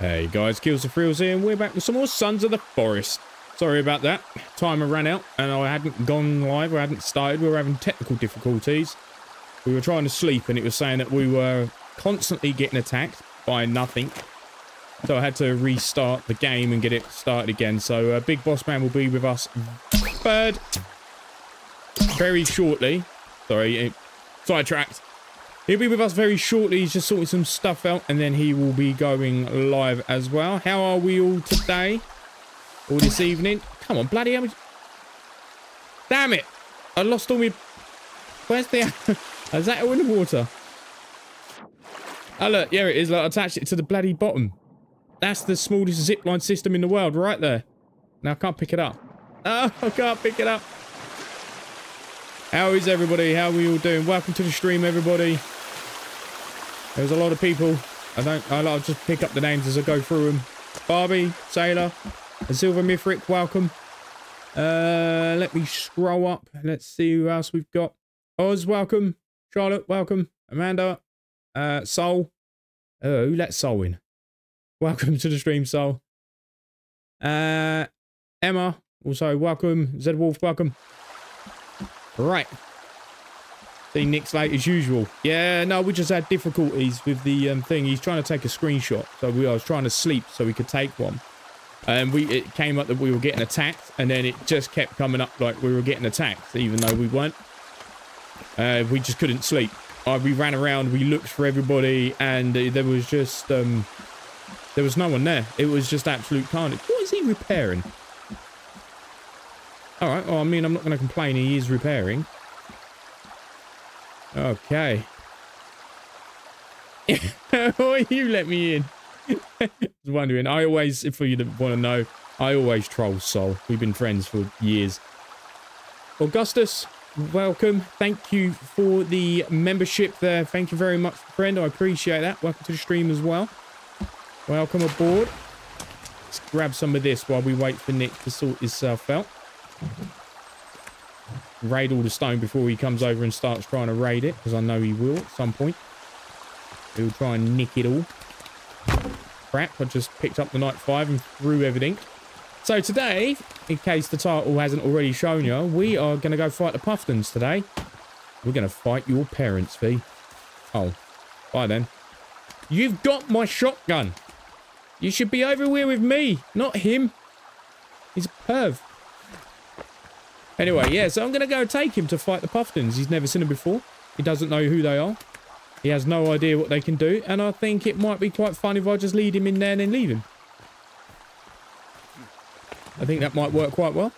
Hey guys, Kills4Thrills here, and we're back with some more Sons of the Forest. Sorry about that, timer ran out and I hadn't gone live, I hadn't started, we were having technical difficulties. We were trying to sleep and it was saying that we were constantly getting attacked by nothing. So I had to restart the game and get it started again. So BigBossBam will be with us very shortly. Sorry, sidetracked. He'll be with us very shortly. He's just sorting some stuff out and then he will be going live as well. How are we all today? Or this evening? Come on, bloody hell. Damn it. I lost all my... Where's the... Is that all in the water? Oh, look. Yeah, it is. Like, I attached it to the bloody bottom. That's the smallest zipline system in the world right there. Now, I can't pick it up. Oh, I can't pick it up. How is everybody? How are we all doing? Welcome to the stream, everybody. There's a lot of people. I'll just pick up the names as I go through them. Barbie, Sailor, and Silver Mithric, welcome. Let me scroll up. Let's see who else we've got. Oz, welcome. Charlotte, welcome. Amanda, Sol. Oh, who let Sol in? Welcome to the stream, Sol. Emma, also welcome. Zed Wolf, welcome. Right. See, Nick's late as usual. Yeah, no, we just had difficulties with the thing. He's trying to take a screenshot, so I was trying to sleep so we could take one. And it came up that we were getting attacked, and then it just kept coming up like we were getting attacked, even though we weren't. We just couldn't sleep. We ran around, we looked for everybody, and there was just there was no one there. It was just absolute carnage. What is he repairing? All right. Well, I mean, I'm not going to complain. He is repairing. Okay. Oh, you let me in. I was wondering. I always, if you want to know, I always troll Sol. We've been friends for years. Augustus, welcome. Thank you for the membership there. Thank you very much, friend. I appreciate that. Welcome to the stream as well. Welcome aboard. Let's grab some of this while we wait for Nick to sort himself out. Raid all the stone before he comes over and starts trying to raid it, because I know he will at some point. He'll try and nick it all. Crap, I just picked up the Night 5 and threw everything. So today, in case the title hasn't already shown you, we are going to go fight the Pufftons today. We're going to fight your parents, V. Oh, bye then. You've got my shotgun. You should be over here with me, not him. He's a perv. Anyway, yeah, so I'm going to go take him to fight the Pufftons. He's never seen them before. He doesn't know who they are. He has no idea what they can do. And I think it might be quite fun if I just lead him in there and then leave him. I think that might work quite well.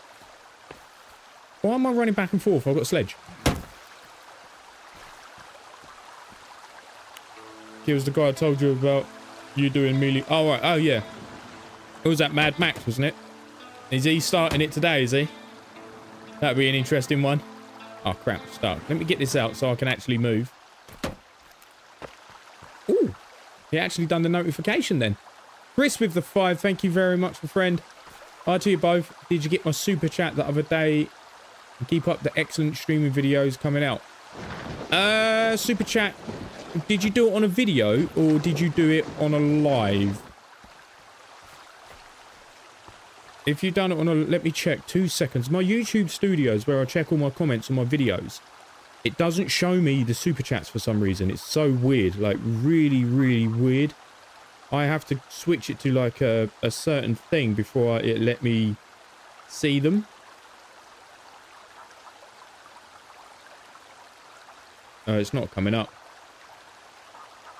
Why am I running back and forth? I've got a sledge. He was the guy I told you about you doing melee. Oh, right. Oh, yeah. It was that Mad Max, wasn't it? Is he starting it today, is he? That'd be an interesting one. Oh, crap. Stuck. Let me get this out so I can actually move. Ooh. He actually done the notification then. Chris with the 5. Thank you very much, my friend. Hi to you both. Did you get my super chat the other day? Keep up the excellent streaming videos coming out. Super chat. Did you do it on a video or did you do it on a live? If you've done it on a... Let me check. 2 seconds. My YouTube Studios, where I check all my comments on my videos, it doesn't show me the super chats for some reason. It's so weird. Like, really, really weird. I have to switch it to, like, a certain thing before it let me see them. Oh, it's not coming up.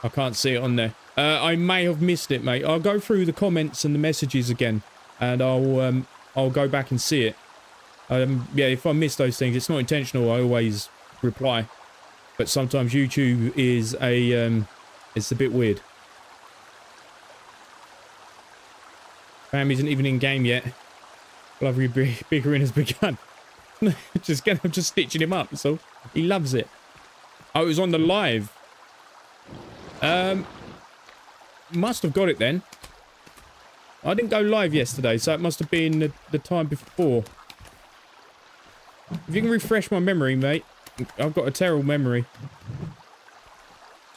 I can't see it on there. I may have missed it, mate. I'll go through the comments and the messages again. And I'll go back and see it. Yeah, if I miss those things, it's not intentional. I always reply, but sometimes YouTube is a it's a bit weird. Fam isn't even in game yet. Lovely bickering has begun. I'm just stitching him up. So he loves it. I was on the live. Must have got it then. I didn't go live yesterday, so it must have been the time before. If you can refresh my memory, mate. I've got a terrible memory.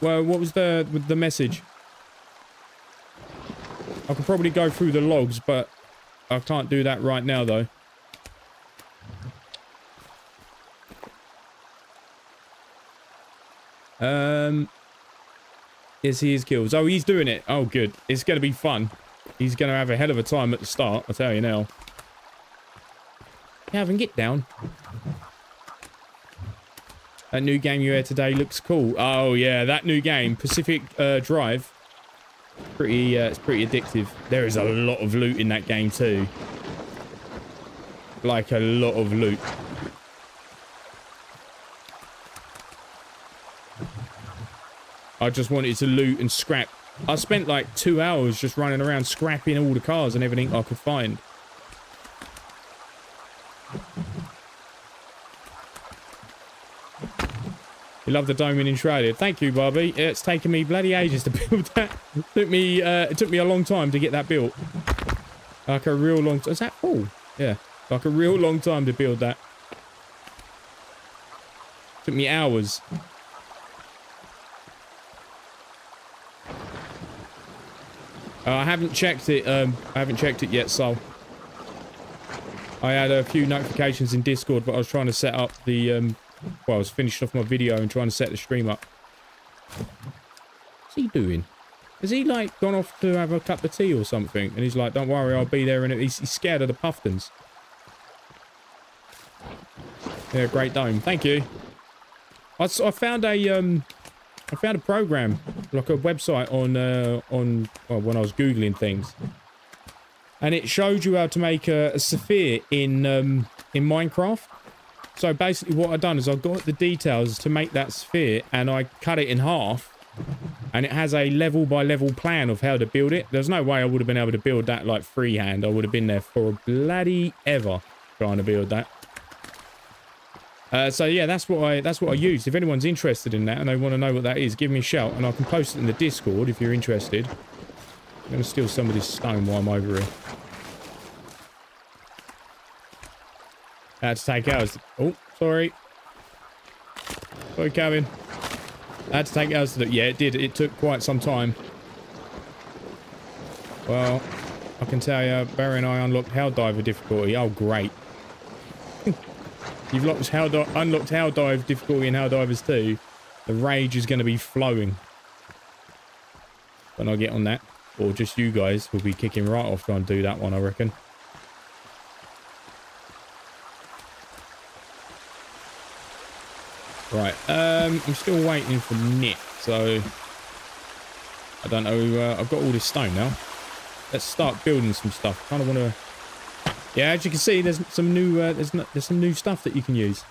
Well, what was the message? I could probably go through the logs, but I can't do that right now, though. Yes, he is Kills. Oh, he's doing it. Oh, good. It's going to be fun. He's going to have a hell of a time at the start, I'll tell you now. Calvin, get down. That new game you had today looks cool. Oh, yeah, that new game, Pacific Drive. It's pretty addictive. There is a lot of loot in that game, too. Like, a lot of loot. I just wanted to loot and scrap. I spent like 2 hours just running around scrapping all the cars and everything I could find. You love the dome in Australia. Thank you, Barbie. It's taken me bloody ages to build that. It took me a long time to get that built. Like a real long time. Is that all? Yeah. Like a real long time to build that. Took me hours. I haven't checked it. I haven't checked it yet, Sol. I had a few notifications in Discord, but I was trying to set up the. Well, I was finishing off my video and trying to set the stream up. What's he doing? Has he like gone off to have a cup of tea or something? And he's like, "Don't worry, I'll be there." And he's scared of the Pufftons. Yeah, great dome. Thank you. I found a program, like a website on when I was Googling things, and it showed you how to make a sphere in Minecraft. So basically what I've done is I've got the details to make that sphere, and I cut it in half, and it has a level by level plan of how to build it. There's no way I would have been able to build that like freehand. I would have been there for bloody ever trying to build that. So yeah, that's what I used. If anyone's interested in that and they want to know what that is, give me a shout, and I can post it in the Discord if you're interested. I'm going to steal some of this stone while I'm over here. Had to take ours. Oh, sorry. Sorry, Calvin. Had to take ours. Yeah, it did. It took quite some time. Well, I can tell you, Barry and I unlocked Helldiver difficulty. Oh, great. You've unlocked Helldive difficulty in Helldivers 2. The rage is going to be flowing. When I get on that, or just you guys will be kicking right off trying to do that one, I reckon. Right, I'm still waiting for Nick, so I don't know. I've got all this stone now. Let's start building some stuff. Kind of want to. Yeah, as you can see, there's some new there's some new stuff that you can use.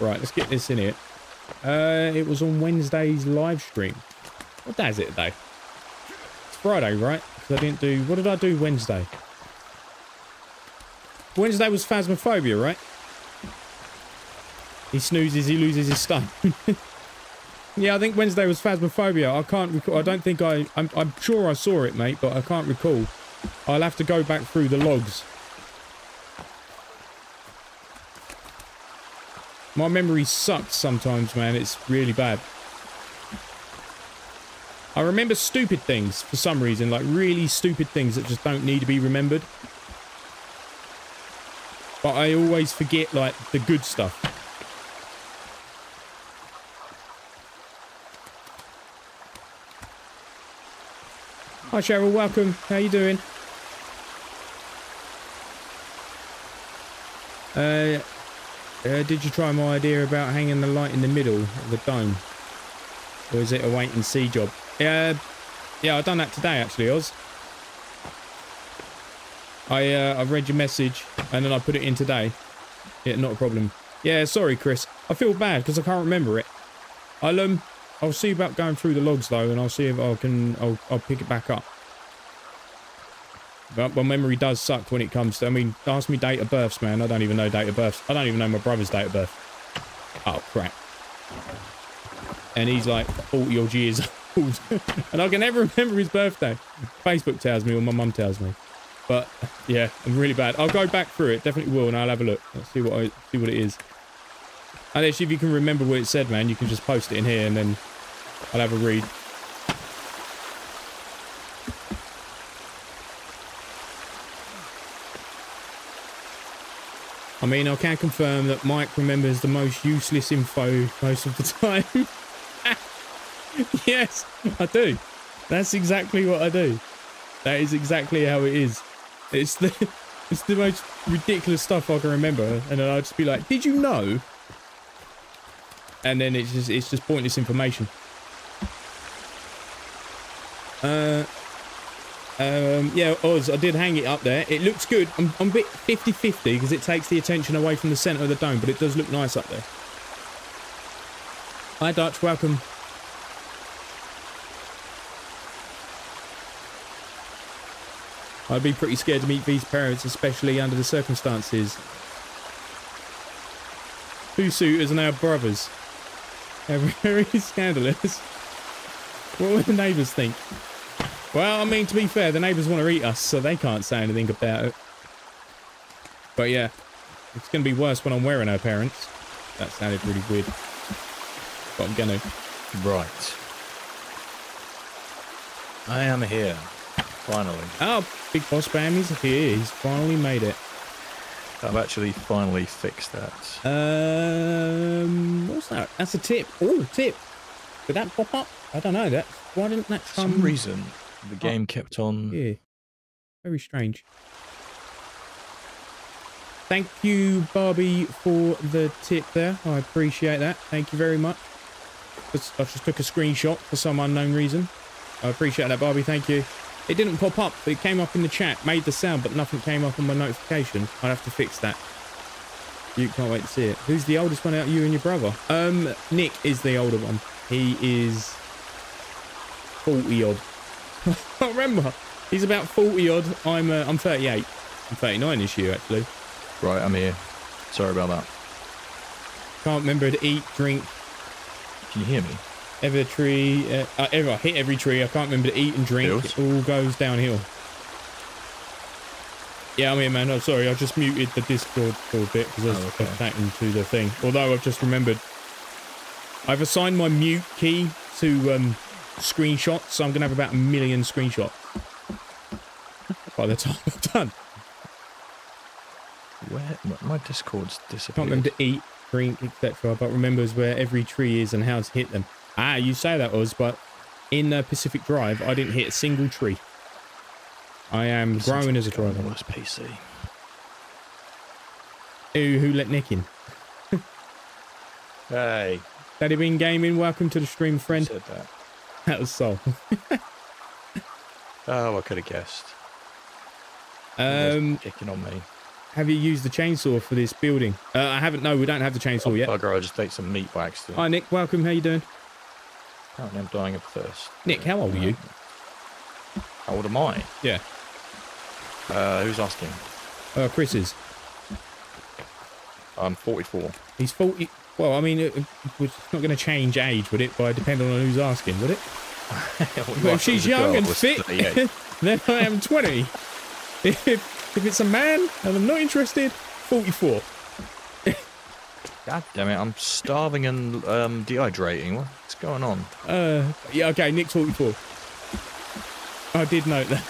Right, let's get this in here. It was on Wednesday's live stream. What day is it today? It's Friday, right? Because I didn't do. What did I do Wednesday? Wednesday was Phasmophobia, right? He snoozes, he loses his stone. Yeah, I think Wednesday was Phasmophobia. I can't recall. I don't think I'm sure I saw it, mate, but I can't recall. I'll have to go back through the logs. My memory sucks sometimes, man. It's really bad. I remember stupid things for some reason, like really stupid things that just don't need to be remembered. But I always forget, like, the good stuff. Hi Cheryl, welcome. How you doing? Did you try my idea about hanging the light in the middle of the dome? Or is it a wait and see job? Yeah, I've done that today actually, Oz. I've read your message and then I put it in today. Yeah, not a problem. Yeah, sorry Chris. I feel bad because I can't remember it. I'll see about going through the logs though, and I'll see if I can. I'll pick it back up. But my memory does suck when it comes to. I mean, ask me date of births, man. I don't even know date of births. I don't even know my brother's date of birth. Oh crap! And he's like 40 odd years old, and I can never remember his birthday. Facebook tells me, or my mum tells me. But yeah, I'm really bad. I'll go back through it, definitely will, and I'll have a look. Let's see what it is. And actually, if you can remember what it said, man, you can just post it in here, and then I'll have a read. I mean, I can confirm that Mike remembers the most useless info most of the time. Yes, I do. That's exactly what I do. That is exactly how it is. It's the most ridiculous stuff I can remember, and then I'll just be like, "Did you know?" And then it's just pointless information. Yeah, Oz, I did hang it up there. It looks good. I'm a bit 50-50 because it takes the attention away from the centre of the dome, but it does look nice up there. Hi, Dutch. Welcome. I'd be pretty scared to meet V's parents, especially under the circumstances. Two suitors and our brothers. They're very scandalous. What would the neighbours think? Well, I mean, to be fair, the neighbours want to eat us, so they can't say anything about it. But yeah, it's going to be worse when I'm wearing her parents. That sounded really weird. But I'm going to. Right. I am here. Finally. Oh, Big Boss Bam is here. He's finally made it. I've actually finally fixed that. What's that? That's a tip. Oh, tip. Did that pop up? I don't know. That. Why didn't that come? For some reason, the game kept on. Yeah. Very strange. Thank you, Barbie, for the tip there. I appreciate that. Thank you very much. I just took a screenshot for some unknown reason. I appreciate that, Barbie. Thank you. It didn't pop up, but it came up in the chat, made the sound, but nothing came up on my notification. I'd have to fix that. You can't wait to see it. Who's the oldest one out of you and your brother? Nick is the older one. He is 40-odd. I can't remember. He's about 40-odd. I'm 38. I'm 39 this year, actually. Right, I'm here. Sorry about that. Can't remember to eat, drink. Can you hear me? Every tree, I hit every tree. I can't remember to eat and drink. Hills. It all goes downhill. Yeah, I'm here, man. I'm sorry. I just muted the Discord for a bit because I was attacking to the thing. Although I've just remembered, I've assigned my mute key to screenshots, so I'm gonna have about 1 million screenshots by the time I'm done. Where my Discord's disappeared. Can't remember to eat, drink, etc., but remembers where every tree is and how to hit them. Ah, you say that, Oz, but in Pacific Drive, I didn't hit a single tree. I am growing as a driver. Worst PC. Who let Nick in? Hey. Daddy Bean Gaming, welcome to the stream, friend. Said that. That was Sol. Oh, I could have guessed. Kicking on me. Have you used the chainsaw for this building? I haven't. No, we don't have the chainsaw yet. Bugger, I just ate some meat by accident. Hi, Nick. Welcome. How you doing? Apparently I'm dying of thirst. Nick, how old are you? How old am I? Yeah. Who's asking? Chris is. I'm 44. He's 40. Well, I mean, it's not going to change age, would it? By depending on who's asking, would it? Well, if she's young and fit, then I am 20. If it's a man and I'm not interested, 44. God damn it, I'm starving and dehydrating. What's going on? Yeah, okay, Nick's 44. I did note that.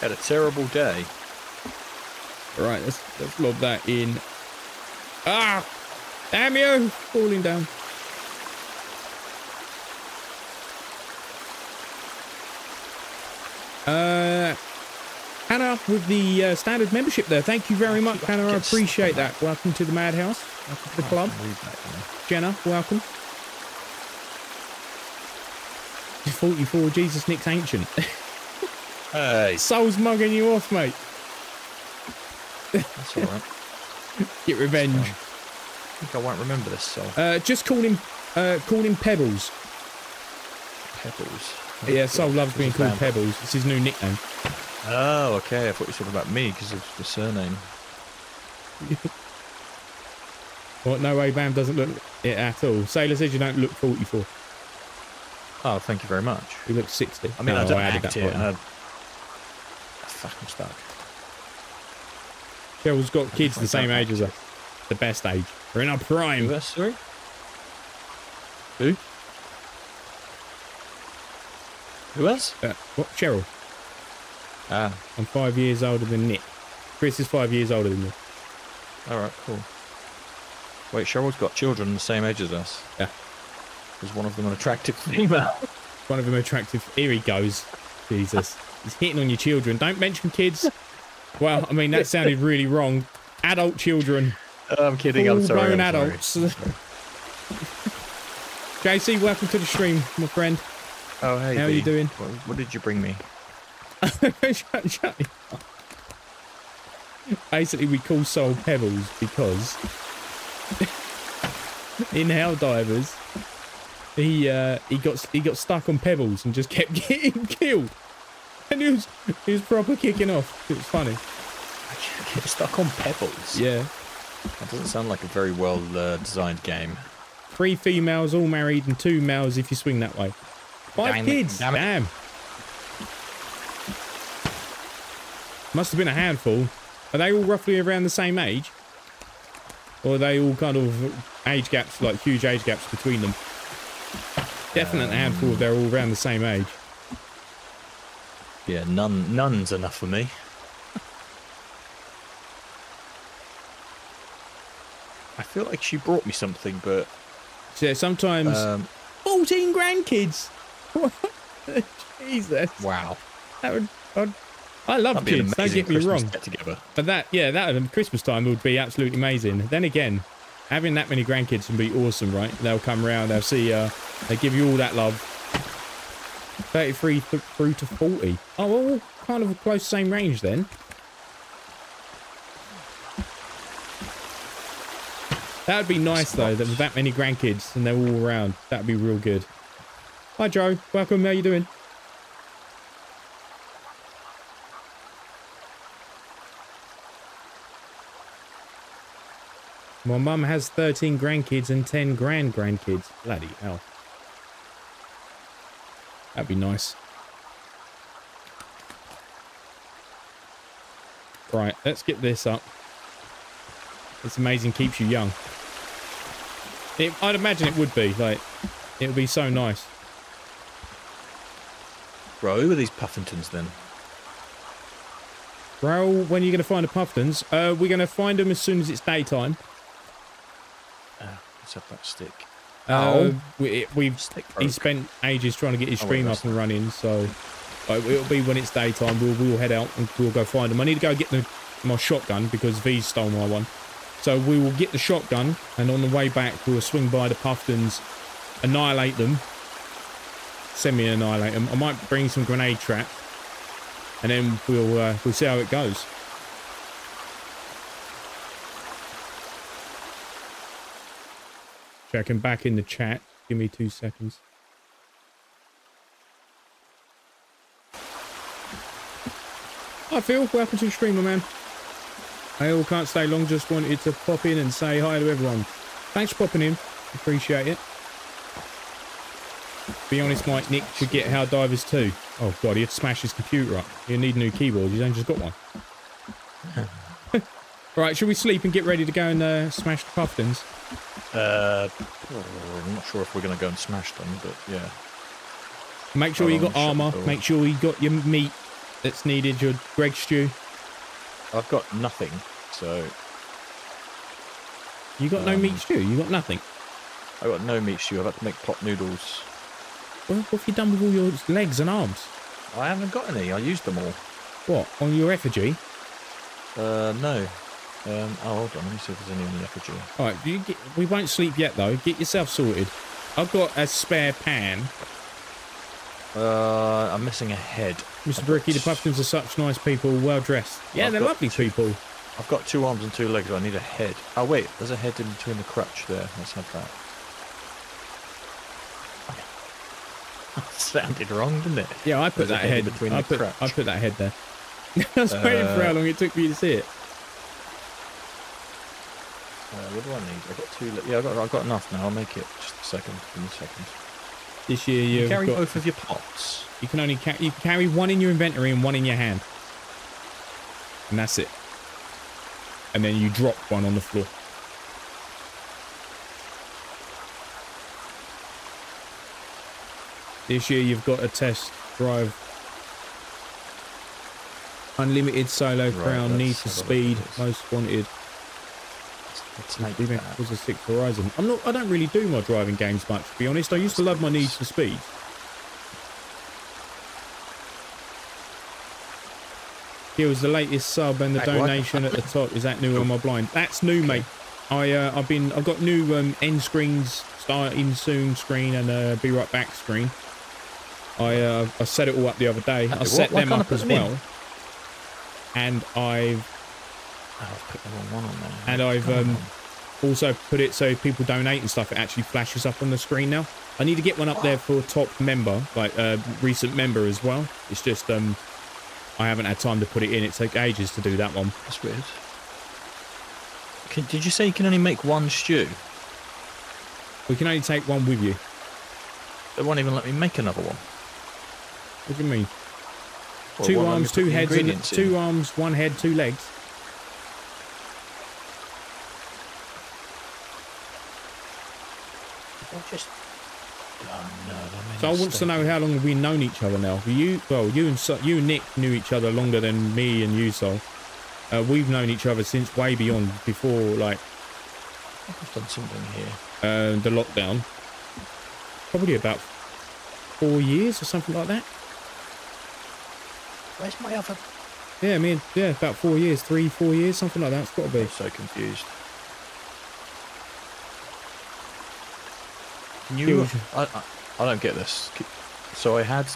Had a terrible day. Right, let's lob that in. Ah! Damn you! Falling down. Hannah with the standard membership there. Thank you very much, Hannah. I appreciate that. Welcome to the Madhouse. Welcome to the club. Jenna, welcome. 44, Jesus, Nick's ancient. Hey. Soul's mugging you off, mate. That's all right. Get revenge. I think I won't remember this, Soul. Just call him Pebbles. Pebbles? Oh, yeah, Soul loves being called Pebbles. It's his new nickname. Oh, okay. I thought you said about me because of the surname. Well, no way, Bam doesn't look it at all. Sailor says you don't look 44. Oh, thank you very much. You look 60. I mean, I don't act it. I Fuck, I'm stuck. Cheryl's got kids the same age as us. The best age. We're in our prime. Sorry? Who? Who else? What? Cheryl. Ah. I'm 5 years older than Nick. Chris is 5 years older than you. Alright, cool. Wait, Cheryl's got children the same age as us. Yeah. Is one of them an attractive female? One of them attractive. Here he goes. Jesus. He's hitting on your children. Don't mention kids. Well, I mean, that sounded really wrong. Adult children. I'm kidding. I'm sorry. Grown adults. JC, welcome to the stream, my friend. Oh, hey. How are you doing? What did you bring me? Shut up. Basically, we call Soul Pebbles because in Helldivers, he got stuck on pebbles and just kept getting killed. And he was proper kicking off. It was funny. I get stuck on pebbles. Yeah. That doesn't sound like a very well designed game. 3 females, all married, and 2 males if you swing that way. 5 kids. Damn. Must have been a handful. Are they all roughly around the same age? Or are they all kind of age gaps, like huge age gaps between them? Definitely a handful if they're all around the same age. Yeah, none's enough for me. I feel like she brought me something, but... Yeah, sometimes... 14 grandkids! Jesus. Wow. That would... I love kids, don't get me wrong. But that, yeah, that at Christmas time would be absolutely amazing. Then again, having that many grandkids would be awesome, right? They'll come round, they'll see you, they give you all that love. 33 through to 40. Oh, well, kind of a close same range then. That would be nice though, that with that many grandkids and they're all around. That would be real good. Hi Joe, welcome, how you doing? My mum has 13 grandkids and 10 grandkids. Bloody hell. That'd be nice. Right, let's get this up. It's amazing, keeps you young. I'd imagine it would be, like, it would be so nice. Bro, who are these Pufftons then? Bro, when are you going to find the Pufftons? We're going to find them as soon as it's daytime. Up that stick. He spent ages trying to get his stream up and running, so it'll be when it's daytime. We'll head out and we'll go find them. I need to go get my shotgun because V's stole my one. So we will get the shotgun, and on the way back we'll swing by the Pufftons, annihilate them, semi-annihilate them. I might bring some grenade trap, and then we'll see how it goes. Checking back in the chat. Give me 2 seconds. Hi Phil, welcome to the stream, my man. I all can't stay long, just wanted to pop in and say hi to everyone. Thanks for popping in, appreciate it. Be honest, Mike, Nick should get Helldivers 2. Oh god, he'd smash his computer up. You need a new keyboard, he's only just got one. Right, should we sleep and get ready to go and smash the Pufftons? I'm not sure if we're going to go and smash them, but yeah. Make sure you got armour. Make sure you got your meat that's needed, your Greg stew. I've got nothing, so... You got no meat stew? You got nothing? I got no meat stew. I've had to make pot noodles. Well, what have you done with all your legs and arms? I haven't got any. I used them all. What, on your effigy? No. Hold on, let me see if there's any on the effigy. Alright, we won't sleep yet though, get yourself sorted. I've got a spare pan. I'm missing a head. Mr. Bricky, the Pufftons are such nice people, well dressed. Yeah, they're lovely people. I've got 2 arms and 2 legs, I need a head. Oh wait, there's a head in between the crutch there, let's have that. That sounded wrong, didn't it? Yeah, I put that head between the crutch. I put that head there. I was waiting for how long it took for you to see it. What do I need? I've got 2. Yeah, I've got enough now. I'll make it. Just a second. Give me a second. This year you carry both of your pots. You can only you can carry one in your inventory and one in your hand. and that's it. And then you drop one on the floor. This year you've got a test drive. Unlimited solo crown, right, need for speed, most wanted. It was a Sixth Horizon. I don't really do my driving games much, to be honest. I used to love my Need for Speed. Here was the latest sub, and the donation at the top is that new on my blind. That's new, mate. I've got new end screens starting soon screen and be right back screen. I set it all up the other day. I set them up as well, and I've put the wrong one on there. And I've also put it so people donate and stuff, it actually flashes up on the screen now. I need to get one up there for top member, like recent member as well. It's just I haven't had time to put it in. It took ages to do that one. That's weird. Okay, did you say you can only make one stew? We can only take one with you. They won't even let me make another one. What do you mean? Well, two arms, two heads, and two arms, one head, two legs. So I want to know how long have we known each other now? You and Nick knew each other longer than me and you, Sol. We've known each other since way beyond before, like. I've done something here. The lockdown. Probably about 4 years or something like that. Where's my other? Yeah, I mean, yeah, about 4 years, 3, 4 years, something like that. It's got to be. I'm so confused. I don't get this. So I had.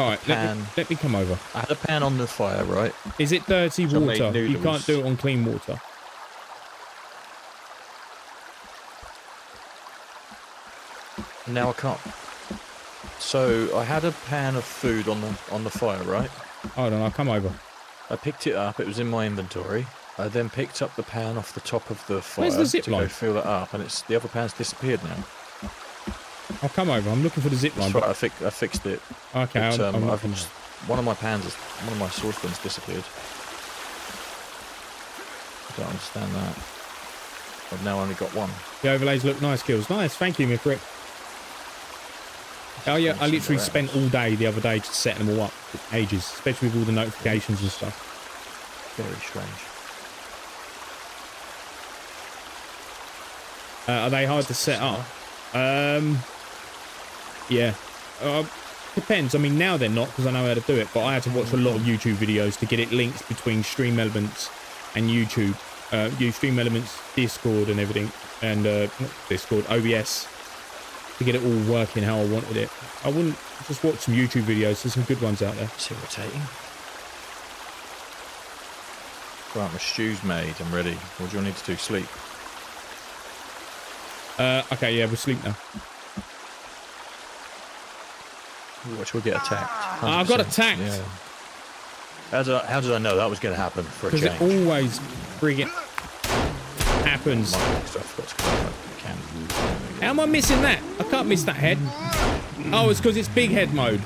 All right, let me come over. I had a pan on the fire, right? Is it dirty water? You can't do it on clean water. Now I can't. So I had a pan of food on the fire, right? Hold on, I'll come over. I picked it up. It was in my inventory. I then picked up the pan off the top of the fire to go fill it up, and the other pan's disappeared now. I'll come over. I'm looking for the zip line. Right, I fixed it. Okay. But, one of my saucepans disappeared. I don't understand that. I've now only got one. The overlays look nice, Kills. Nice. Thank you, Mifrit. Oh yeah, I literally spent all day the other day just setting them all up. Ages, especially with all the notifications and stuff. Very strange. Are they hard to set up? Yeah, depends. I mean, now they're not, because I know how to do it, but I had to watch a lot of YouTube videos to get it linked between Stream Elements and YouTube, Stream Elements, Discord and everything, and not Discord, OBS, to get it all working how I wanted it. I wouldn't just watch some YouTube videos. There's some good ones out there. It's irritating. Right, my stew's made. I'm ready. What do you need to do? Sleep. Okay, yeah, we're asleep now. Watch, we'll get attacked. I got attacked! Yeah. How did I know that was going to happen for a change? Because it always friggin' happens. How am I missing that? I can't miss that head. Oh, it's because it's big head mode.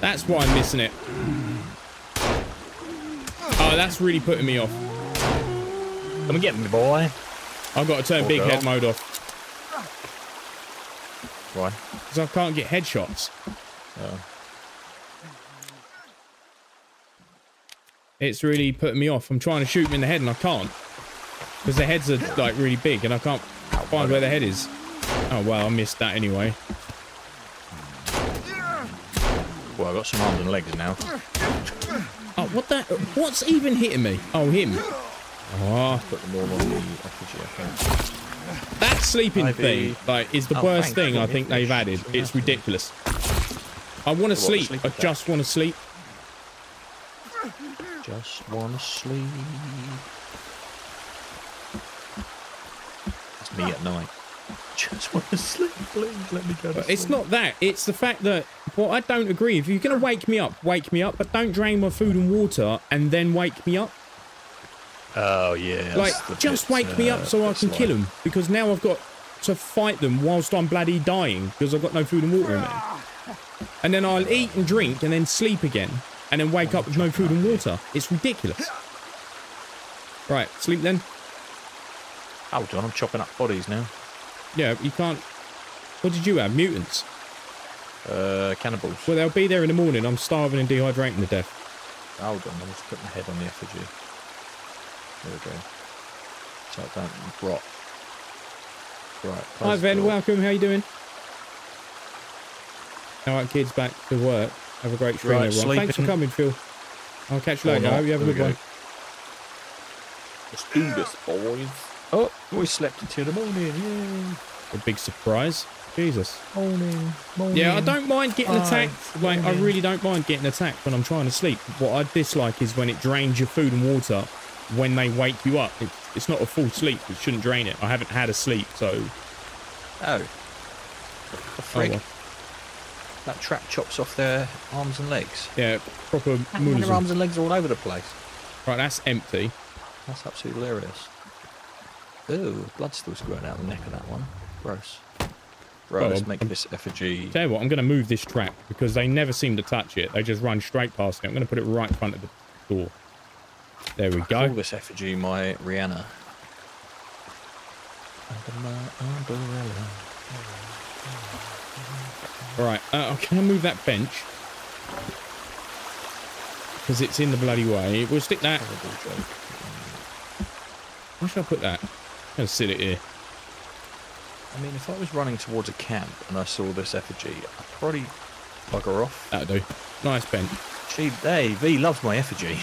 That's why I'm missing it. Oh, that's really putting me off. Come and get me, boy. I've got to turn big head mode off. Why? Because I can't get headshots. Oh. It's really putting me off. I'm trying to shoot them in the head and I can't. Because the heads are like really big and I can't find where the head is. Oh well, I missed that anyway. Well, I've got some arms and legs now. Oh, what the? What's even hitting me? Oh, him. Oh, put them all on the effigy, I think. That sleeping thing, like, is the worst thing I think they've added. It's ridiculous. I want to sleep. I just want to sleep. Just want to sleep. It's me at night. Just want to sleep, please. Let me go to sleep. It's not that. It's the fact that, well, I don't agree. If you're going to wake me up, but don't drain my food and water and then wake me up. Oh yeah. Like, just wake me up so I can kill them, because now I've got to fight them whilst I'm bloody dying because I've got no food and water in it. And then I'll eat and drink and then sleep again and then wake up with no food and water. It's ridiculous. Right, sleep then. Oh, John, I'm chopping up bodies now. Yeah, you can't... What did you have? Mutants? Cannibals. Well, they'll be there in the morning. I'm starving and dehydrating to death. Hold on, I'll just put my head on the effigy. There we go. So I don't rot. Right. Hi, Ven. Welcome. How you doing? All right, kids, back to work. Have a great stream, everyone. Thanks for coming, Phil. I'll catch you later. I hope you have a good one. Let's do this, boys. Oh, we slept until the morning. Yeah. A big surprise. Jesus. Morning. Yeah, I don't mind getting attacked. Like, I really don't mind getting attacked when I'm trying to sleep. What I dislike is when it drains your food and water when they wake you up. It's not a full sleep. It shouldn't drain it. I haven't had a sleep, so... Oh. The frig. Oh, well. That trap chops off their arms and legs. Yeah, proper... Their arms and legs are all over the place. Right, that's empty. That's absolutely hilarious. Ooh, blood's still squirting out the neck of that one. Gross. Right, well, let's make this effigy. Tell you what, I'm going to move this trap because they never seem to touch it. They just run straight past it. I'm going to put it right in front of the door. There we go. I call this effigy my Rihanna. Under my umbrella. Right, can I move that bench? Because it's in the bloody way. We'll stick that. Where should I put that? I'm going to sit it here. I mean, if I was running towards a camp and I saw this effigy, I'd probably bugger off. That'll do. Nice bench. Gee, Dave, he loves my effigy.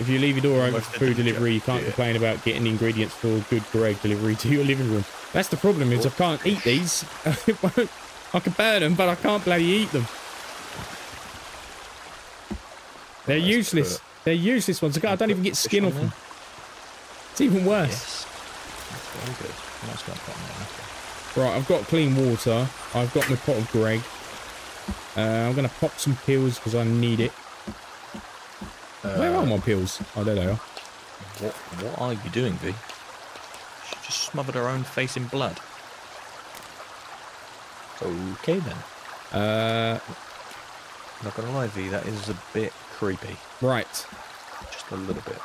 If you leave your door open for food delivery, you can't complain about getting the ingredients for Good Greg delivery to your living room. That's the problem, is I can't eat these. I can burn them, but I can't bloody eat them. They're useless. They're useless ones. I don't even get skin off them. It's even worse. Yes. That's very good. That's got that now. Right, I've got clean water. I've got my pot of Greg. I'm going to pop some pills because I need it. Where are my pills? Oh, there they are. What are you doing, V? She just smothered her own face in blood. Okay, then. I'm not going to lie, V, that is a bit creepy. Right. Just a little bit.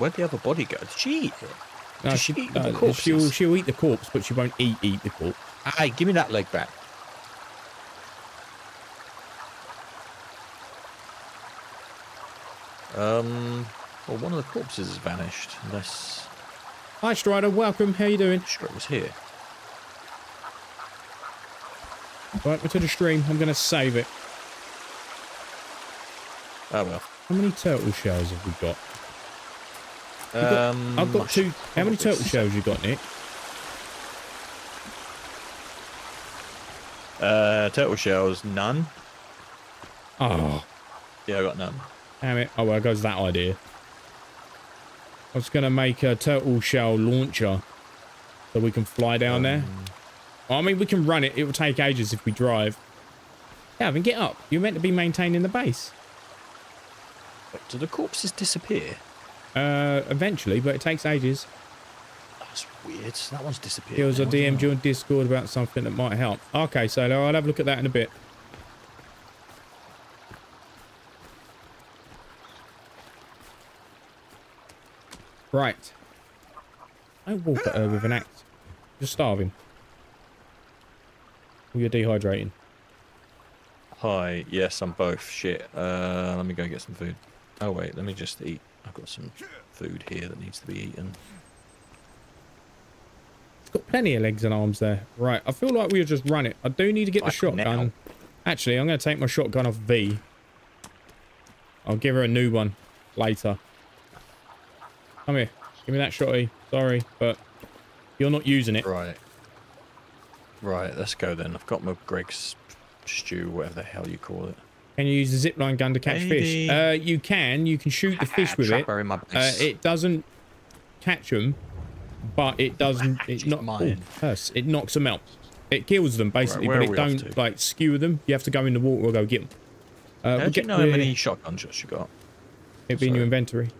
Where'd the other body go? Did she eat it? No, she eat the corpse? She'll eat the corpse, but she won't eat the corpse. Hey, give me that leg back. Well, one of the corpses has vanished, unless... Hi, Strider. Welcome. How you doing? Strider's here. Right, we're to the stream. I'm going to save it. Oh, well. How many turtle shells have we got? I've got two. How many turtle shells you got, Nick? Turtle shells, none. Oh. Yeah, I got none. Damn it. Oh, well, it goes that idea. I was going to make a turtle shell launcher so we can fly down there. Well, I mean, we can run it. It will take ages if we drive. Gavin, get up. You're meant to be maintaining the base. But do the corpses disappear? Eventually, but it takes ages. That's weird. That one's disappeared. There was a DM'd you on Discord about something that might help. Okay, so I'll have a look at that in a bit. Right. Don't walk at her with an axe. You're starving. Or you're dehydrating. Hi. Yes, I'm both. Shit. Let me go get some food. Oh, wait. Let me just eat. I've got some food here that needs to be eaten. It's got plenty of legs and arms there. Right, I feel like we'll just run it. I do need to get the shotgun. Actually, I'm going to take my shotgun off V. I'll give her a new one later. Come here. Give me that shotty. Sorry, but you're not using it. Right. Right, let's go then. I've got my Greg's stew, whatever the hell you call it. Can you use the zipline gun to catch fish? You can. You can shoot the fish with it. It doesn't catch them, but it doesn't. It knocks them out. It kills them basically, right, but it don't like skewer them. You have to go in the water or go get them. Do you know how many shotgun shots you got? It'd be in your inventory.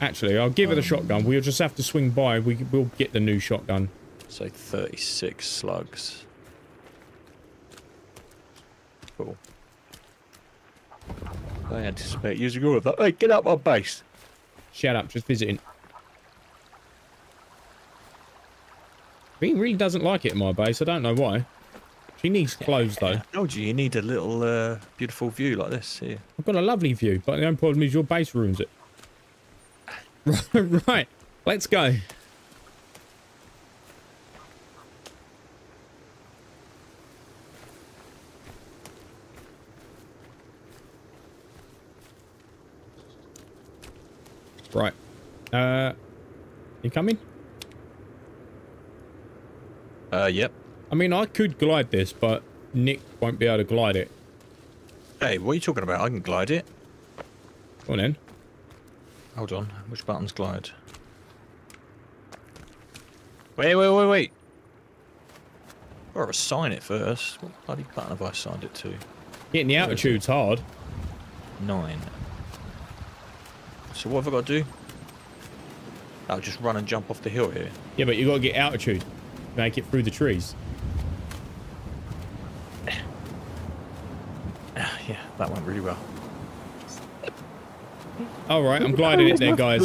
Actually, I'll give her the shotgun. We'll just have to swing by. We'll get the new shotgun. So 36 slugs. Cool. I anticipate using all of that. Hey, get out my base. Shut up, just visiting. He really doesn't like it in my base. I don't know why. She needs clothes, though. I told you, you need a little beautiful view like this here. I've got a lovely view, but the only problem is your base ruins it. Right, let's go. Right. You coming? Yep. I mean, I could glide this, but Nick won't be able to glide it. Hey, what are you talking about? I can glide it. Go on then. Hold on. Which button's glide? Wait. I've got to assign it first. What bloody button have I assigned it to? Getting the altitude's hard. 9. So what have I got to do? I'll just run and jump off the hill here. Yeah, but you've got to get altitude. Make it through the trees. Yeah, that went really well. All right, I'm gliding it there, guys.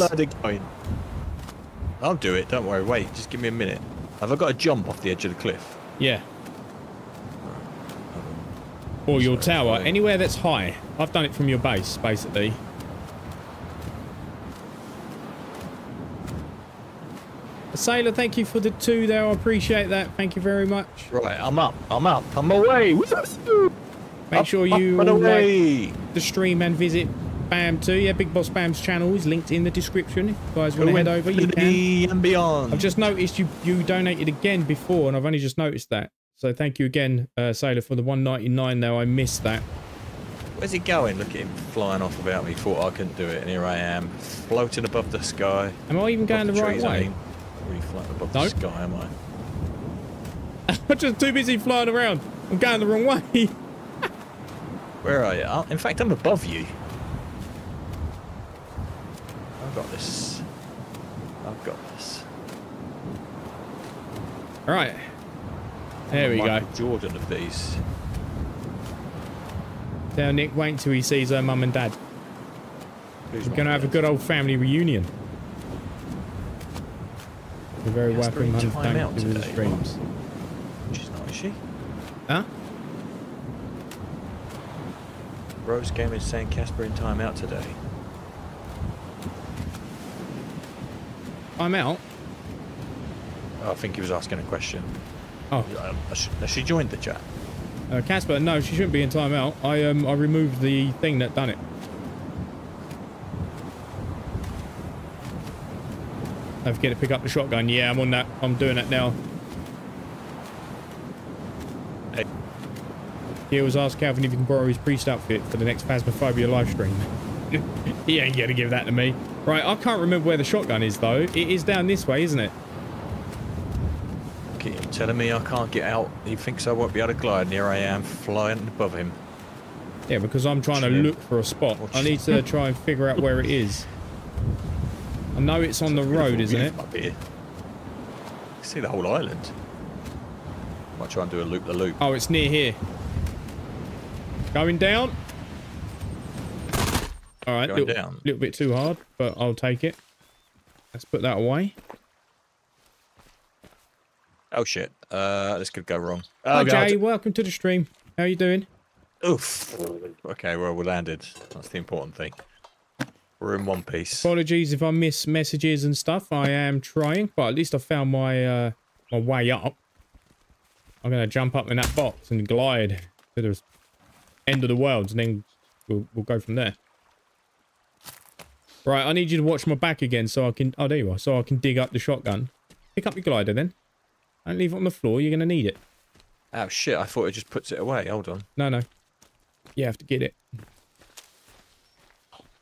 I'll do it. Don't worry. Wait, just give me a minute. Have I got to jump off the edge of the cliff? Yeah. Or your tower, anywhere that's high. I've done it from your base, basically. Sailor, thank you for the 2 there. I appreciate that. Thank you very much. Right, I'm up. I'm away. Make sure you like the stream and visit Bam too. Yeah, Big Boss Bam's channel is linked in the description. If you guys want to head over, you can. And beyond. I've just noticed you donated again before, and I've only just noticed that. So thank you again, Sailor, for the 199 there. I missed that. Where's he going? Look at him flying off about me. Thought I couldn't do it, and here I am, floating above the sky. Am I even going the right way? I mean, really flying above the sky, am I? I'm just too busy flying around. I'm going the wrong way. Where are you? In fact, I'm above you. I've got this. All right. There we go. Jordan of these. Now, Nick, wait till he sees her mum and dad. Who's We're going to have a good old family reunion. The very welcome time to his dreams. She's not, is she? Huh? Rose Game is saying Casper in time out today. I'm out? Oh, I think he was asking a question. Oh. Has she joined the chat? Casper, no, she shouldn't be in time out. I removed the thing that done it. Don't forget to pick up the shotgun. Yeah, I'm on that. I'm doing it now. Hey. He was asked Calvin if he can borrow his priest outfit for the next Phasmophobia live stream. He ain't gonna give that to me. Right, I can't remember where the shotgun is though. It is down this way, isn't it? Keep telling me I can't get out. He thinks I won't be able to glide, and here I am flying above him. Yeah, because I'm trying to look for a spot. I need to try and figure out where it is. I know it's on the road, isn't it? Up here. You can see the whole island. Might try and do a loop-the-loop. Oh, it's near here. Going down. All right, little bit too hard, but I'll take it. Let's put that away. Oh shit! This could go wrong. Oh, Jay, welcome to the stream. How are you doing? Oof. Okay, well we landed. That's the important thing. We're in one piece. Apologies if I miss messages and stuff. I am trying, but at least I found my my way up. I'm gonna jump up in that box and glide to the end of the world, and then we'll go from there. Right, I need you to watch my back again, so I can. Oh, there you are. So I can dig up the shotgun. Pick up your glider, then. Don't leave it on the floor. You're gonna need it. Oh shit! I thought it just puts it away. Hold on. No. You have to get it.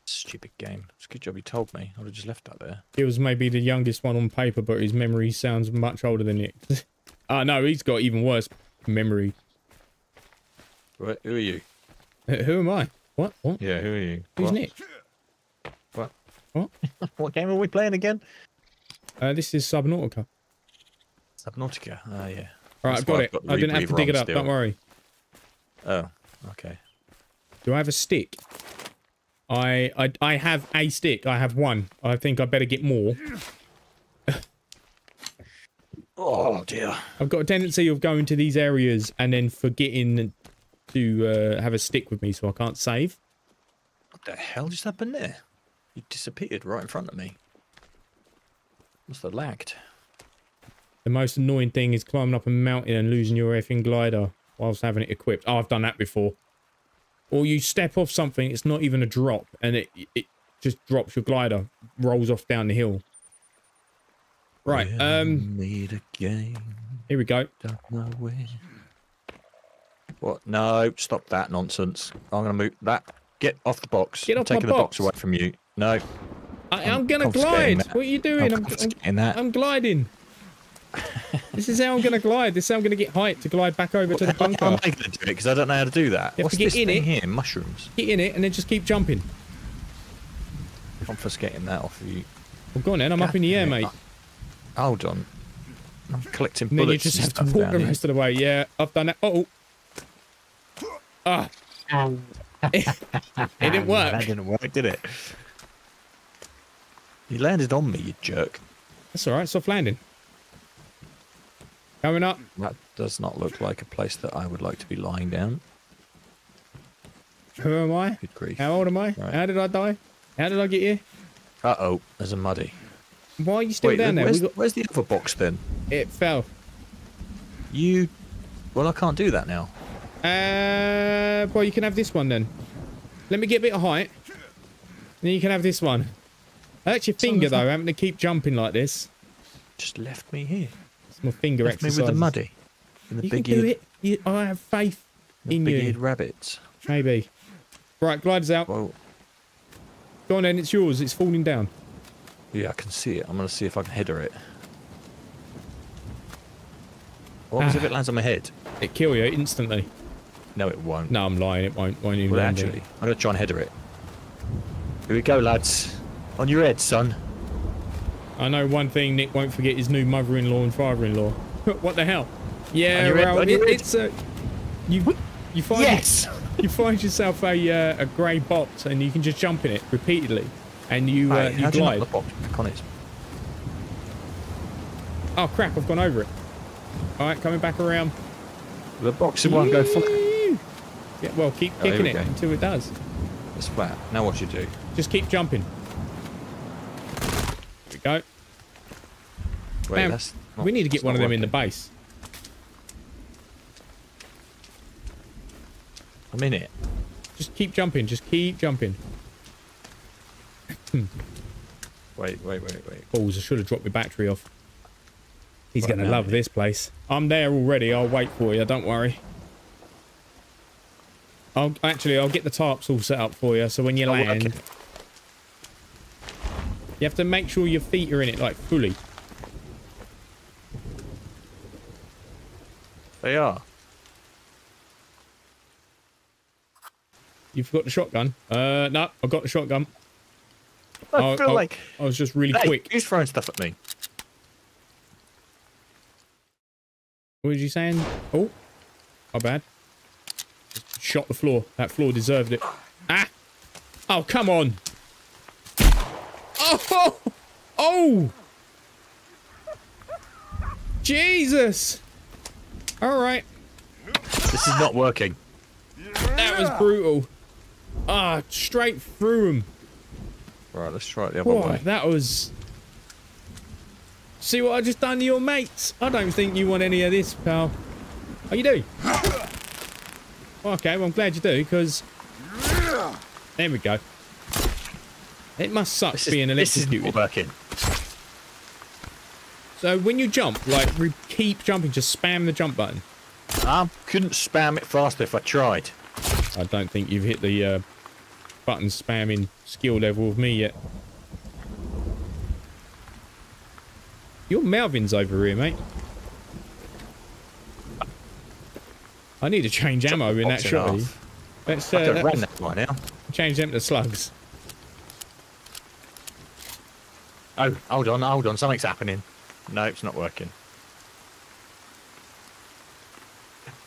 Stupid game. It's a good job you told me. I would have just left that there. He was maybe the youngest one on paper, but his memory sounds much older than Nick. No, he's got even worse memory. What? Who are you? Who am I? What? Yeah, who are you? Who's Nick? What? What game are we playing again? This is Subnautica. Subnautica? Oh, yeah. All right, I've got it. I didn't have to dig it up, don't worry. Oh, Okay. Do I have a stick? I have a stick. I have one. I think I better get more. Oh dear. I've got a tendency of going to these areas and then forgetting to have a stick with me, so I can't save. What the hell just happened there? You disappeared right in front of me. Must have lagged. The most annoying thing is climbing up a mountain and losing your effing glider whilst having it equipped. Oh, I've done that before. Or you step off something, it's not even a drop, and it just drops your glider, rolls off down the hill. Right, Need a game. Here we go. Don't know where. What? No, stop that nonsense. I'm gonna move that. Get off the box. Get off my box. I'm taking the box away from you. No. I'm gonna glide. That. What are you doing? I'm gliding. This is how I'm gonna glide. This is how I'm gonna get height to glide back over to the bunker. I'm making it because I don't know how to do that. What's this thing here? Mushrooms. Get in it and then just keep jumping. Confiscating that off of you. Well, go on then. I'm up in the air, mate. Hold on. I'm collecting bullets. Then you just have to walk the rest of the way. Yeah, I've done that. Oh. Ah. It didn't work. That didn't work, did it? You landed on me, you jerk. That's all right. Soft landing. Going up. That does not look like a place that I would like to be lying down. Who am I? Good grief. How old am I? Right. How did I die? How did I get here? Uh-oh, there's a muddy. Why are you still down there? Where's the other box then? It fell. You... Well, I can't do that now. Well, you can have this one then. Let me get a bit of height. Then you can have this one. Hurts your finger though, having to keep jumping like this. Just left me here. It's my finger exercise. With the muddy. And the big eared... You can do it. I have faith in you. The big eared rabbits. Maybe. Right, glides out. Whoa. Go on then, it's yours. It's falling down. Yeah, I can see it. I'm going to see if I can header it. What happens if it lands on my head? It'll kill you instantly. No, it won't. No, I'm lying. It won't even land actually, it. I'm going to try and header it. Here we go, lads. On your head, son. I know one thing Nick won't forget, his new mother-in-law and father-in-law. What the hell? Yeah, well, it's a... You find yourself a grey box and you can just jump in it repeatedly. And you glide. Oh crap, I've gone over it. Alright, coming back around. The boxy one go flat. Yeah, well, keep kicking it until it does. It's flat. Now what you do? Just keep jumping. There we go. Wait, we need to get one of them in the base. I'm in it. Just keep jumping, just keep jumping. Wait. Balls, I should have dropped my battery off. He's going to love this place. I'm there already. I'll wait for you. Don't worry. I'll get the tarps all set up for you. So when you land, you have to make sure your feet are in it, like, fully. They are. You've got the shotgun? No, I've got the shotgun. I was just really quick. Who's throwing stuff at me? What was you saying? Oh, my bad. Just shot the floor. That floor deserved it. Ah! Oh, come on! Oh! Oh! Jesus! All right. This is not working. That was brutal. Ah, straight through him. Right, let's try it the other way. That was... See what I just done to your mates? I don't think you want any of this, pal. Oh, you do? Okay, well, I'm glad you do, because... There we go. It must suck being electrocuted. This is not working. So, when you jump, like, keep jumping. Just spam the jump button. I couldn't spam it faster if I tried. I don't think you've hit the... button spamming skill level with me yet. Your Melvin's over here, mate. I need to change ammo in that shot. Let's change them to slugs. Oh, hold on, something's happening. No, it's not working.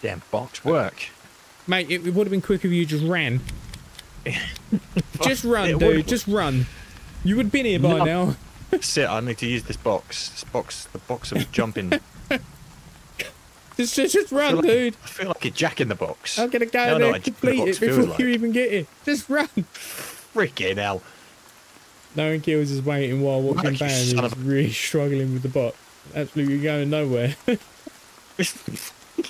Damn box work. Mate, it would have been quicker if you just ran. Just run, dude. Just run. You would have been here by now. Sit. I need to use this box. The box of jumping. Just run, dude. I feel like a jack in the box. I'm gonna go there and complete it before you even get here. Just run. Freaking hell. No one Kills is waiting while watching Bam is really struggling with the box. Absolutely going nowhere.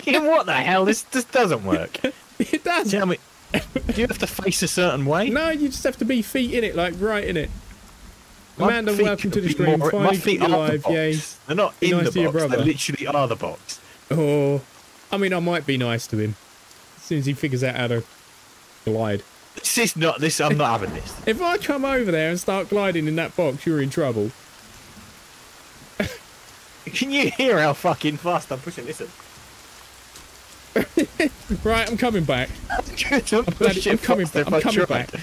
What the hell? This just doesn't work. It does. Tell me, do you have to face a certain way? No, you just have to be feet in it, like right in it. Amanda, welcome to the stream. My feet are alive, the box. They're not in the box. They literally are the box. Oh, I mean, I might be nice to him as soon as he figures out how to glide. This is not this. I'm not having this. If I come over there and start gliding in that box, you're in trouble. Can you hear how fucking fast I'm pushing? Listen. Right, I'm coming back. I'm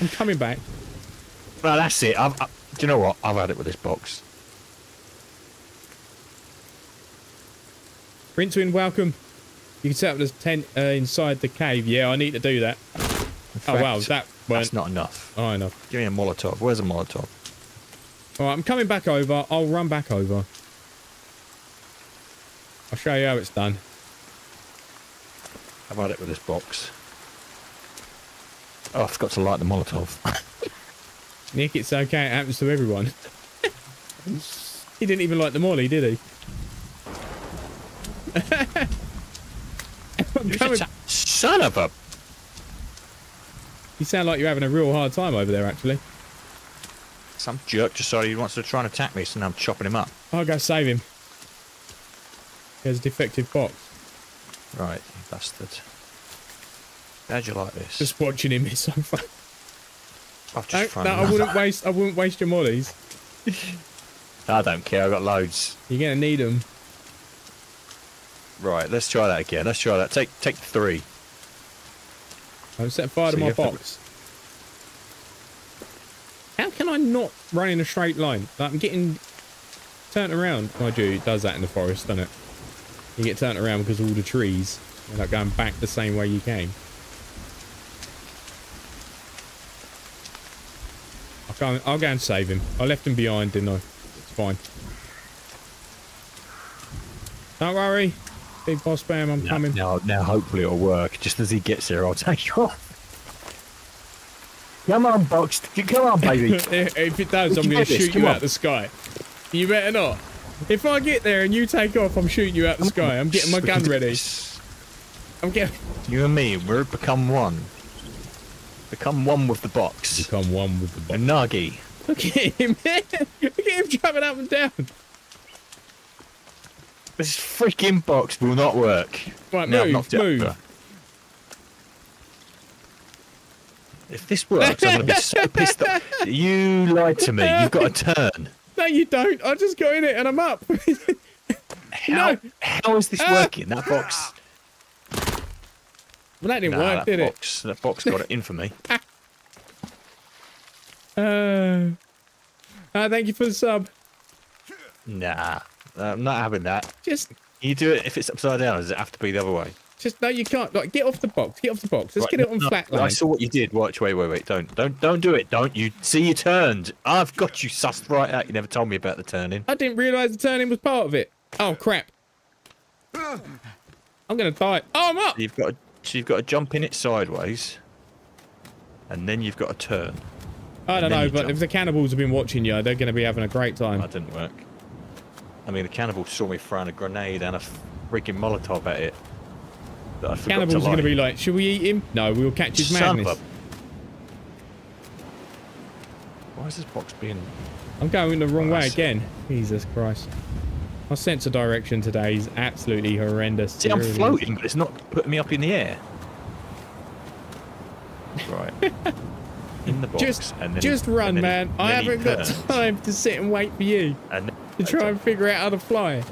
coming back. Well, that's it. Do you know what? I've had it with this box. Rinswin, welcome. You can set up this tent inside the cave. Yeah, I need to do that. Oh wow, that's not enough. Oh, enough. Give me a Molotov. Where's a Molotov? All right, I'm coming back over. I'll run back over. I'll show you how it's done. I've had it with this box. Oh, I forgot to light the Molotov. Nick, it's okay. It happens to everyone. He didn't even like the Molly, did he? Son of a... You sound like you're having a real hard time over there, actually. Some jerk decided he wants to try and attack me, so now I'm chopping him up. I'll go save him. There's a defective box. Right, you bastard. How'd you like this? Just watching him is so fun. I've just I wouldn't waste your mollies. I don't care. I've got loads. You're gonna need them. Right, let's try that again. Let's try that. Take three. I'm set fire to my box. How can I not run in a straight line? Like, I'm getting turned around. Oh, dude, it does that in the forest, doesn't it? You get turned around because of all the trees. You're like going back the same way you came. I'll go and save him. I left him behind, didn't I? It's fine. Don't worry. Big Boss Bam, I'm coming. Now hopefully it'll work. Just as he gets here, I'll take you off. Come on, Box. Come on, baby. If it does, I'm going to shoot you out the sky. You better not. If I get there and you take off, I'm shooting you out the sky. I'm getting my gun ready. You and me, we're become one. Become one with the box. Become one with the box. And Nagi. Look at him. Look at him jumping up and down. This freaking box will not work. Right, no, move. If this works, I'm going to be so pissed off. You lied to me. You've got a turn. No, you don't. I just got in it and I'm up. How is this working? That box... Well, that didn't work, did it? That box got it in for me. Thank you for the sub. Nah. I'm not having that. Just you do it if it's upside down. Does it have to be the other way? Just no, you can't. Like, get off the box. Get off the box. Let's get it on flat line. I saw what you did. Watch. Wait. Don't do it. Don't you see? You turned. I've got you sussed right out. You never told me about the turning. I didn't realise the turning was part of it. Oh crap! I'm gonna die. Oh, I'm up. You've got to jump in it sideways, and then you've got to turn. I don't know, but if the cannibals have been watching you, they're gonna be having a great time. That didn't work. I mean, the cannibal saw me throwing a grenade and a freaking Molotov at it. The cannibals are going to be like, should we eat him? No, we'll catch his madness. Why is this box being... I'm going the wrong way again. Jesus Christ. My sense of direction today is absolutely horrendous. See, I'm floating, but it's not putting me up in the air. Right. In the box. Just run, man. I haven't got time to sit and wait for you. And then to try and figure out how to fly.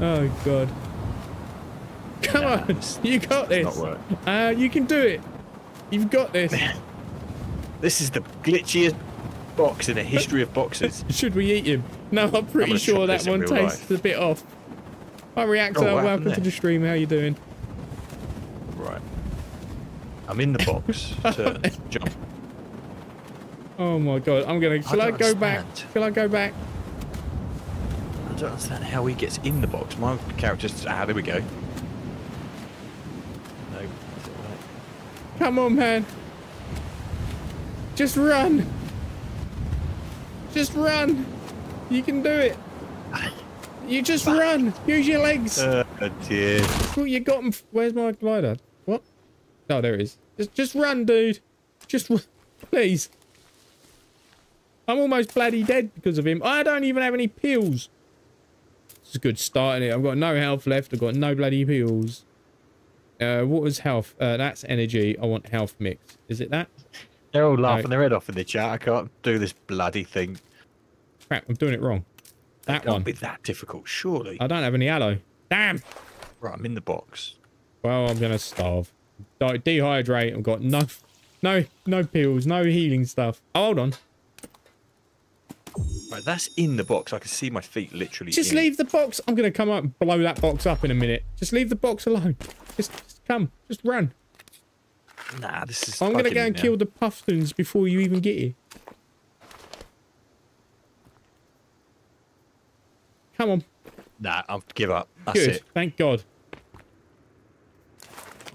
Oh god! Come on, you got this. You can do it. You've got this. This is the glitchiest box in the history of boxes. Should we eat him? No, I'm pretty sure that one tastes a bit off. Hi, Reactor. Welcome to the stream. How you doing? I'm in the box to jump. Oh my god, I'm gonna. Shall I go back? I don't understand how he gets in the box. My character's. Ah, there we go. No. Come on, man. Just run. Just run. You can do it. You just run. Use your legs. Dear. Well, you got him. Where's my glider? What? Oh, there it is. Just run, dude. Just run. Please. I'm almost bloody dead because of him. I don't even have any pills. This is a good start, innit? I've got no health left. I've got no bloody pills. What was health? That's energy. I want health mix. Is it that? They're all laughing their head off in the chat. I can't do this bloody thing. Crap, I'm doing it wrong. That one. It can't be that difficult, surely. I don't have any aloe. Damn! Right, I'm in the box. Well, I'm going to starve. Dehydrate. I've got no pills, no healing stuff. Oh, hold on. Right, that's in the box. I can see my feet literally. Just leave the box. I'm going to come up and blow that box up in a minute. Just leave the box alone. Just come. Just run. Nah, this is. I'm going to go and kill the Pufftons before you even get here. Come on. Nah, I'll give up. That's good. It. Thank God.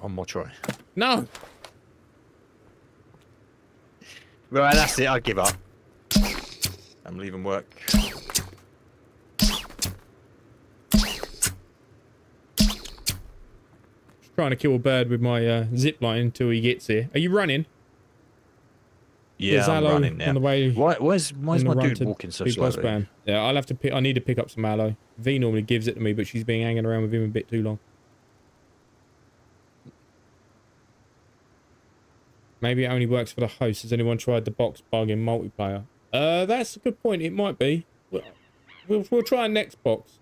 One more try. No. Right, that's it. I give up. I'm leaving work. Just trying to kill a bird with my zip line until he gets here. Are you running? Yeah, I'm running now. On the way. Why is my dude walking so slowly? Yeah, I'll have to. I need to pick up some aloe. V normally gives it to me, but she's been hanging around with him a bit too long. Maybe it only works for the host. Has anyone tried the box bug in multiplayer? That's a good point. It might be. We'll try next box.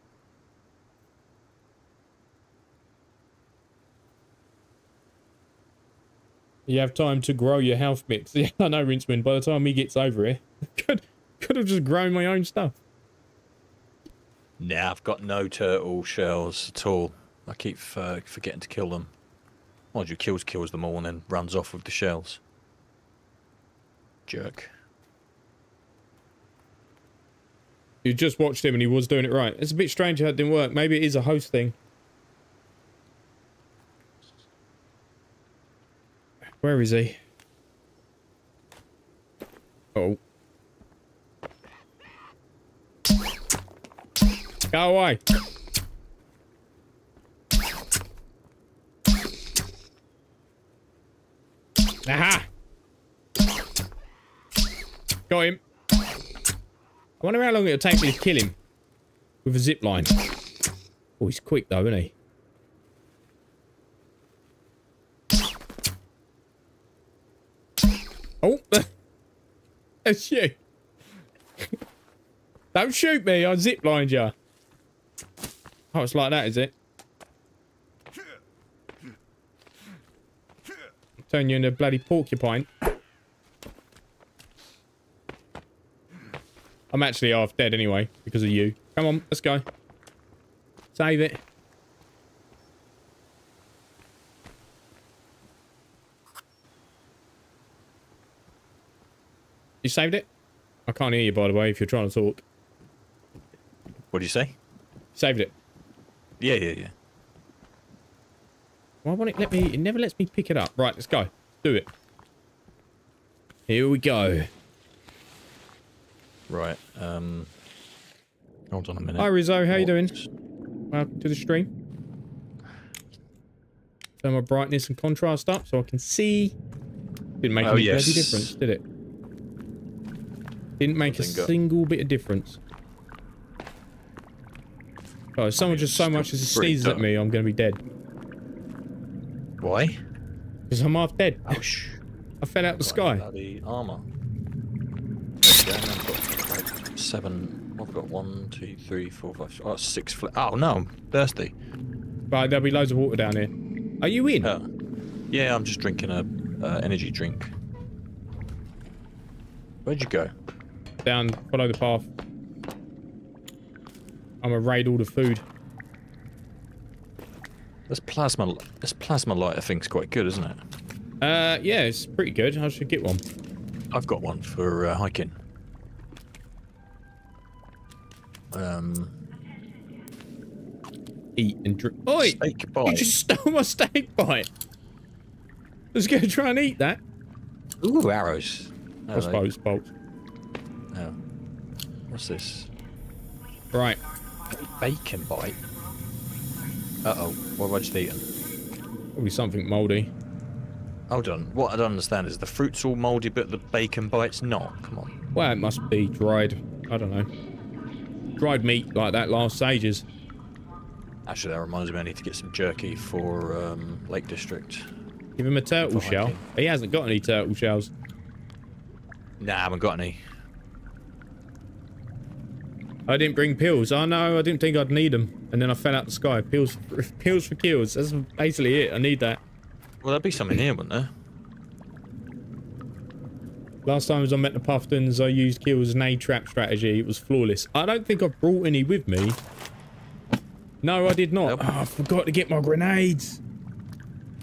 You have time to grow your health mix. Yeah, I know, Rinceman. By the time he gets over here, could have just grown my own stuff. Nah, I've got no turtle shells at all. I keep forgetting to kill them. Mind you, kills them all and then runs off with the shells. Jerk. You just watched him and he was doing it right. It's a bit strange how it didn't work. Maybe it is a host thing. Where is he? Oh. Go away. Aha! Got him. I wonder how long it'll take me to kill him with a zip line. Oh, he's quick though, isn't he? Oh, that's you. Don't shoot me, I zip lined you. Oh, it's like that, is it? Turn you into a bloody porcupine. I'm actually half dead anyway, because of you. Come on, let's go. Save it. You saved it? I can't hear you, by the way, if you're trying to talk. What did you say? Saved it. Yeah. Why won't it let me? It never lets me pick it up. Right, let's go. Do it. Here we go. Right, hold on a minute. Hi Rizzo, how you doing? Welcome to the stream. Turn my brightness and contrast up so I can see. Didn't make any bloody difference, did it? Didn't make a single bit of difference. Oh, if someone just so much as sneezes at me, I'm going to be dead. Why? Because I'm half dead. Oh, I fell out the sky. Bloody armor. Seven. I've got 1, 2, 3, 4, 5. Oh, 6. Oh no, I'm thirsty. Right, there'll be loads of water down here. Are you in? Yeah, I'm just drinking a energy drink. Where'd you go? Down, follow the path. I'm gonna raid all the food. This plasma lighter thing's quite good, isn't it? Yeah, it's pretty good. I should get one. I've got one for hiking. Eat and drink. Oi! Steak bite. You just stole my steak bite. Let's go try and eat that. Ooh, arrows. I suppose bolts. Oh. What's this? Right. Bacon bite. Uh-oh. What have I just eaten? Probably something mouldy. Hold on. What I don't understand is the fruit's all mouldy, but the bacon bite's not. Come on. Well, it must be dried. I don't know. Dried meat like that lasts ages. Actually, that reminds me I need to get some jerky for Lake District. Give him a turtle shell. He hasn't got any turtle shells. Nah, I haven't got any. I didn't bring pills. Oh no, I didn't think I'd need them. And then I fell out the sky. Pills for kills. That's basically it. I need that. Well, there'd be something here, wouldn't there? Last time I met the Pufftons, I used kills as an A-trap strategy. It was flawless. I don't think I brought any with me. No, I did not. Nope. Oh, I forgot to get my grenades.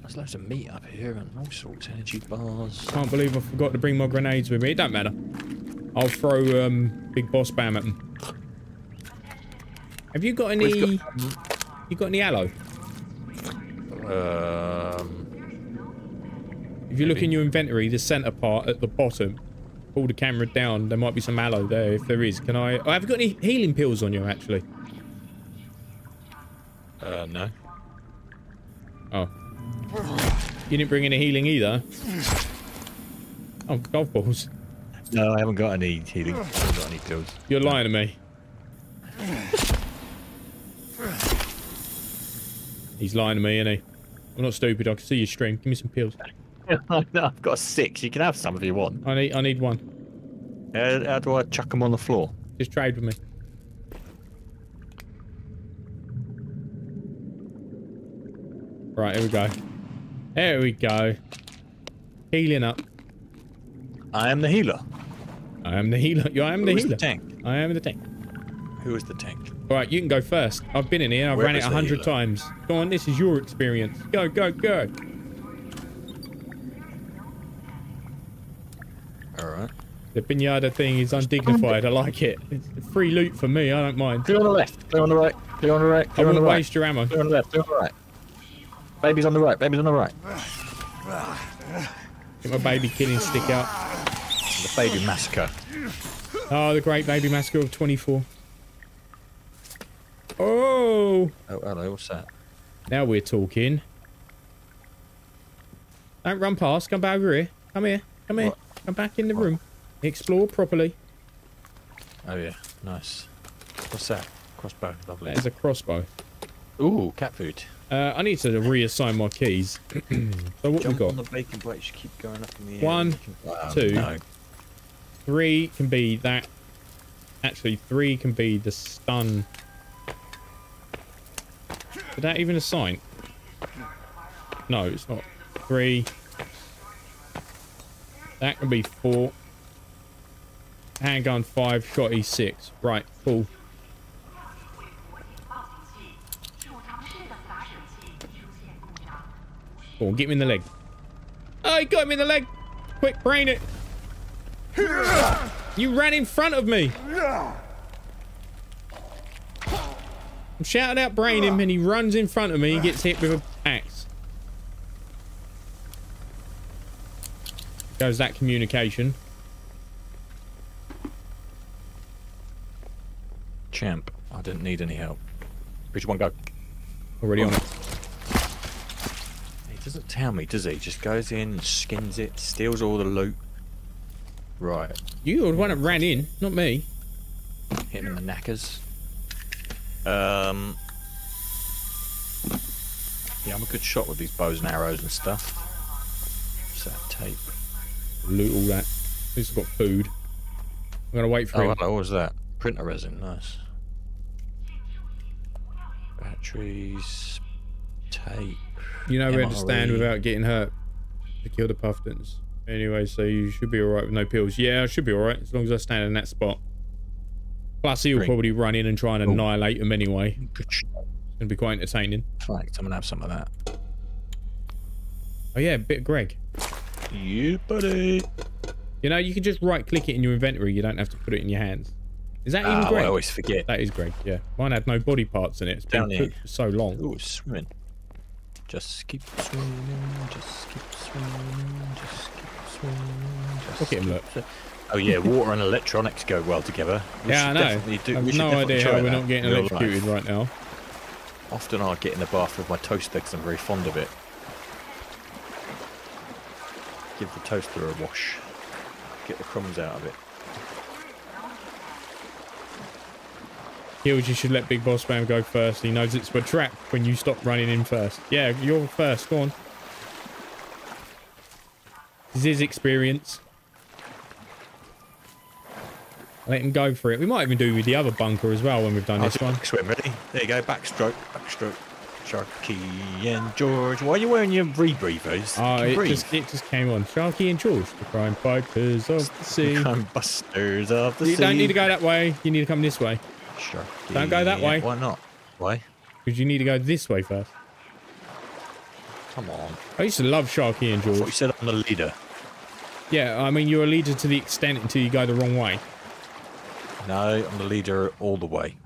There's loads of meat up here and all sorts of energy bars. Can't believe I forgot to bring my grenades with me. It don't matter. I'll throw BigBossBam at them. Have you got any? You got any aloe? If you look in your inventory, the center part at the bottom, pull the camera down. There might be some aloe there if there is. Can I? Oh, have you got any healing pills on you actually? No. Oh. You didn't bring any healing either. Oh, golf balls. No, I haven't got any healing. I haven't got any pills. You're lying to me. He's lying to me, isn't he? I'm not stupid. I can see your stream. Give me some pills. I've got 6. You can have some if you want. I need one. How do I chuck them on the floor? Just trade with me. Right, here we go. There we go. Healing up. I am the healer. I am the healer. I am the healer. Who is the tank? I am the tank. Who is the tank? All right, you can go first. I've been in here. I've ran it 100 times. Go on, this is your experience. Go, go, go. All right. The pinata thing is undignified. I like it. It's free loot for me. I don't mind. Clear on the left. Clear on the right. Clear on the right. Clear on the right. I won't waste your ammo. Clear on the left. Clear on the right. Baby's on the right. Baby's on the right. Get my baby killing stick out. The baby massacre. Oh, the great baby massacre of 24. Oh. Oh, hello. What's that? Now we're talking. Don't run past. Come back over here. Come here. Come here. What? Come back in the room. Explore properly. Oh yeah. Nice. What's that? Crossbow. Lovely. That is a crossbow. Ooh, cat food. I need to reassign my keys. So what we got? On the bacon plate, should keep going up in the air. 1, 2, 3 can be that. Actually, 3 can be the stun. Is that even a sign? No, it's not. 3. That can be 4. Handgun 5, shotty 6. Right, cool. Oh, get me in the leg. Oh, he got me in the leg. Quick, brain it. You ran in front of me. I'm shouting out brain him and he runs in front of me and gets hit with an axe. Goes that communication. Champ, I didn't need any help. Which one go? Already on it. Doesn't tell me, does he? Just goes in and skins it, steals all the loot. Right. You were the one that ran in, not me. Hit him in the knackers. Yeah, I'm a good shot with these bows and arrows and stuff. What's that tape? Loot all that. At least I've got food. I'm gonna wait for him. Hello, what was that? Printer resin, nice. Batteries, tape. You know where to stand without getting hurt to kill the Pufftons. Anyway, so you should be alright with no pills. Yeah, I should be alright as long as I stand in that spot. Plus, he'll probably run in and try and annihilate them anyway. It's going to be quite entertaining. In fact, I'm going to have some of that. Oh yeah, bit of Greg. You buddy. You know, you can just right click it in your inventory. You don't have to put it in your hands. Is that even Greg? I always forget. That is Greg, yeah. Mine had no body parts in it. It's been cooked for so long. Oh, it's swimming. Just keep swimming, just keep swimming, just keep swimming. Just look at him, look. Oh yeah, water and electronics go well together. Yeah, I know. I have no idea how we're not getting electrocuted right now. Often I get in the bath with my toaster because I'm very fond of it. Give the toaster a wash. Get the crumbs out of it. Kills, you should let Big Boss Bam go first. He knows it's a trap when you stop running in first. Yeah, you're first. Go on. This is his experience. Let him go for it. We might even do with the other bunker as well when we've done this one. Swim, ready? There you go. Backstroke. Backstroke. Sharky and George. Why are you wearing your rebreathers? Oh, it just came on. Sharky and George, the crime fighters of the sea. The crime busters of the sea. You don't need to go that way. You need to come this way. Sharky. Don't go that way. Why not? Why? Because you need to go this way first. Come on. I used to love Sharky and George. That's what you said. I'm the leader. Yeah, I mean, you're a leader to the extent until you go the wrong way. No, I'm the leader all the way.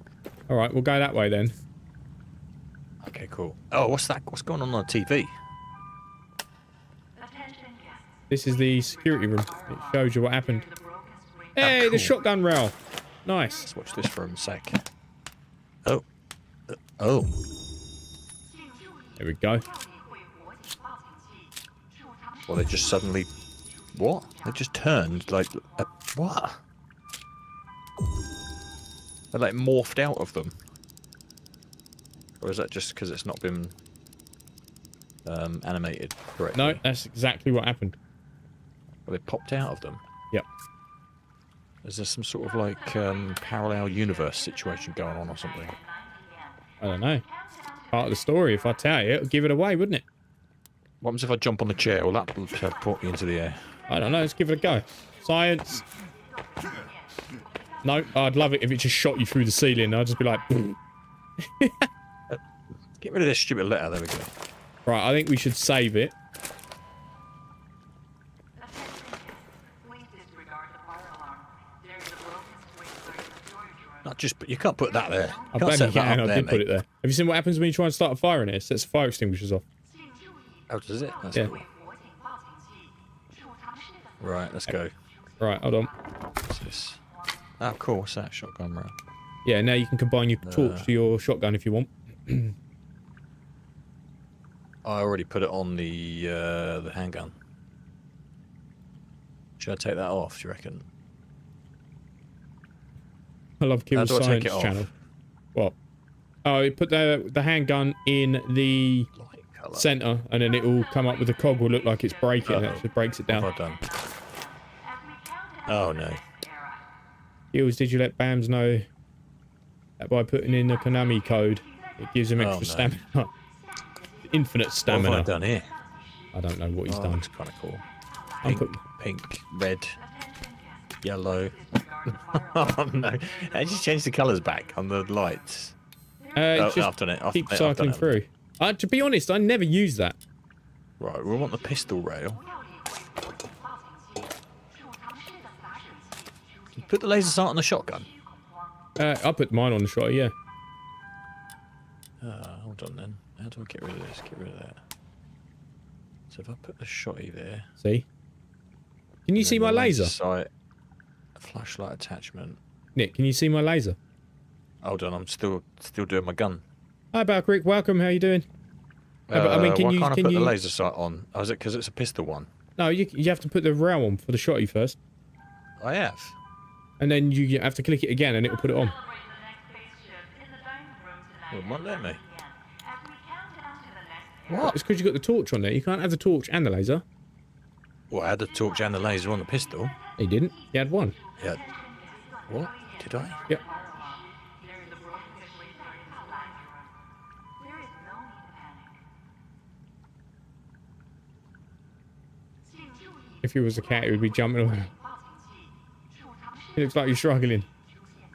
All right, we'll go that way then. Okay, cool. Oh, what's that? What's going on the TV? This is the security room. It shows you what happened. Hey, cool. The shotgun rail. Nice. Let's watch this for a sec. Oh. Oh. There we go. Well, they just suddenly... What? They just turned like... what? They like morphed out of them. Or is that just because it's not been animated correctly? No, that's exactly what happened. Well, they popped out of them. Yep. Is there some sort of like parallel universe situation going on or something? I don't know. Part of the story. If I tell you, it would give it away, wouldn't it? What happens if I jump on the chair? Will that port me into the air? I don't know. Let's give it a go. Science. No, I'd love it if it just shot you through the ceiling. I'd just be like. Get rid of this stupid letter. There we go. Right, I think we should save it. Not just, but you can't put that there. I bet you can. I did put it there. Have you seen what happens when you try and start a fire in it? It sets the fire extinguishers off. Oh, does it? That's cool. Right, let's go. Right, hold on. What's this? Oh, cool. What's that? Shotgun round. Yeah, now you can combine your torch to your shotgun if you want. I already put it on the handgun. Should I take that off, do you reckon? I love Kills Science channel. What? Oh, you put the handgun in the center and then it will come up with a cog, will look like it's breaking. It actually breaks it down. What have I done? Oh no. Kills, did you let Bams know that by putting in the Konami code it gives him extra stamina? Infinite stamina. What have I done here? I don't know what he's done. It's kind of cool. Pink, pink, red, yellow. Oh no! I just changed the colours back on the lights. Keep cycling through. To be honest, I never use that. Right, we want the pistol rail. You put the laser sight on the shotgun. I put mine on the shotgun. Yeah. Hold on then. How do I get rid of this? Get rid of that. So if I put the shotty there. See? Can you see my laser? Sight, a flashlight attachment. Nick, can you see my laser? Hold on, I'm still doing my gun. Hi, Balkrick. Welcome. How are you doing? I mean, can you? Why can't I put the laser sight on? Oh, is it because it's a pistol one? No, you have to put the rail on for the shotty first. I have. And then you have to click it again, and it will put it on. Well, it won't let me. What? It's because you got the torch on there. You can't have the torch and the laser. Well, I had the torch and the laser on the pistol. He didn't. He had one. Yeah. What? Did I? Yep. If he was a cat, he would be jumping away. He looks like he's struggling.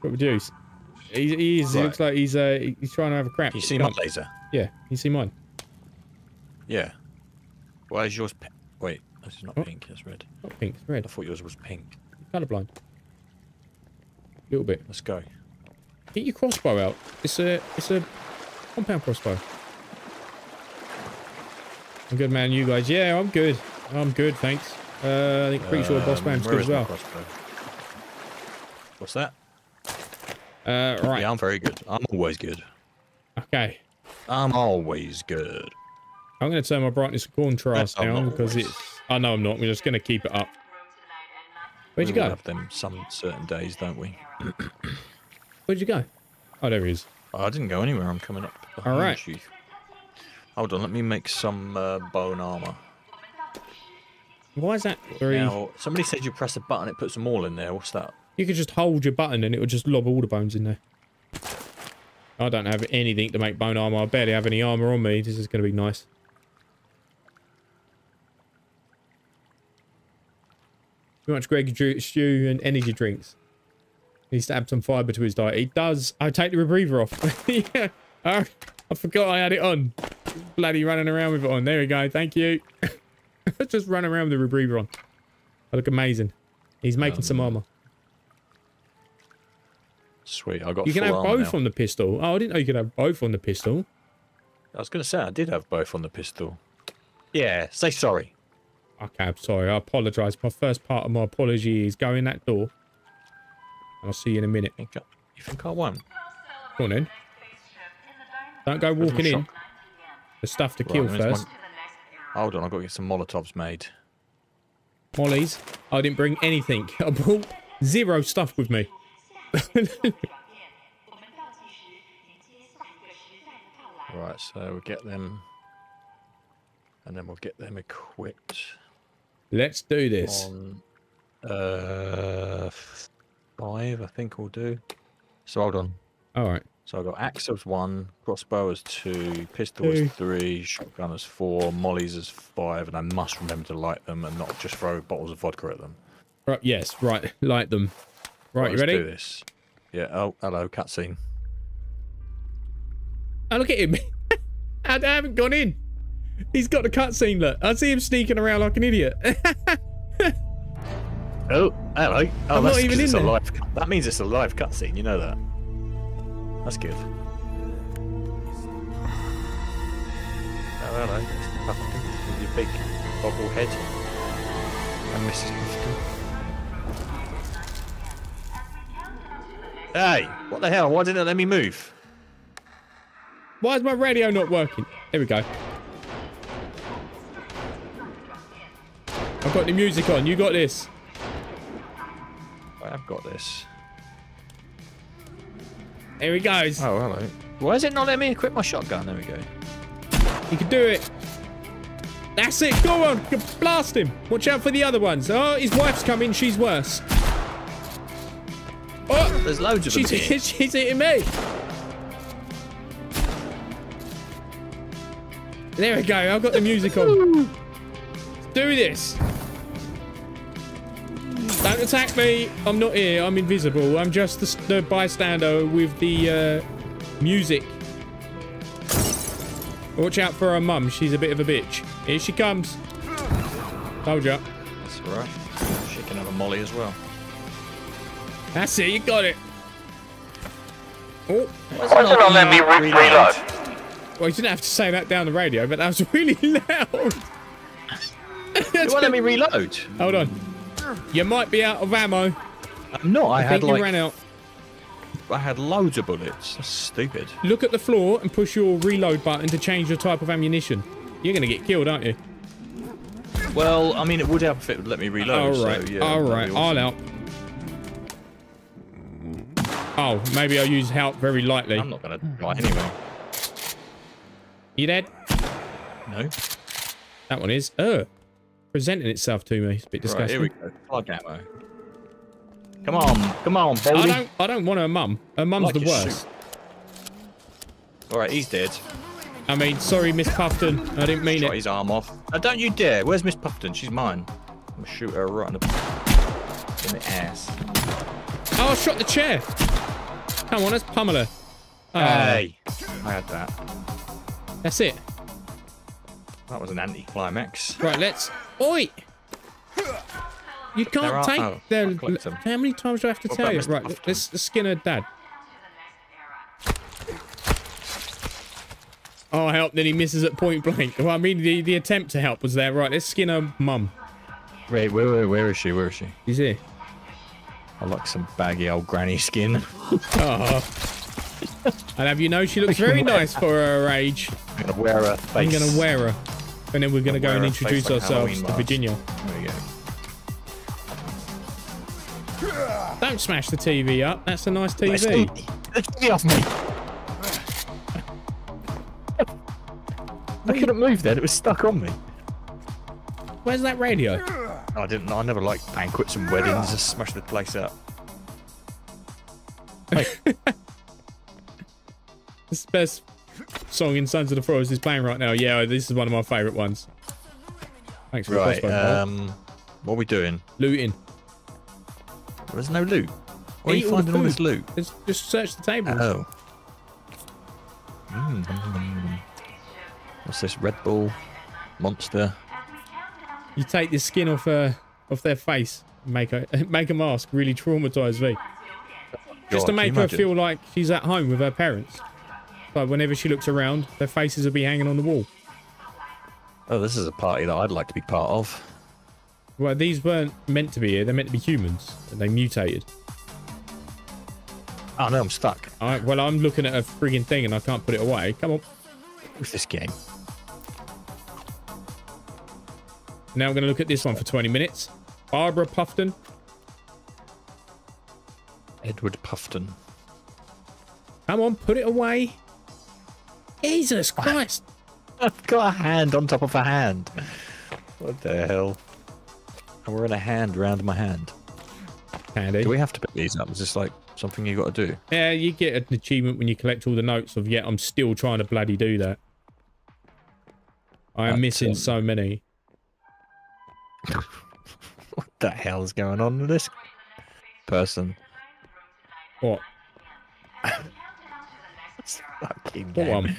Got the juice. He is. Right. He looks like he's trying to have a crap. You see my laser? Yeah. You see mine? Yeah. Why is yours pink? Wait, this is not pink, it's red. Not pink, it's red. I thought yours was pink. Colourblind. A little bit. Let's go. Get your crossbow out. It's a compound crossbow. I'm good, man. You guys? Yeah, I'm good. I'm good, thanks. I think pretty sure BossBam's good as well. What's that? Right. Yeah, I'm very good. I'm always good. Okay. I'm always good. I'm going to turn my brightness and contrast down because it's... I know I'm not. We're just going to keep it up. Where'd you go? We have them some certain days, don't we? Where'd you go? Oh, there he is. I didn't go anywhere. I'm coming up. All right. You. Hold on. Let me make some bone armor. Why is that three? Now, somebody said you press a button, it puts them all in there. What's that? You could just hold your button and it would just lob all the bones in there. I don't have anything to make bone armor. I barely have any armor on me. This is going to be nice. Too much Greg stew and energy drinks. He needs to add some fiber to his diet. He does. I take the rebreather off. Yeah. Oh, I forgot I had it on. Bloody running around with it on. There we go. Thank you. Just run around with the rebreather on. I look amazing. He's making some armor. Sweet, I got. You can have both on the pistol. Oh, I didn't know you could have both on the pistol. I was going to say I did have both on the pistol. Yeah, say sorry. Okay, I'm sorry. I apologise. My first part of my apology is go in that door. I'll see you in a minute. You think I won? Go on then. Don't go walking in. There's stuff to kill first. Hold on, I've got to get some Molotovs made. Mollies? I didn't bring anything. I brought zero stuff with me. Right, so we'll get them. And then we'll get them equipped. Let's do this. On, 5, I think we'll do. So hold on. Alright. So I've got axe as 1, crossbow as 2, pistol as 3, shotgun as 4, mollies as 5, and I must remember to light them and not just throw bottles of vodka at them. Right, yes, right, light them. Right, you ready? Let's do this. Yeah, oh, hello, cutscene. Oh, look at him. I haven't gone in. He's got the cutscene, look. I see him sneaking around like an idiot. Oh, hello. Oh, I'm not even in there. That means it's a live cutscene, you know that. That's good. Oh, hello. Mr. Puffington with your big bobble head. And Mrs. Puffington. Hey! What the hell? Why didn't it let me move? Why is my radio not working? There we go. I've got the music on. You got this. I have got this. Here he goes. Oh, hello. Why is it not letting me equip my shotgun? There we go. You can do it. That's it. Go on. You can blast him. Watch out for the other ones. Oh, his wife's coming. She's worse. Oh, there's loads of them here. She's hitting me. There we go. I've got the music on. Let's do this. Don't attack me. I'm not here. I'm invisible. I'm just the bystander with the music. Watch out for her mum. She's a bit of a bitch. Here she comes. Told ya. That's all right. She can have a molly as well. That's it. You got it. Oh. Why did I let me reload? Well, you didn't have to say that down the radio, but that was really loud. You won't let me reload. Hold on. You might be out of ammo. No, I had like... ran out. I had loads of bullets. That's stupid. Look at the floor and push your reload button to change your type of ammunition. You're going to get killed, aren't you? Well, I mean, it would help if it would let me reload. All right, so, yeah, all right. Awesome. I'll help. Oh, maybe I'll use help very lightly. I'm not going to die anyway. You dead? No. That one is. Presenting itself to me. It's a bit disgusting. Right, here we go. Plug ammo. Come on. Come on, Baldy. I don't want her mum. Her mum's like the worst. Alright, he's dead. I mean, sorry, Miss Puffton. I didn't mean it. Got his arm off. Oh, don't you dare. Where's Miss Puffton? She's mine. I'm going to shoot her right in the ass. Oh, I shot the chair. Come on, let's pummel her. Hey. I had that. That's it. That was an anti-climax. Right, let's... Oi! You can't take... Oh, their... How many times do I have to tell you? Right, let's skin her dad. Oh, help. Then he misses at point blank. Well, I mean, the attempt to help was there. Right, let's skin her mum. Wait, where is she? Where is she? She's here. I like some baggy old granny skin. Oh. And have you know she looks very nice for her age. I'm going to wear her face. I'm going to wear her. And then we're going to go and introduce ourselves to Virginia. There we go. Don't smash the TV up. That's a nice TV. Get the TV off me. I couldn't move then. It was stuck on me. Where's that radio? I didn't. I never liked banquets and weddings. Just smash the place up. Hey. This is the best song in Sons of the Forest is playing right now. Yeah, this is one of my favourite ones. Thanks for the crossbow. What are we doing? Looting. There's no loot. Where are you finding all this loot? Just search the table. Oh. Mm. What's this? Red Bull monster. You take the skin off their face, and make a mask. Really traumatise me. Just to make her feel like she's at home with her parents. But whenever she looks around, their faces will be hanging on the wall. Oh, this is a party that I'd like to be part of. Well, these weren't meant to be here. They're meant to be humans. And they mutated. Oh, no, I'm stuck. Right, well, I'm looking at a frigging thing and I can't put it away. Come on. What's this game? Now I'm going to look at this one for 20 minutes. Barbara Puffton. Edward Puffton. Come on, put it away. Jesus Christ. I've got a hand on top of a hand. What the hell? And we're in a hand round my hand. Handy. Do we have to pick these up? Is this like something you got to do? Yeah, you get an achievement when you collect all the notes of, yeah, I'm still trying to bloody do that. I am missing so many. What the hell is going on with this person? What? Fucking game.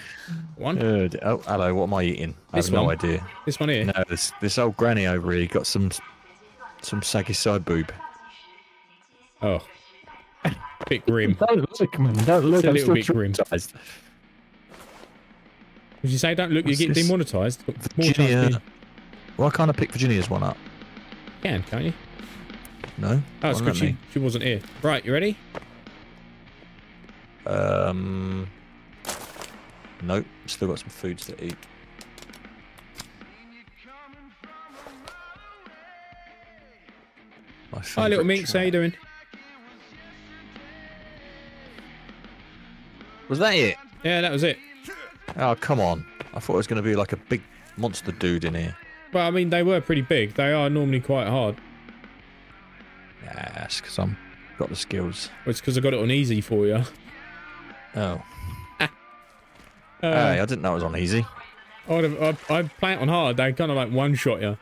One. Oh, hello. What am I eating? I have no idea. This one here. No, this old granny over here got some saggy side boob. Oh, big grim. Don't look. It's a little bit grim. Did you say don't look? What's you get this? Demonetized. Virginia. Why can't I pick Virginia's one up? You can, can't you? No. Oh, it's because she wasn't here. Right, you ready? Nope, still got some foods to eat. Hi, little minx, how you doing? Was that it? Yeah, that was it. Oh, come on. I thought it was going to be like a big monster dude in here. Well, I mean, they were pretty big. They are normally quite hard. Nah, that's because I've got the skills. Well, it's because I got it on easy for you. Oh. Hey, I didn't know it was on easy. I'd play it on hard. They kind of like one-shot you.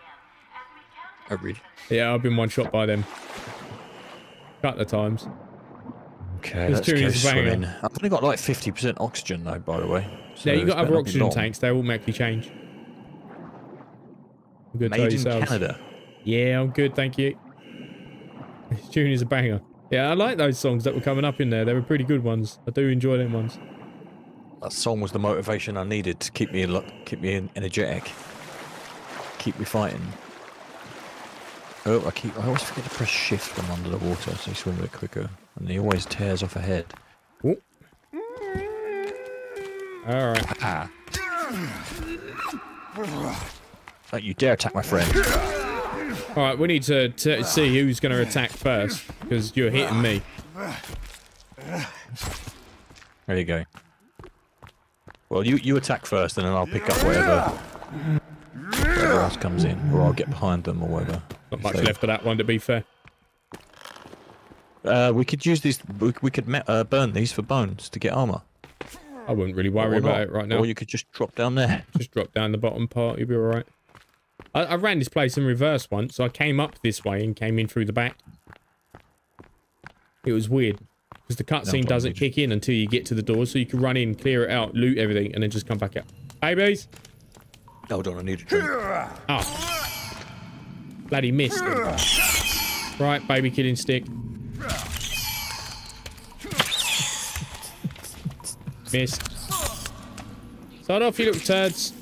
Oh, really? Yeah, I've been one-shot by them. A couple of times. Okay, let's go swimming. I've only got like 50% oxygen, though, by the way. So yeah, you've got other oxygen tanks. They automatically change. Good Made in Canada. Yeah, I'm good, thank you. This tune is a banger. Yeah, I like those songs that were coming up in there. They were pretty good ones. I do enjoy them ones. That song was the motivation I needed to keep me energetic, keep me fighting. Oh, I always forget to press shift when I'm under the water, so you swim a bit quicker. And he always tears off a head. All right. Don't you dare attack my friend. All right, we need to see who's going to attack first, because you're hitting me. There you go. Well, you attack first, and then I'll pick up whatever else comes in, or I'll get behind them, or whatever. Not much left of that one, to be fair. We could use these. We could burn these for bones to get armor. I wouldn't really worry about it right now. Or you could just drop down there. Just drop down the bottom part. You'll be all right. I ran this place in reverse once, so I came up this way and came in through the back. It was weird, because the cutscene doesn't kick in until you get to the door, so you can run in, clear it out, loot everything, and then just come back out. Babies! Oh, don't I need a drink? Oh. Bloody missed. Right, baby killing stick. Missed. Start off, you little turds.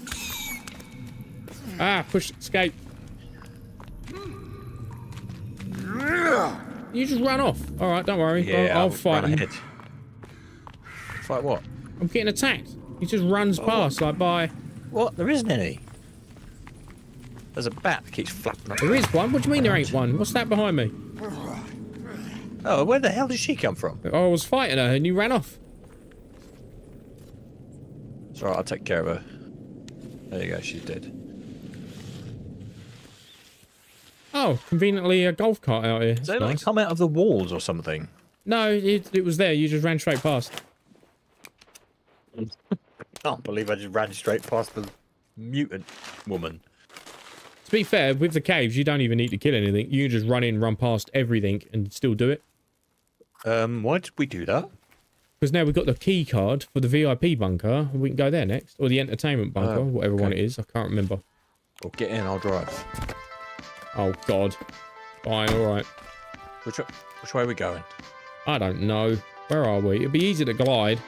Ah, push, escape. You just ran off. All right, don't worry. Yeah, I'll fight him. Fight what? I'm getting attacked. He just runs past like by... What? There isn't any. There's a bat that keeps flapping up. There is one? What do you mean there ain't one? What's that behind me? Oh, where the hell did she come from? I was fighting her and you ran off. It's alright, I'll take care of her. There you go, she's dead. Oh, conveniently a golf cart out here. Did they like come out of the walls or something? No, it was there. You just ran straight past. I can't believe I just ran straight past the mutant woman. To be fair, with the caves, you don't even need to kill anything. You just run in, run past everything and still do it. Why did we do that? Because now we've got the key card for the VIP bunker. We can go there next. Or the entertainment bunker, whatever one it is. I can't remember. Well, get in, I'll drive. Oh, God. Fine, all right. Which way are we going? I don't know. Where are we? It'd be easy to glide.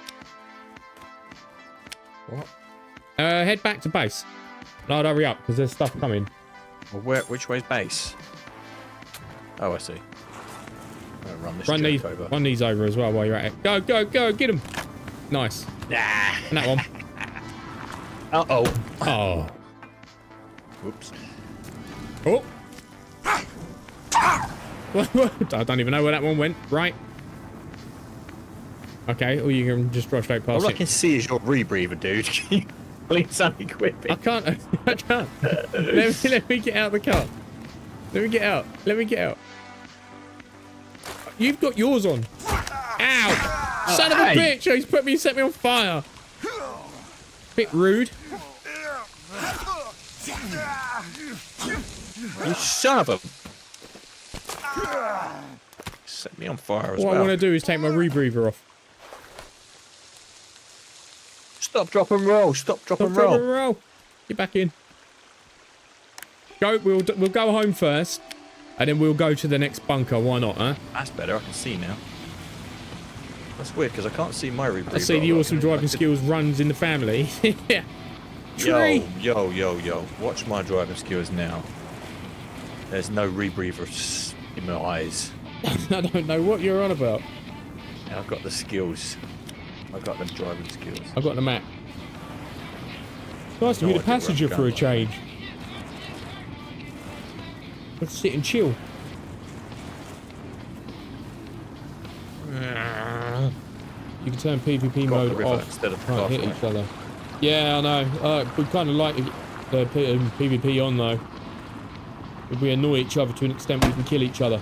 What? Head back to base. No, hurry up, because there's stuff coming. Well, which way's base? Oh, I see. I'll run these over. Run these over as well while you're at it. Go, go, go. Get them. Nice. Nah. And that one. Uh-oh. Oh. Whoops. Oh. I don't even know where that one went. Right. Okay, or you can just drive straight past it. All I can see is your rebreather, dude. Can you please unequip it? I can't. let me get out of the car. Let me get out. You've got yours on. Ow! Son of a bitch! He's set me on fire. Bit rude. You son of a... Set me on fire as well. What I want to do is take my rebreather off. Stop, drop and roll. Stop, drop and roll. Stop, drop and roll. Get back in. Go. We'll go home first, and then we'll go to the next bunker. Why not, huh? That's better. I can see now. That's weird because I can't see my rebreather. I see the awesome driving skills runs in the family. Yeah. Yo. Watch my driving skills now. There's no rebreather in my eyes. I don't know what you're on about. I've got the skills. I've got the driving skills. I've got the map. It's nice to be the passenger for a change. Let's sit and chill. You can turn PvP mode off. Instead of can't hit each other. Yeah, I know. We kind of like the PvP on though. If we annoy each other to an extent, we can kill each other.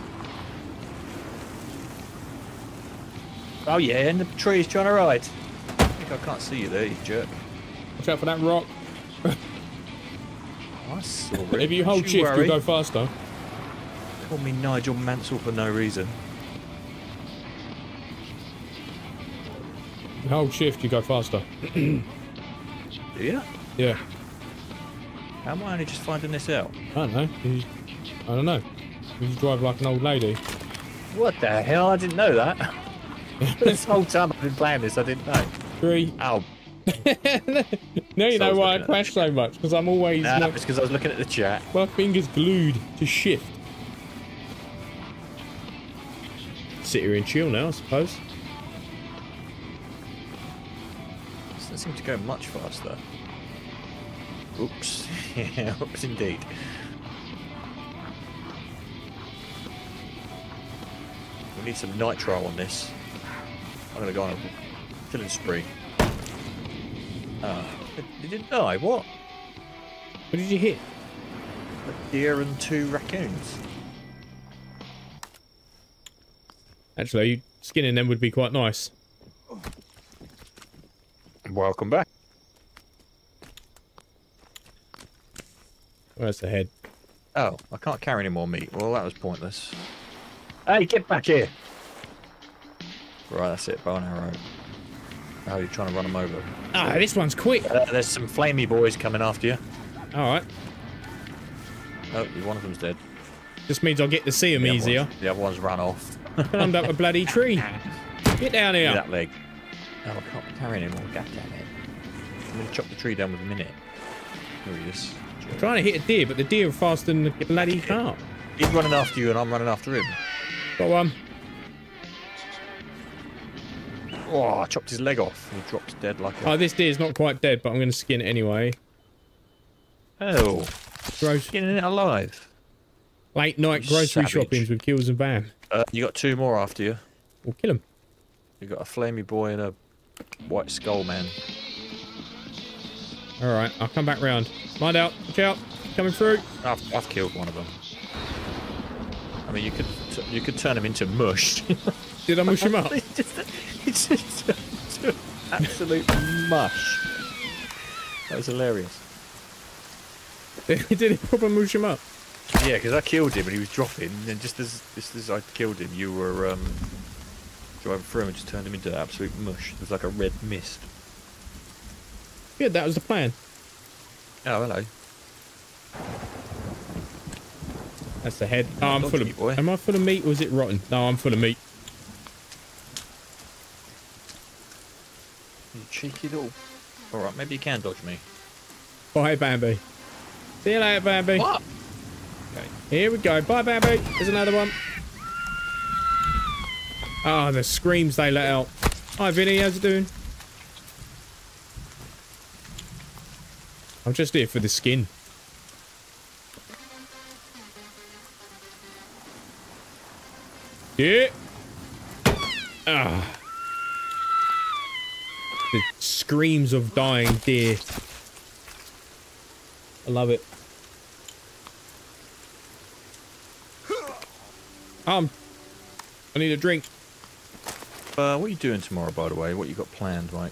Oh yeah, and the tree's trying to ride. I think I can't see you there, you jerk. Watch out for that rock. I saw it. If you hold shift, you'll go faster. Call me Nigel Mansell for no reason. If you hold shift, you go faster. Do you? Yeah. How am I only just finding this out? I don't know. You just drive like an old lady. What the hell? I didn't know that. This whole time I've been playing this, I didn't know. Three. Ow. Now you know why I crash so much, because I'm always... Nah, it's because I was looking at the chat. My finger's glued to shift. Sit here and chill now, I suppose. Doesn't seem to go much faster. Oops. Yeah, oops indeed. We need some nitro on this. I'm gonna go on a killing spree. It didn't die. What? What did you hit? A deer and two raccoons. Actually, skinning them would be quite nice. Welcome back. Where's the head? Oh, I can't carry any more meat. Well, that was pointless. Hey, get back here! Right, that's it. Bow and arrow. Oh, you're trying to run them over. Ah, this one's quick. There's some flamey boys coming after you. Alright. Oh, one of them's dead. Just means I'll get to see him easier. The other one's run off. Climbed up a bloody tree. Get down here. That leg. Oh, I can't carry anymore. God damn it. I'm going to chop the tree down with a minute. Here he is. I'm trying to hit a deer, but the deer are faster than the bloody car. He's running after you and I'm running after him. Got one. Oh, I chopped his leg off. He drops dead like a... Oh, this deer's not quite dead, but I'm going to skin it anyway. Oh. Gross. Skinning it alive. Late night grocery shoppings with Kills and Bam. You got two more after you. We'll kill them. You got a flamey boy and a white skull man. Alright, I'll come back round. Mind out. Watch out. Coming through. I've killed one of them. I mean, you could turn him into mush. Did I mush him up? It's just absolute mush. That was hilarious. Did he proper mush him up? Yeah, because I killed him and he was dropping, and just as I killed him, you were driving through him and just turned him into absolute mush. It was like a red mist. Good, that was the plan. Oh, hello. That's the head. Oh, I'm full of... Boy. Am I full of meat or is it rotten? No, I'm full of meat. You cheeky little... Alright, maybe you can dodge me. Bye, Bambi. See you later, Bambi. What? Okay. Here we go. Bye, Bambi. There's another one. Ah, oh, the screams they let out. Hi, Vinny. How's it doing? I'm just here for the skin. Yeah. Ah. The screams of dying deer. I love it. I need a drink. What are you doing tomorrow, by the way? What you got planned, Mike?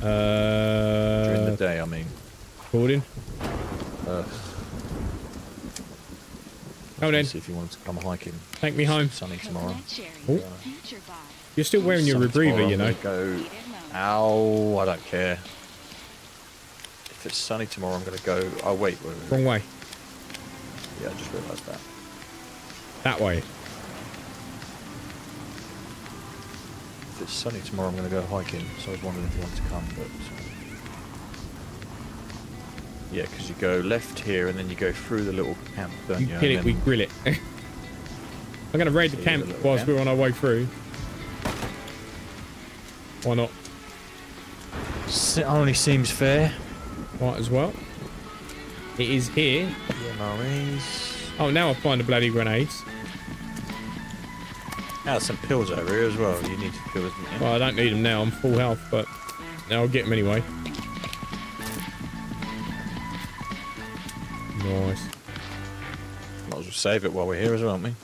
During the day, I mean. Boarding. Come then. See if you want to come hiking. Take me home. Sunny tomorrow. Oh. You're still wearing your retriever, you know. Go. Ow! I don't care. If it's sunny tomorrow, I'm going to go. Oh wait. Wrong way. Yeah, I just realised that. That way. If it's sunny tomorrow, I'm going to go hiking. So I was wondering if you want to come, but. Yeah, because you go left here and then you go through the little camp, don't you? Kill it, we grill it. I'm going to raid the camp whilst we're on our way through. Why not? It only seems fair. Might as well. It is here. Oh, now I find the bloody grenades. Now there's some pills over here as well. You need pills, don't you? Well, I don't need them now. I'm full health, but now I'll get them anyway. Nice. Might as well save it while we're here as well, aren't we?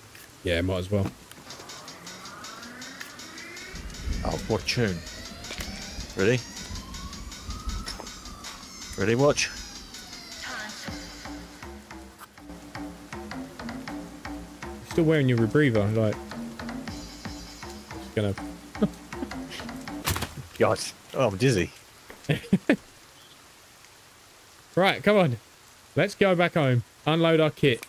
Yeah, might as well. Oh, what a tune. Ready? Ready, watch. You're still wearing your retriever, like... Just gonna... God. Oh, I'm dizzy. Right, come on. Let's go back home. Unload our kit.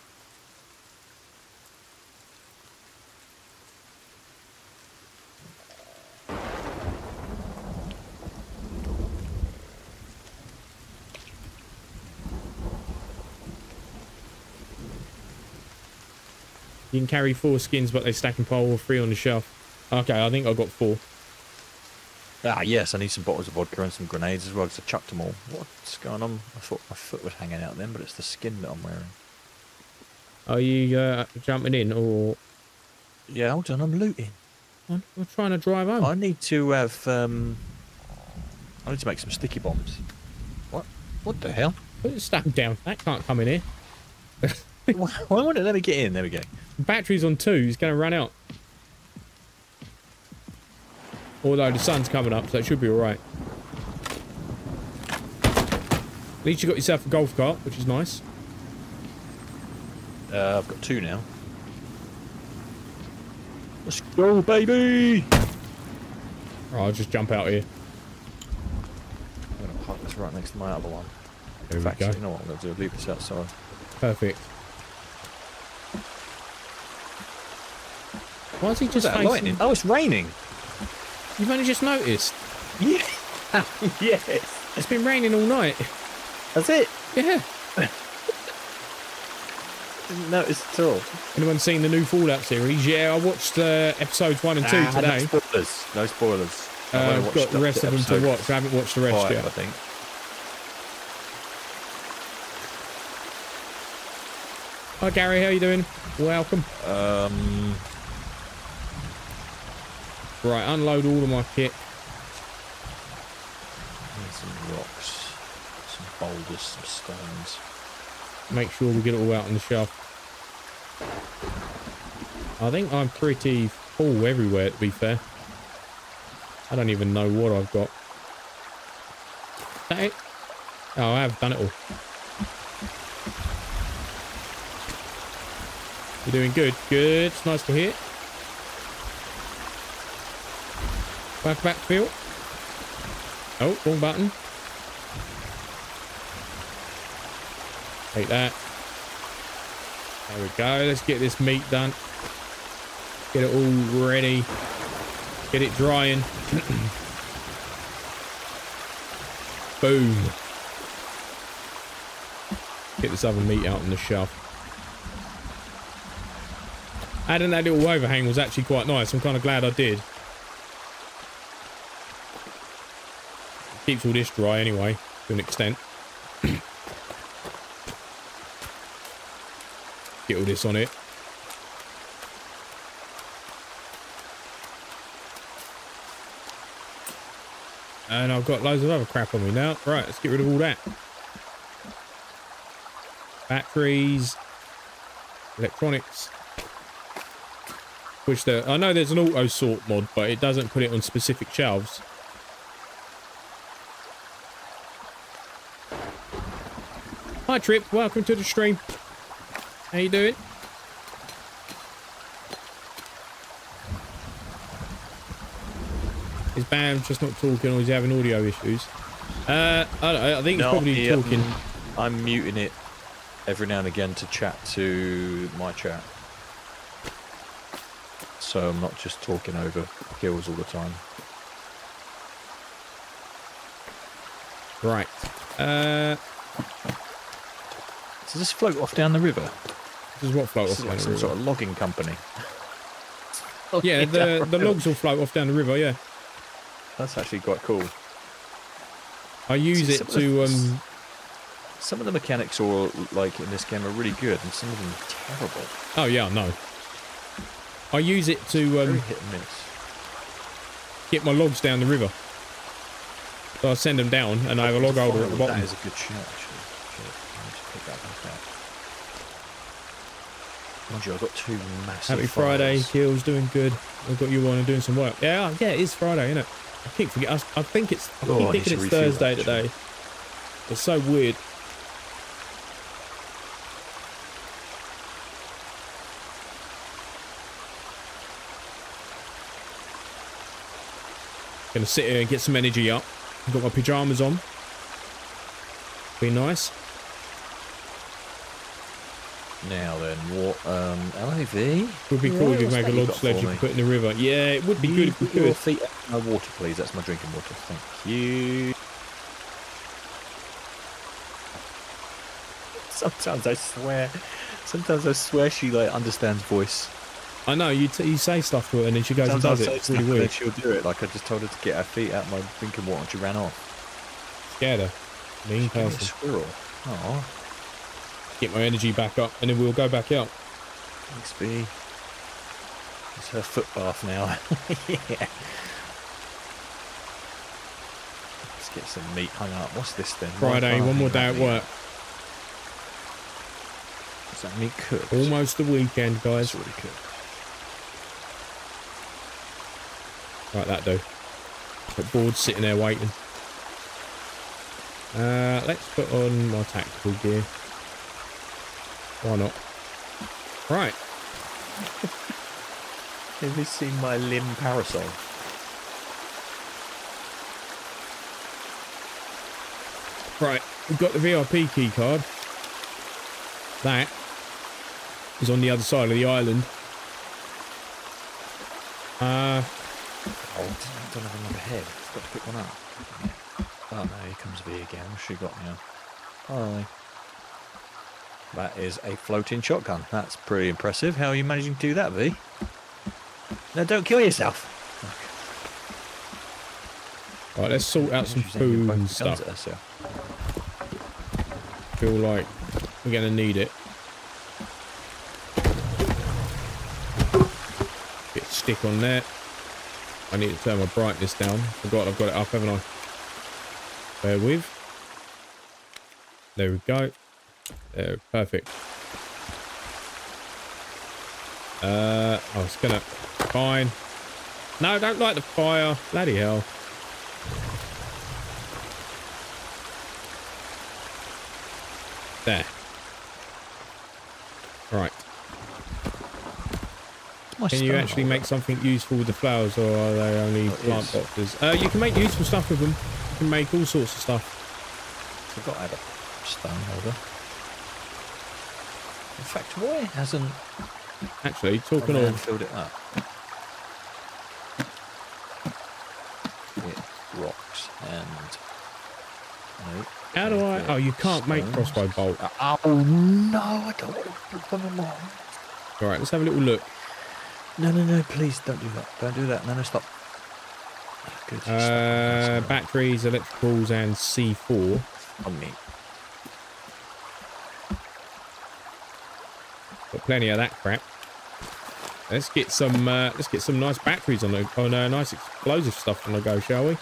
You can carry 4 skins, but they stack in pile of 3 on the shelf. Okay, I think I got 4. Ah, yes, I need some bottles of vodka and some grenades as well, because I chucked them all. What's going on? I thought my foot was hanging out then, but it's the skin that I'm wearing. Are you jumping in, or...? Yeah, hold on, I'm looting. I'm trying to drive home. I need to have, I need to make some sticky bombs. What? What the hell? Put the stuff down. That can't come in here. Why won't it let me get in? There we go. Battery's on 2. It's going to run out. Although the sun's coming up, so it should be alright. At least you got yourself a golf cart, which is nice. I've got 2 now. Let's go, baby! Right, I'll just jump out here. I'm going to park this right next to my other one. There we go. You know what I'm going to do? Leave this outside. Perfect. Why is he just facing... lightning? Oh, it's raining. You've only just noticed. Yeah. Yes. It's been raining all night. That's it. Yeah. Didn't notice at all. Anyone seen the new Fallout series? Yeah, I watched episodes 1 and 2 today. No spoilers. No spoilers. I've got the rest of them to watch. I haven't watched the rest yet. I think. Hi Gary, how you doing? Welcome. Right, unload all of my kit. Need some rocks, some boulders, some stones. Make sure we get it all out on the shelf. I think I'm pretty full everywhere, to be fair. I don't even know what I've got. Is that it? Oh, I have done it all. You're doing good. Good. It's nice to hear. Back field. Oh, wrong button. Take that. There we go. Let's get this meat done. Get it all ready. Get it drying. Boom. Get this other meat out on the shelf. Adding that little overhang was actually quite nice. I'm kind of glad I did. Keeps all this dry anyway, to an extent. Get all this on it. And I've got loads of other crap on me now. Right, let's get rid of all that. Batteries, electronics. Which I know there's an auto sort mod, but it doesn't put it on specific shelves. Hi Trip, welcome to the stream. How you doing? Is Bam just not talking, or is he having audio issues? I don't know, I think he's probably talking. I'm muting it every now and again to chat to my chat. So I'm not just talking over Kills all the time. Right. Does this float off down the river? This is what float off down the river? Some sort of logging company. Yeah, the logs will float off down the river, yeah. That's actually quite cool. I use it to... some of the mechanics or like in this game are really good, and some of them are terrible. Oh, yeah, no. I use it to hit and miss. Get my logs down the river. So I send them down, and I have a log holder at the bottom. That is a good shot, actually. Mind you, I've got two massive. Happy Friday, Kills, doing good. I've got you on and doing some work. Yeah, yeah, it is Friday, isn't it? I keep forgetting. I think it's. I keep thinking it's Thursday today. It's so weird. Gonna sit here and get some energy up. I've got my pyjamas on. Be nice. Now then, what, LAV? Would be cool if you make a log sledge you can put in the river. Yeah, it would be good if we could. Your feet in my water, please. That's my drinking water. Thank you. Sometimes I swear she, like, understands voice. I know, you say stuff to her and then she goes and does it. It's really weird. She'll do it. Like, I just told her to get her feet out of my drinking water and she ran off. Scared her. Mean person. Squirrel. Aww. Get my energy back up and then we'll go back out. Thanks, B. It's her foot bath now. Yeah. Let's get some meat hung up. What's this then? Friday, one more day at work. Is that meat cooked? Almost the weekend, guys. It's already cooked. Right, that do. That board's sitting there waiting. Let's put on my tactical gear. Why not? Right. Have you seen my limb parasol? Right, we've got the VIP keycard. That is on the other side of the island. I don't have another head. I've got to pick one up. Oh no, here comes V again. What's she got now? Hi. That is a floating shotgun. That's pretty impressive. How are you managing to do that, V? Now don't kill yourself. Okay. Right, let's sort out some food and stuff. Us, yeah. I feel like we're going to need it. Bit of stick on there. I need to turn my brightness down. Forgot I've got it up, haven't I? Bear with. There we go. There, perfect. I was gonna... Fine. No, don't light the fire. Bloody hell. There. Right. Can you actually make something useful with the flowers, or are they only plant boxes? You can make useful stuff with them. You can make all sorts of stuff. I've got to add a stone holder. In fact, why hasn't... Actually, talking of... filled it up. It rocks and... How do I... Oh, you can't make crossbow bolt. Oh, no, I don't want to put them along. All right, let's have a little look. No, no, no, please don't do that. Don't do that. No, no, stop. Good, stop. Batteries, electricals, and C4. On me. Got plenty of that crap. Let's get some nice batteries on the, nice explosive stuff on the go, shall we?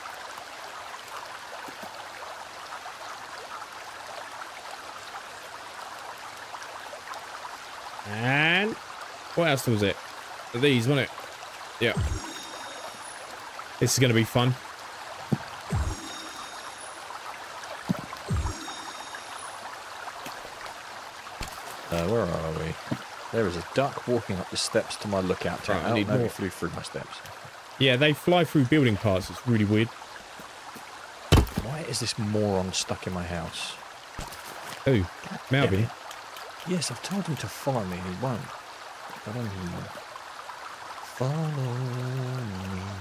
And what else was it? These, wasn't it? Yeah. This is going to be fun. Where are we? There is a duck walking up the steps to my lookout tower. Right, I need more. Flew through my steps. Yeah, they fly through building parts. It's really weird. Why is this moron stuck in my house? Who? Malvin? Yes, I've told him to follow me and he won't. I don't even know. Follow me.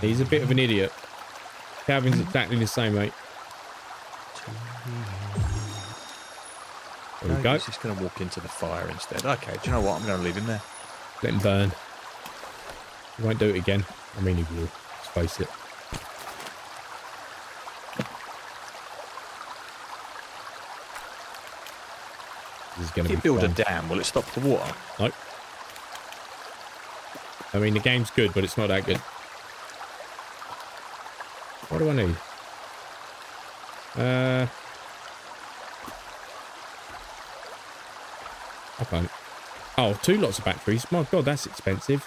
He's a bit of an idiot. Calvin's exactly the same, mate. There we go. He's just going to walk into the fire instead. Okay, do you know what? I'm going to leave him there. Let him burn. He won't do it again. I mean, he will. Let's face it. This is going to be fun. If you build a dam, will it stop the water? Nope. I mean, the game's good, but it's not that good. What do I need? I can't. Oh, two lots of batteries. My God, that's expensive.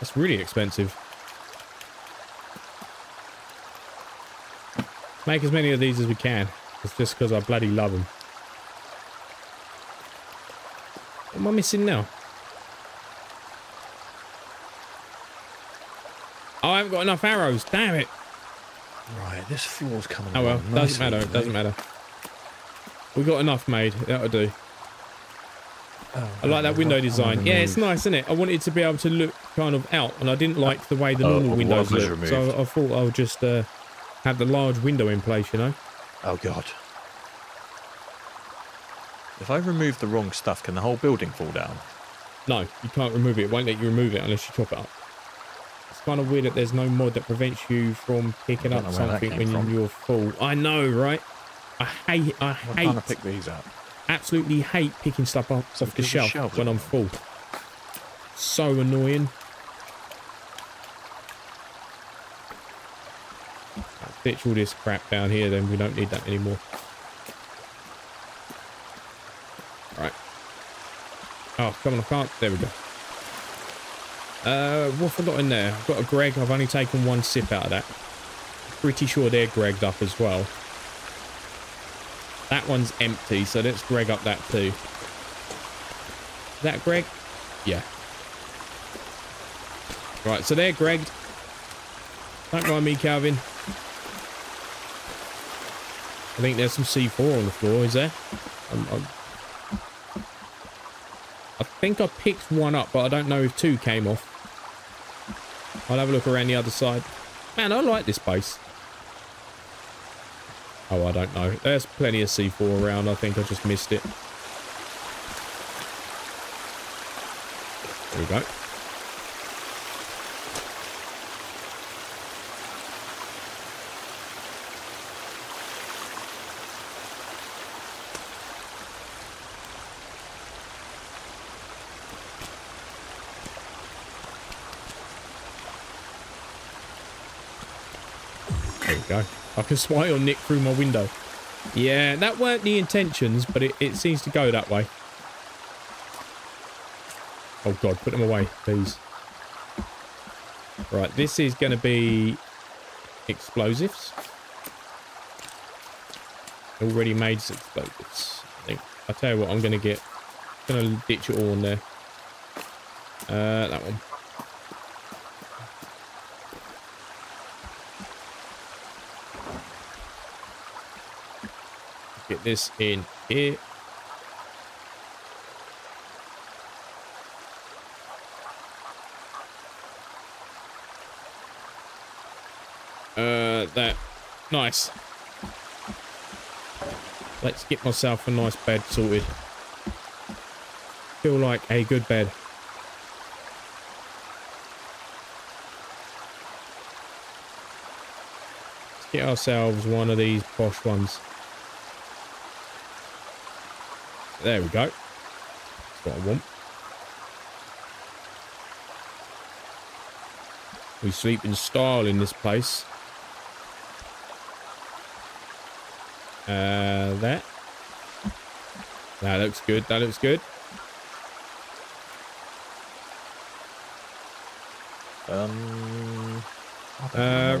That's really expensive. Make as many of these as we can. It's just because I bloody love them. What am I missing now? Oh, I haven't got enough arrows. Damn it. Right, this floor's coming out. Oh, well, doesn't matter. It doesn't matter. We got enough made. That'll do. Oh, I like that window design. Yeah, it's nice, isn't it? I wanted to be able to look kind of out, and I didn't like the way the normal windows looked. So I thought I'll just have the large window in place, you know? Oh, God. If I remove the wrong stuff, can the whole building fall down? No, you can't remove it. It won't let you remove it unless you chop it up. It's kind of weird that there's no mod that prevents you from picking up something when you're full. I know, right? I hate... I'm trying to pick these up. Absolutely hate picking stuff up off the shelf when I'm full. So annoying. I'll ditch all this crap down here then. We don't need that anymore. Oh, come on, I can't. There we go. What have I got in there? I've got a Greg. I've only taken one sip out of that. Pretty sure they're Gregged up as well. That one's empty, so let's Greg up that too. Is that Greg? Yeah. Right, so they're Gregged. Don't mind me, Calvin. I think there's some C4 on the floor, is there? I think I picked one up, but I don't know if two came off. I'll have a look around the other side. Man, I like this base. Oh, I don't know. There's plenty of C4 around. I think I just missed it. There we go. Go. I can spy on Nick through my window. Yeah, that weren't the intentions, but it seems to go that way. Oh god, put them away, please. Right, this is going to be explosives. Already made explosives. I think. I tell you what, I'm going to get. I'm going to ditch it all in there. That one. Get this in here. That. Nice. Let's get myself a nice bed sorted. Feel like a good bed. Let's get ourselves one of these posh ones. There we go. That's what I want. We sleep in style in this place. That looks good. That looks good.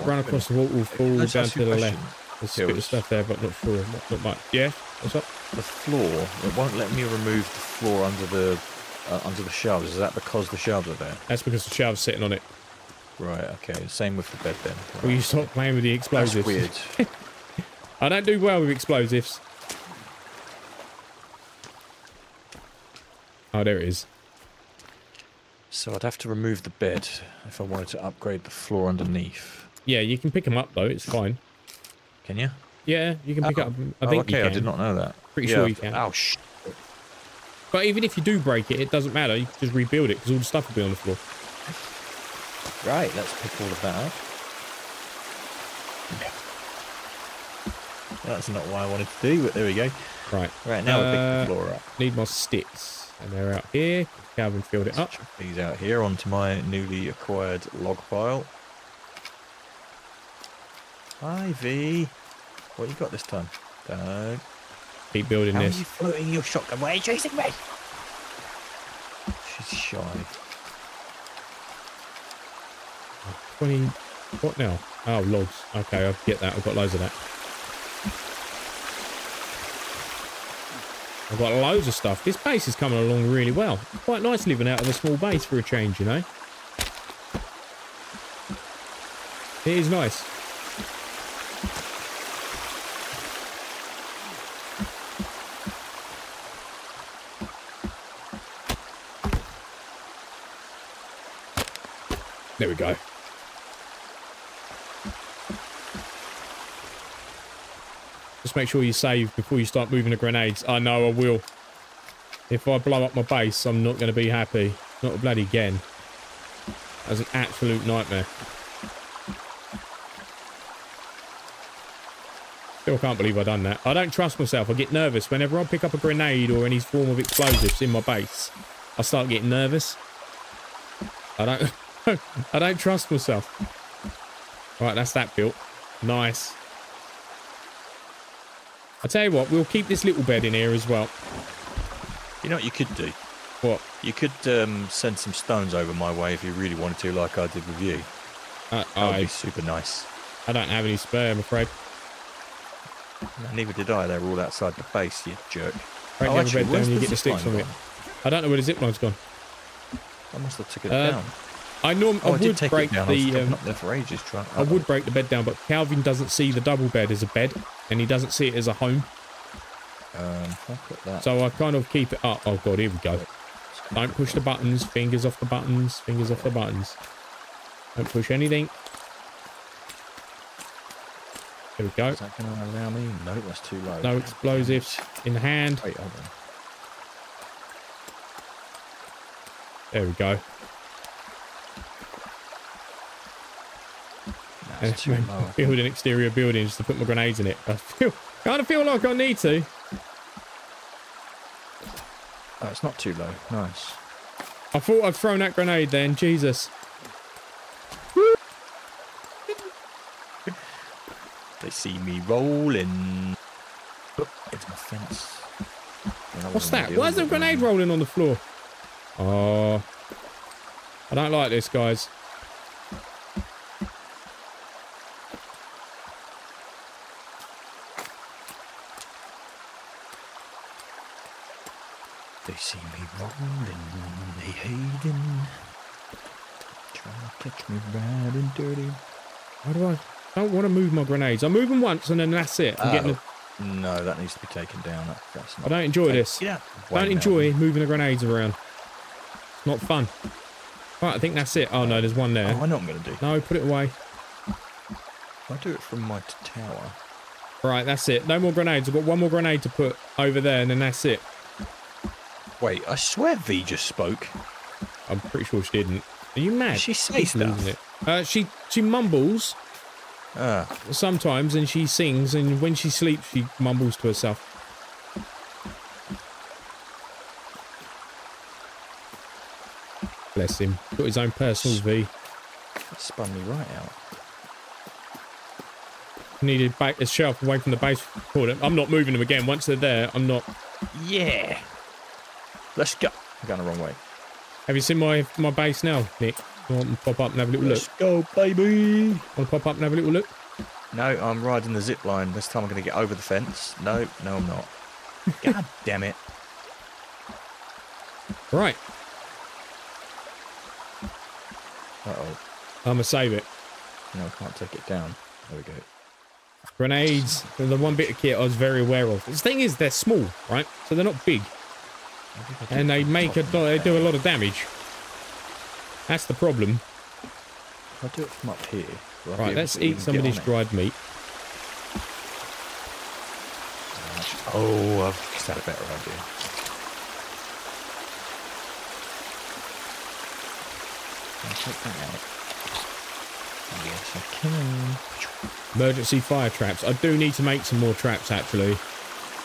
Run across the waterfall, fall down to the left. There's a bit of stuff there, but not sure. Not much. Yeah. What's up? The floor. It won't let me remove the floor under the shelves. Is that because the shelves are there? That's because the shelves sitting on it. Right. Okay. Same with the bed then. Right. Well, you stop playing with the explosives. That's weird. I don't do well with explosives. Oh, there it is. So I'd have to remove the bed if I wanted to upgrade the floor underneath. Yeah, you can pick them up though. It's fine. Can you? Yeah, you can pick up. I think okay, you can. I did not know that. Pretty sure you can. Oh, shit. But even if you do break it, it doesn't matter. You can just rebuild it because all the stuff will be on the floor. Right, let's pick all of that up. Yeah. That's not what I wanted to do, but there we go. Right. Right, now we're picking the floor up. Need my sticks. And they're out here. Calvin filled it up. Chuck these out here onto my newly acquired log pile. Ivy. What you got this time? Don't. Keep building this. How are you floating your shotgun? Why are you chasing me? She's shy. 20. What now? Oh, logs. Okay, I get that. I've got loads of that. I've got loads of stuff. This base is coming along really well. Quite nice living out of a small base for a change, you know. It is nice. There we go. Just make sure you save before you start moving the grenades. I know I will. If I blow up my base, I'm not going to be happy. Not a bloody again. That was an absolute nightmare. Still can't believe I've done that. I don't trust myself. I get nervous. Whenever I pick up a grenade or any form of explosives in my base, I start getting nervous. I don't trust myself. Right, that's that built. Nice. I tell you what, we'll keep this little bed in here as well. You know what you could do? What? You could send some stones over my way if you really wanted to, like I did with you. That would be super nice. I don't have any spare, I'm afraid. Neither did I. They were all outside the base, you jerk. Break the bed down and you get the sticks from it. I don't know where the zip line's gone. I must have took it down. I normally I would break the bed down, but Calvin doesn't see the double bed as a bed, and he doesn't see it as a home. So I kind of keep it up. Oh god, here we go. Don't push the buttons. Fingers off the buttons. Fingers off the buttons. Don't push anything. There we go. Is that going to allow me? No, that's too low. No explosives in hand. Wait, hold on. There we go. That's too low. Build an exterior building just to put my grenades in it. I kind of feel like I need to. Oh, it's not too low. Nice. I thought I'd thrown that grenade then. Jesus. They see me rolling. It's my fence. What's that? Why is the grenade rolling on the floor? Oh. I don't like this, guys. They see me rolling, they hating. Trying to catch me bad and dirty. Why do I don't want to move my grenades. I move them once and then that's it. I'm getting a... No, that needs to be taken down. That's not... I don't enjoy this. Yeah. Don't enjoy moving the grenades around. It's not fun. Right, I think that's it. Oh no, there's one there. Oh, I know what I'm going to do. No, put it away. I do it from my tower. Right, that's it. No more grenades. I've got one more grenade to put over there and then that's it. Wait, I swear V just spoke. I'm pretty sure she didn't. Are you mad? She says that. She mumbles sometimes, and she sings, and when she sleeps, she mumbles to herself. Bless him. Got his own personal V. That spun me right out. Needed back a shelf away from the base toilet. I'm not moving them again. Once they're there, I'm not. Yeah. Let's go. I'm going the wrong way. Have you seen my base now, Nick? I want to pop up and have a little look. Let's go, baby. Want to pop up and have a little look? No, I'm riding the zip line. This time I'm going to get over the fence. No, I'm not. God damn it. Right. Uh-oh. I'm going to save it. No, I can't take it down. There we go. Grenades. The one bit of kit I was very aware of. The thing is, they're small, right? So they're not big. And they do a lot of damage. That's the problem. I'll do it from up here. Right, let's eat some of this dried meat. Oh, I've just had a better idea. Can I take that out? Yes, I can. Emergency fire traps. I do need to make some more traps, actually.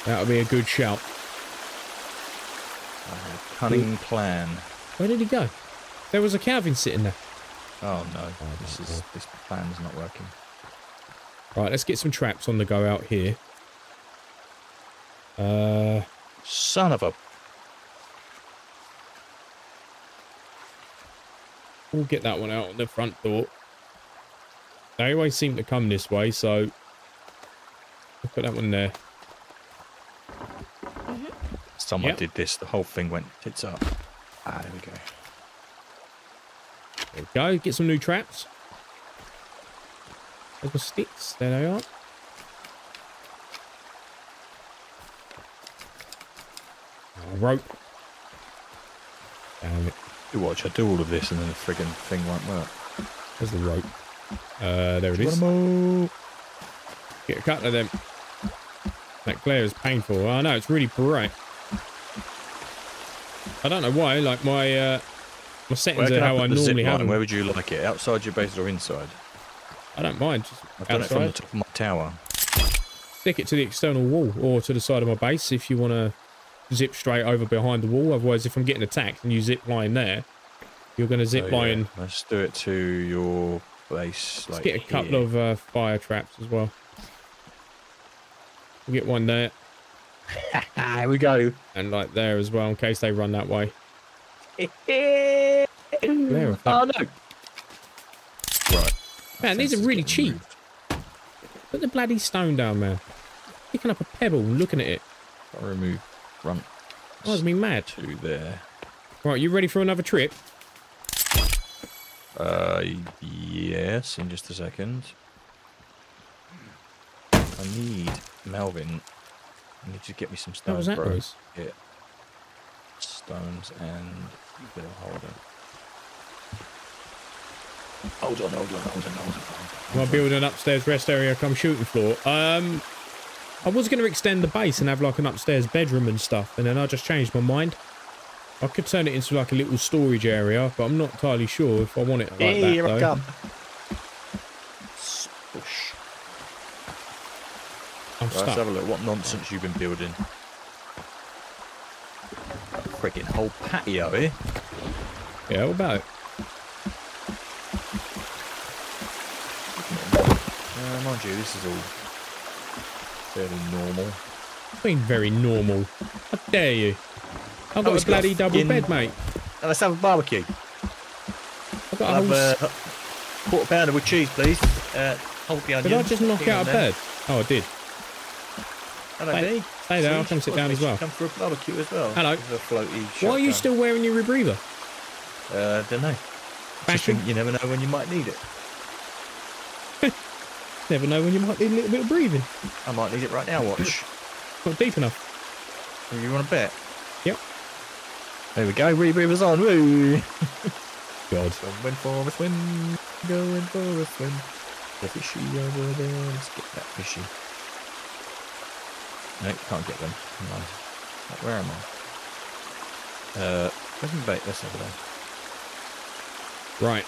That'll be a good shout. Cunning plan. Where did he go? There was a Calvin sitting there. Oh no, this plan is not working. Right, let's get some traps on the go out here. Son of a... We'll get that one out on the front door. They always seem to come this way, so we'll put that one there. Someone did this. The whole thing went tits up. Ah, there we go. There we go. Get some new traps. There's my sticks. There they are. Oh, rope. Damn it. You watch. I do all of this and then the friggin' thing won't work. There's the rope. There it is. Get a cut of them. That glare is painful. I know. It's really bright. I don't know why, like my settings are how I normally have them. Where would you like it? Outside your base or inside? I don't mind. Just I've done it from the top of my tower. Stick it to the external wall or to the side of my base if you want to zip straight over behind the wall. Otherwise, if I'm getting attacked and you zip line there, you're going to zip line. Yeah. Let's do it to your base. Let's get a couple of fire traps as well. We'll get one there. There we go. And like there as well, in case they run that way. Oh no! Right. Man, these are really cheap. Put the bloody stone down there. Picking up a pebble, looking at it. I'll remove front. That was me mad. Right, you ready for another trip? Yes, in just a second. I need Melvin. I need to get me some stones, bro. Yeah. Stones and a bit of holder. Hold on. I'll build an upstairs rest area come shooting floor. I was going to extend the base and have like an upstairs bedroom and stuff, and then I just changed my mind. I could turn it into like a little storage area, but I'm not entirely sure if I want it like that. Here I come. Spush. I'm stuck. Let's have a look what nonsense you've been building. Freaking whole patio here. Yeah, what about it? Mind you, this is all fairly normal. I mean, very normal. How dare you? I've got a bloody double bed, mate. Now let's have a barbecue. I've got a quarter pounder with cheese, please. Hold the onion. Did I just knock out a bed? Oh, I did. Hello, B. Hey there, I'll come sit down as well. Come for a barbecue as well. Hello. Why are you still wearing your rebreather? I don't know. Fashion. You never know when you might need it. Never know when you might need a little bit of breathing. I might need it right now, watch. Not deep enough. You want to bet? Yep. There we go, rebreathers on, woo! God. Going for a swim, going for a swim. The fishy over there, let's get that fishy. Nope, can't get them. No. Where am I? Where's my bait? That's over there. Right.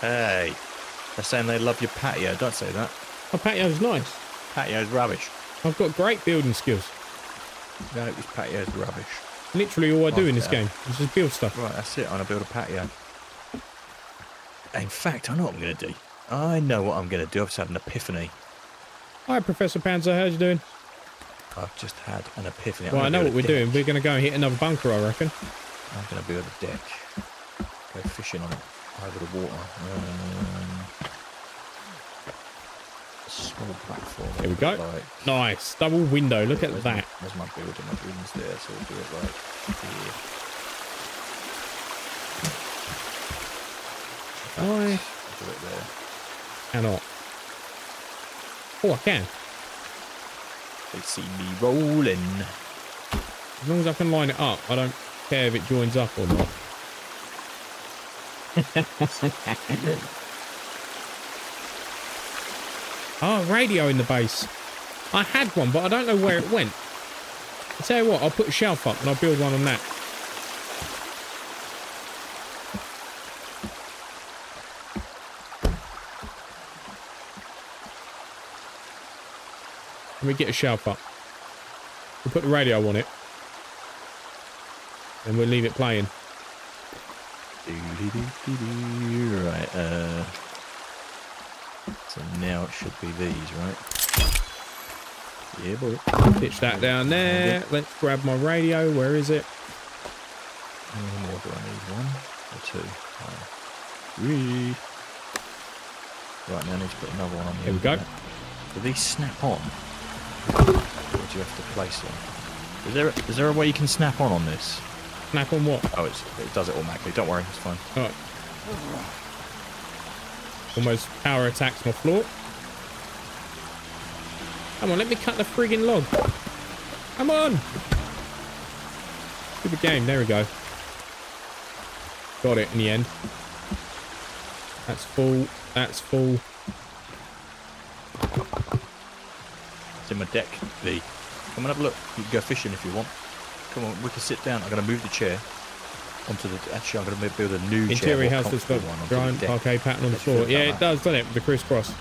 Hey. They're saying they love your patio. Don't say that. My patio's nice. Patio's rubbish. I've got great building skills. No, this patio's rubbish. Literally all I do in this game is just build stuff. Right, that's it. I'm going to build a patio. In fact, I know what I'm going to do. I know what I'm going to do. I've just had an epiphany. Hi, Professor Panzer. How's you doing? I've just had an epiphany. Well, I know what we're doing. We're going to go and hit another bunker, I reckon. I'm going to build a deck. Go fishing on it. Over the water. Small platform. There we go. Like, nice. Double window. Look at that. There's my building. My building's there, so we'll do it like here. Hi. I'll do it there. Cannot. Oh, I can. They see me rolling. As long as I can line it up, I don't care if it joins up or not. Oh, radio in the base. I had one, but I don't know where it went. I tell you what, I'll put a shelf up and I'll build one on that. Let me get a shelf up. We'll put the radio on it. And we'll leave it playing. Right, so now it should be these, right? Yeah, boy. Pitch that down there. Let's grab my radio. Where is it? How many more do I need? One or two? Three. Right, now I need to put another one on here. Here we go. Do these snap on? Or do you have to place them? Is there a way you can snap on this? Snap on what? Oh, it does it automatically. Don't worry, it's fine. Alright. Almost power attacks my floor. Come on, let me cut the friggin' log. Come on! Stupid game, there we go. Got it in the end. That's full, that's full. It's in my deck, V. Come and have a look. You can go fishing if you want. Come on, we can sit down. I'm going to move the chair onto the... Actually, I'm going to build a new chair. Interior house that's got giant parquet pattern on the floor. Yeah, it does, doesn't it? With the crisscross.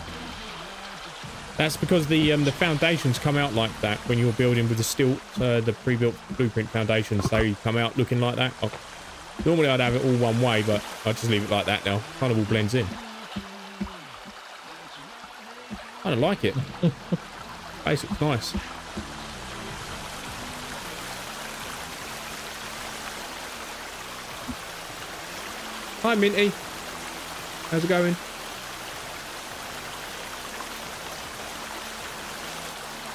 That's because the foundations come out like that when you're building with the stilt, the pre-built blueprint foundations. They come out looking like that. Normally, I'd have it all one way, but I just leave it like that now. Kind of all blends in. I don't like it. Basic's nice. Hi Minty, how's it going?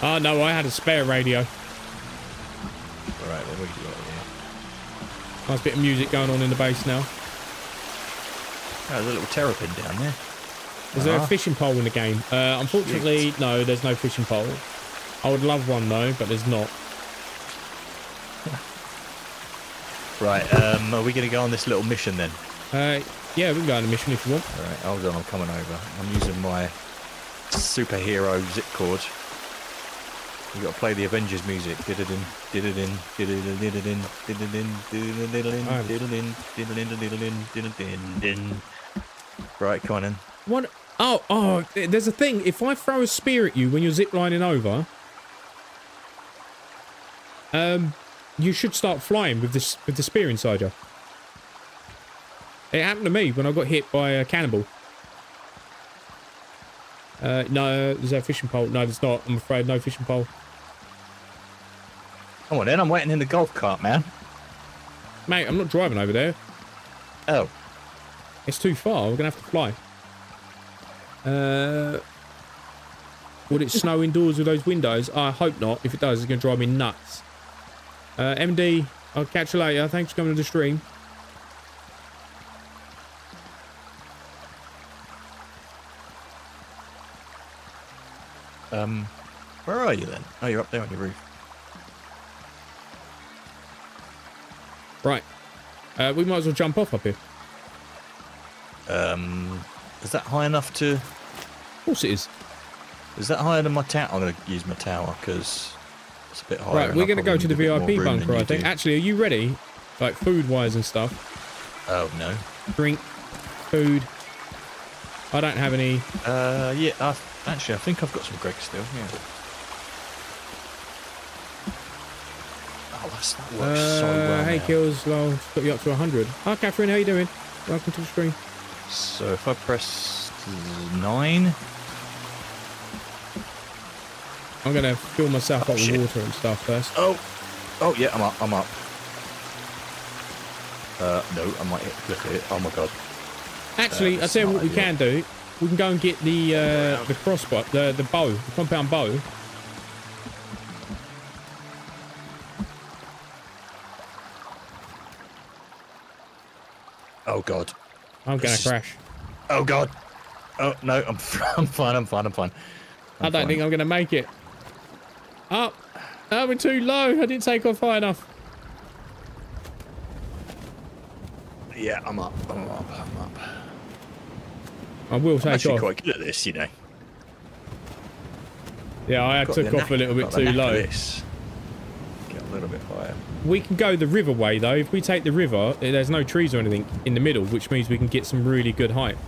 Oh no, I had a spare radio. Alright, then we can do it. Nice bit of music going on in the bass now. Oh, there's a little terrapin down there. Is there a fishing pole in the game? Unfortunately, no, there's no fishing pole. I would love one, though, but there's not. Right, are we going to go on this little mission, then? Yeah, we can go on a mission if you want. All right, hold on, I'm coming over. I'm using my superhero zip cord. You've got to play the Avengers music. Did-a-din, did-a-din, did-a-din, did-a-din, did-a-din, did-a-din, did-a-din, did-a-din, did-a-din, did-a-din. Right, come on in. What? Oh, oh, there's a thing. If I throw a spear at you when you're ziplining over, you should start flying with this, with the spear inside you. It happened to me when I got hit by a cannibal. No, there's no fishing pole. No, there's not. I'm afraid no fishing pole. Come on, then. I'm waiting in the golf cart, man. Mate, I'm not driving over there. Oh. It's too far. We're going to have to fly. Would it snow indoors with those windows? I hope not. If it does, it's going to drive me nuts. MD, I'll catch you later. Thanks for coming to the stream. Where are you then? Oh, you're up there on your roof. Right. We might as well jump off up here. Is that high enough to... Of course it is. Is that higher than my tower? I'm going to use my tower because it's a bit higher. Right, we're going to go to the VIP bunker, I think. Actually, are you ready? Like, food-wise and stuff. Oh, no. Drink. Food. I don't have any. Yeah, actually, I think I've got some Greg still, yeah. Oh, that works so well. Hey, now. Kills, well, got you up to 100. Hi, Catherine, how you doing? Welcome to the stream. So, if I press 9... I'm going to fill myself up with water and stuff first. Oh! Oh, yeah, I'm up, I'm up. No, I might hit the cliff here. Oh, my God. Actually, I tell you what we can do. We can go and get the crossbow, the bow, the compound bow. Oh, God. I'm going to crash. Oh, God. Oh, no, I'm fine, I'm fine, I'm fine. I don't think I'm going to make it. Oh, oh, we're too low. I didn't take off high enough. Yeah, I'm up, I'm up, I'm up. I will take off. I'm actually quite good at this, you know. Yeah, I took off a little bit too low. Get a little bit higher. We can go the river way, though. If we take the river, there's no trees or anything in the middle, which means we can get some really good height.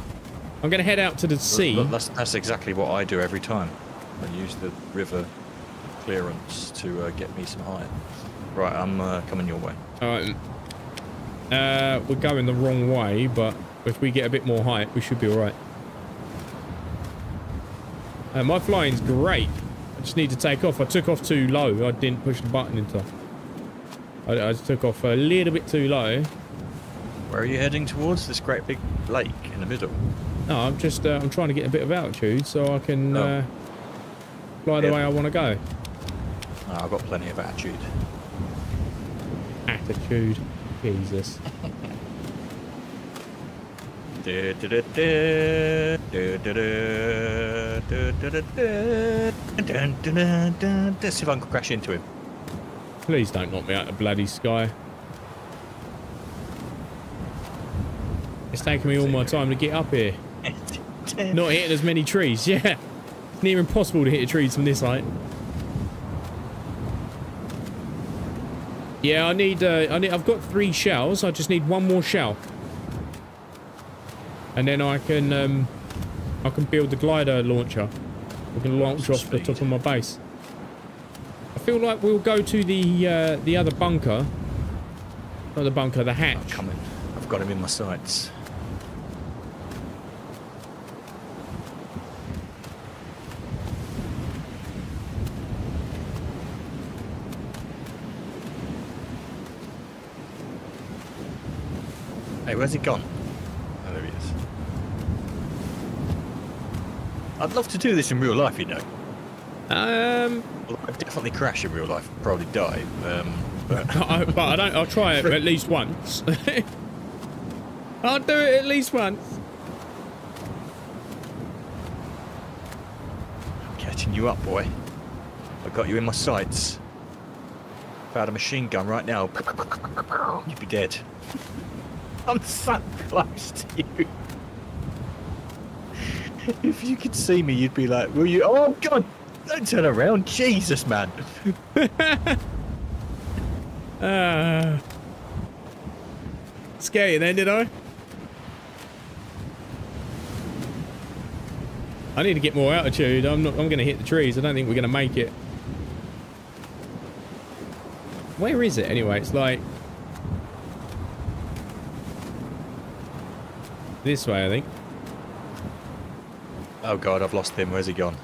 I'm going to head out to the sea. That's exactly what I do every time. I use the river clearance to get me some height. Right, I'm coming your way. All right. We're going the wrong way, but if we get a bit more height, we should be all right. My flying's great. I just need to take off. I took off too low. I didn't push the button in time. I took off a little bit too low. Where are you heading towards? This great big lake in the middle. No, I'm just I'm trying to get a bit of altitude so I can fly the way I want to go. No, I've got plenty of attitude. Attitude. Jesus. Let's see if I can crash into him. Please don't knock me out of bloody sky. It's taking me all my time to get up here. Not hitting as many trees, yeah. It's near impossible to hit the trees from this height. Yeah, I've got 3 shells. I just need 1 more shell. And then I can build the glider launcher. We can launch off the top of my base. I feel like we'll go to the other bunker. Not the bunker, the hatch. I'm coming. I've got him in my sights. Hey, where's he gone? I'd love to do this in real life, you know. I'd definitely crash in real life, probably die. But I'll try it at least once. I'll do it at least once. setting you up, boy. I got you in my sights. If I had a machine gun right now, you'd be dead. I'm so close to you. If you could see me, you'd be like, will you? Oh, God, don't turn around. Jesus, man. Scare you then, did I? I need to get more altitude. I'm going to hit the trees. I don't think we're going to make it. Where is it anyway? It's like this way, I think. Oh God, I've lost him. Where's he gone?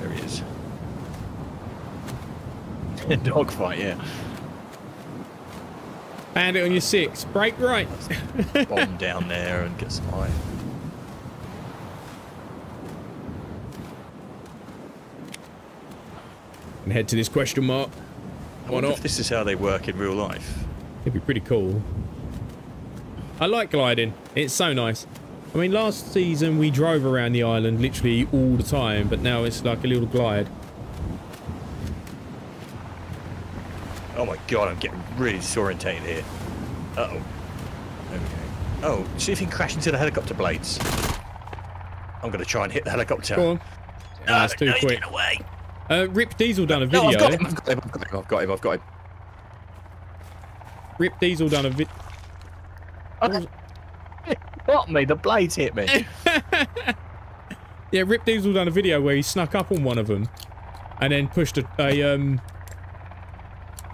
There he is. Dogfight, yeah. Bandit on your six. Brake right. Bomb down there and get some high. And head to this question mark. I wonder if this is how they work in real life. It'd be pretty cool. I like gliding. It's so nice. I mean, last season we drove around the island literally all the time, but now it's like a little glide. Oh my God, I'm getting really disorientated here. Uh-oh. Okay. Oh, see if you can crash into the helicopter blades. I'm going to try and hit the helicopter. Go on. No, that's too quick. Away. Rip Diesel done a video. No, I've got him, I've got him, I've got him, I've got him, I've got him. Rip Diesel done a video. Got me, the blades hit me. Yeah, Rip Diesel done a video where he snuck up on one of them and then pushed what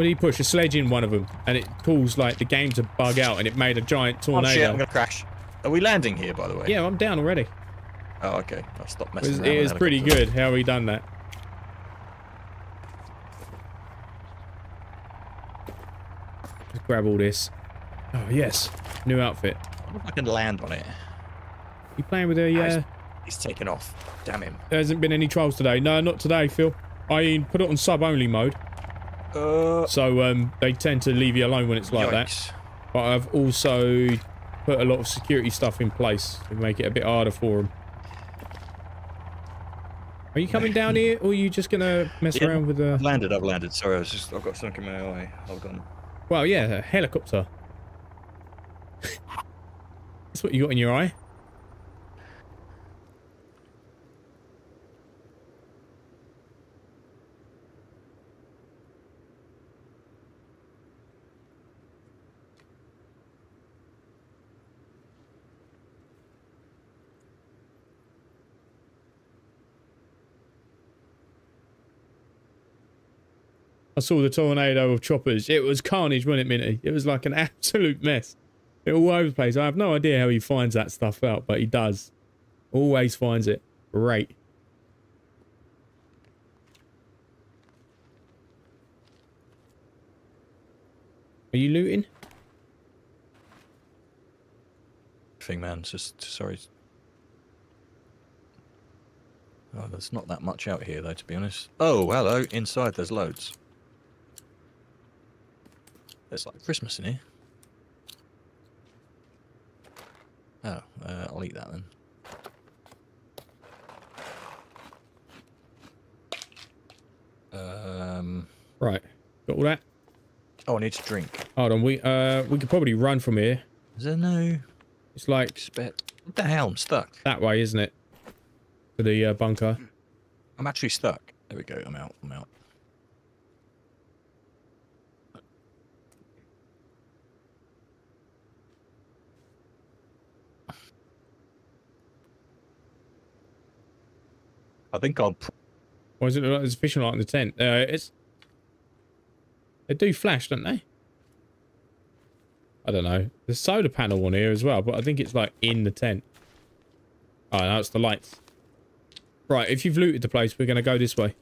did he push? A sledge in one of them, and it caused like the game to bug out, and it made a giant tornado. Oh shit, I'm gonna crash. Are we landing here, by the way? Yeah, I'm down already. Oh, okay. I'll stop messing around. It is pretty good how he done that. Let's grab all this. Oh yes, new outfit. I wonder if I can land on it. You playing with a? Yeah. He's taken off. Damn him. There hasn't been any trials today. No, not today, Phil. I put it on sub only mode. So they tend to leave you alone when it's like yikes. That. But I've also put a lot of security stuff in place to make it a bit harder for them. Are you coming down here, or are you just gonna mess around with the? I've landed. Sorry, I've got something in my eye. Hold on. Well, yeah, a helicopter. That's what you got in your eye. I saw the tornado of choppers. It was carnage, wasn't it, Minty? It was like an absolute mess. It all over the place. I have no idea how he finds that stuff out, but he does. Always finds it. Great. Are you looting? Thing, man. Just sorry. Oh, there's not that much out here, though, to be honest. Oh, hello. Inside, there's loads. It's like Christmas in here. Oh, I'll eat that then. Right, got all that. Oh, I need to drink. Hold on, we could probably run from here. Is there no? It's like what the hell? I'm stuck. That way, isn't it? To the bunker. I'm actually stuck. There we go. I'm out. I'm out. I think I'll. Why does it look like there's a fishing light in the tent? It's. They do flash, don't they? I don't know. There's solar panel on here as well, but I think it's like in the tent. Oh no, it's the lights. Right, if you've looted the place, we're going to go this way.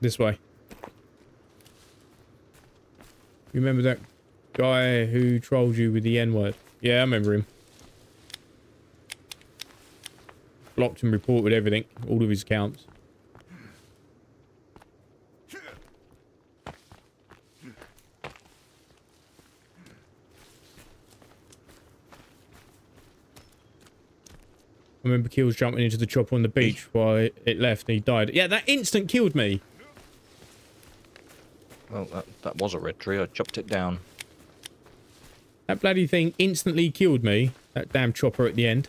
This way. Remember that guy who trolled you with the N-word? Yeah, I remember him. Blocked and reported everything, all of his accounts. I remember Kills jumping into the chopper on the beach while it left and he died. Yeah, that instant killed me. Well, that was a red tree. I chopped it down. That bloody thing instantly killed me. That damn chopper at the end.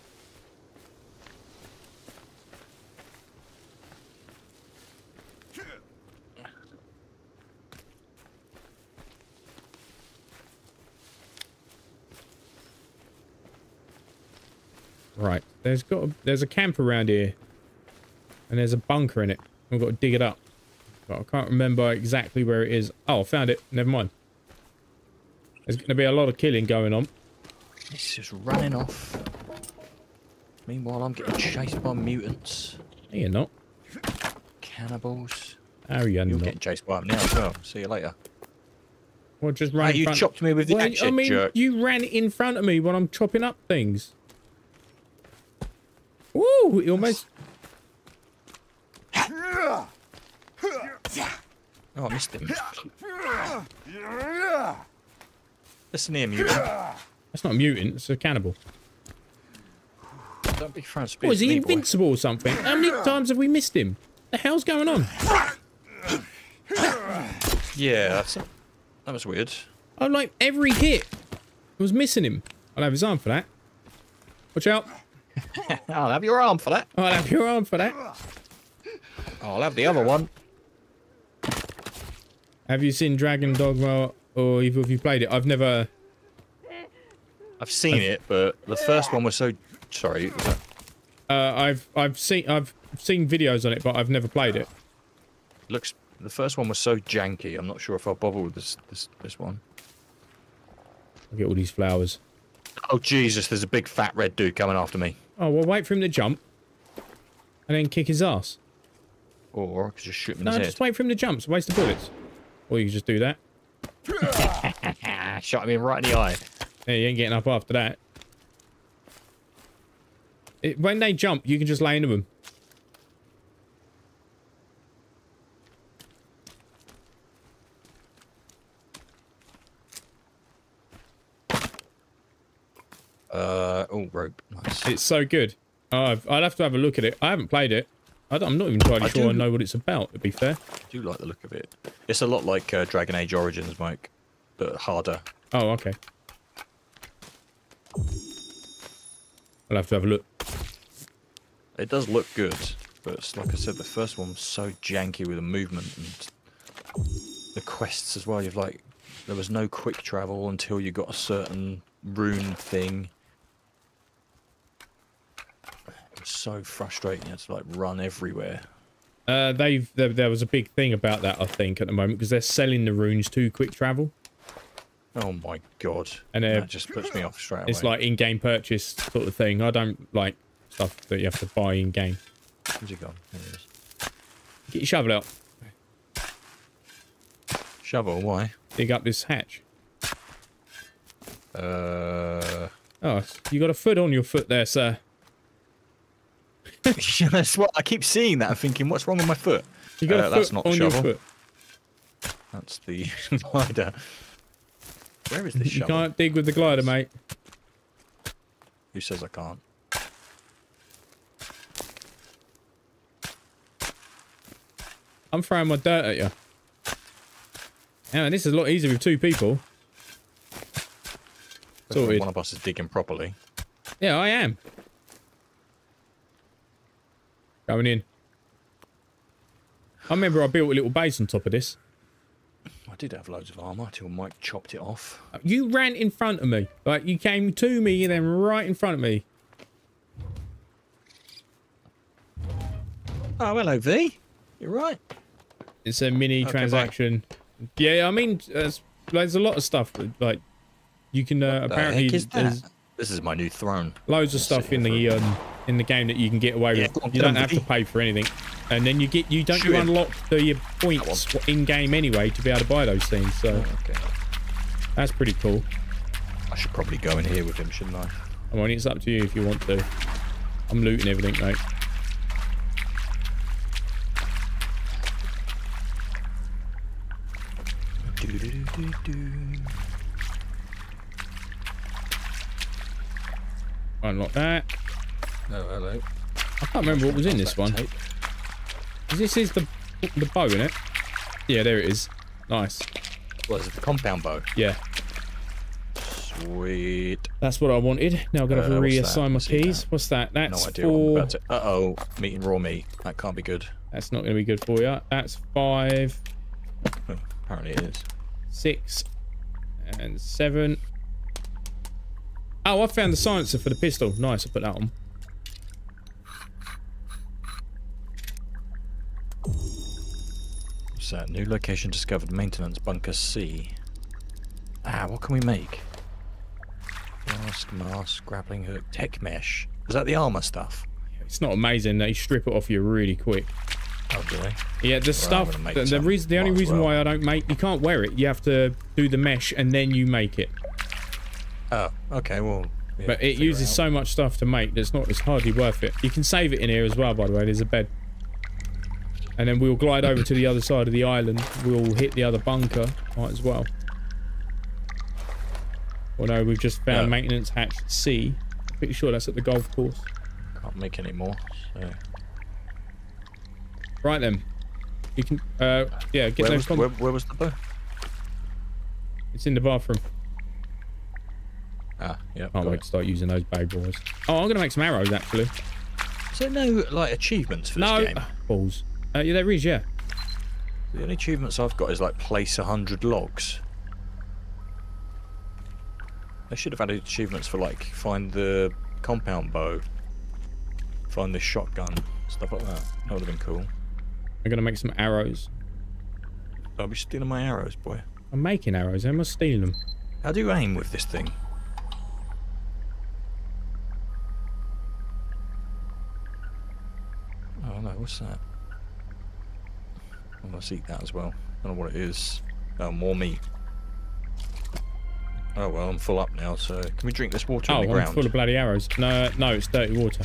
Right, there's a camp around here, and there's a bunker in it. We've got to dig it up, but I can't remember exactly where it is. Oh, I found it. Never mind. There's going to be a lot of killing going on. It's just running off. Meanwhile, I'm getting chased by mutants. No, you're not. Cannibals. How are you? You're getting chased by them now as well. See you later. Well, just ran. Hey, you chopped me with the hatchet, I mean, jerk. You ran in front of me when I'm chopping up things. Ooh, he almost... Oh, I missed him. Listen here, mutant. That's not a mutant, it's a cannibal. Don't be friends with me. Oh, is he invincible or something? How many times have we missed him? The hell's going on? Yeah, that was weird. Oh, like every hit I was missing him. I'll have his arm for that. Watch out. I'll have your arm for that. I'll have your arm for that. I'll have the other one. Have you seen Dragon's Dogma or even if you played it? I've never. I've seen it, but the first one was so. Sorry. I've seen videos on it, but I've never played it. Looks. The first one was so janky. I'm not sure if I'll bother with this one. I'll get all these flowers. Oh Jesus! There's a big fat red dude coming after me. Oh, well, wait for him to jump, and then kick his ass. Or I could just shoot him in his head. No, just wait for him to jump. It's a waste of bullets. Or you can just do that. Shot him right in the eye. Yeah, you ain't getting up after that. When they jump, you can just lay into them. Oh, rope. Nice. It's so good. I'll have to have a look at it. I haven't played it. I'm not even entirely sure I know what it's about, to be fair. I do like the look of it. It's a lot like Dragon Age Origins, Mike, but harder. Oh, okay. I'll have to have a look. It does look good, but it's, like I said, the first one was so janky with the movement and the quests as well. You've like, there was no quick travel until you got a certain rune thing. So frustrating. You had to like run everywhere. There was a big thing about that, I think, at the moment, because they're selling the runes to quick travel. Oh my god! And that just puts me off straight away. It's like in-game purchase sort of thing. I don't like stuff that you have to buy in-game. Where's he gone? There he is. Get your shovel out. Shovel? Why? Dig up this hatch. Oh, you got a foot on your foot there, sir. That's what I keep seeing that and thinking, what's wrong with my foot? You got a foot that's not the shovel. Your foot. That's the glider. Where is this shovel? You can't dig with the glider, mate. Who says I can't? I'm throwing my dirt at you. Man, this is a lot easier with two people. Sorted. One of us is digging properly. Yeah, I am. Going in. I remember I built a little base on top of this. I did have loads of armor till Mike chopped it off. You ran in front of me. Like, you came to me and then right in front of me. Oh, hello, V. You're right. It's a mini transaction. Bye. Yeah, I mean, there's a lot of stuff. Like, you can apparently... What the heck is that? This is my new throne. Loads of stuff in the... in the game that you can get away with. You don't have to pay for anything, and then you get you unlock the points in game anyway to be able to buy those things. So okay. That's pretty cool. I should probably go in here with him, shouldn't I? I mean, it's up to you if you want to. I'm looting everything, mate. Unlock that. Oh, hello. I can't remember what was in this one. This is the bow, isn't it? Yeah, there it is. Nice. What is it? The compound bow? Yeah. Sweet. That's what I wanted. Now I've got to reassign my keys. What's that? That's no idea for... about it. Uh-oh. Meat and raw meat. That can't be good. That's not going to be good for you. That's 5. Oh, apparently it is. 6 and 7. Oh, I found the silencer for the pistol. Nice. I put that on. What's that? New location discovered. Maintenance bunker C. Ah, what can we make? Mask, grappling hook, tech mesh. Is that the armor stuff? It's not amazing. They strip it off you really quick. Oh, do they? Yeah, the stuff. The only reason why I don't make, you can't wear it. You have to do the mesh and then you make it. Oh, okay. Well, yeah, but it uses so much stuff to make that it's not. It's hardly worth it. You can save it in here as well. By the way, there's a bed. And then we'll glide over to the other side of the island. We'll hit the other bunker. Might as well. Well, no, we've just found maintenance hatch C. Pretty sure that's at the golf course. Can't make any more. So. Right then, you can. Yeah, get those. Where was the bow? It's in the bathroom. Ah, yeah. Can't wait to start using those bad boys. Oh, I'm gonna make some arrows actually. Is there no like achievements for this game? No balls. Yeah, there is. Yeah. The only achievements I've got is like place 100 logs. They should have added achievements for like find the compound bow, find the shotgun, stuff like that. That would have been cool. I'm gonna make some arrows. I'll be stealing my arrows, boy. I'm making arrows. I must steal them. How do you aim with this thing? Oh no, what's that? I must eat that as well. I don't know what it is. Oh, more meat. Oh well, I'm full up now, so can we drink this water on the ground? Oh, I'm full of bloody arrows. No, no, it's dirty water.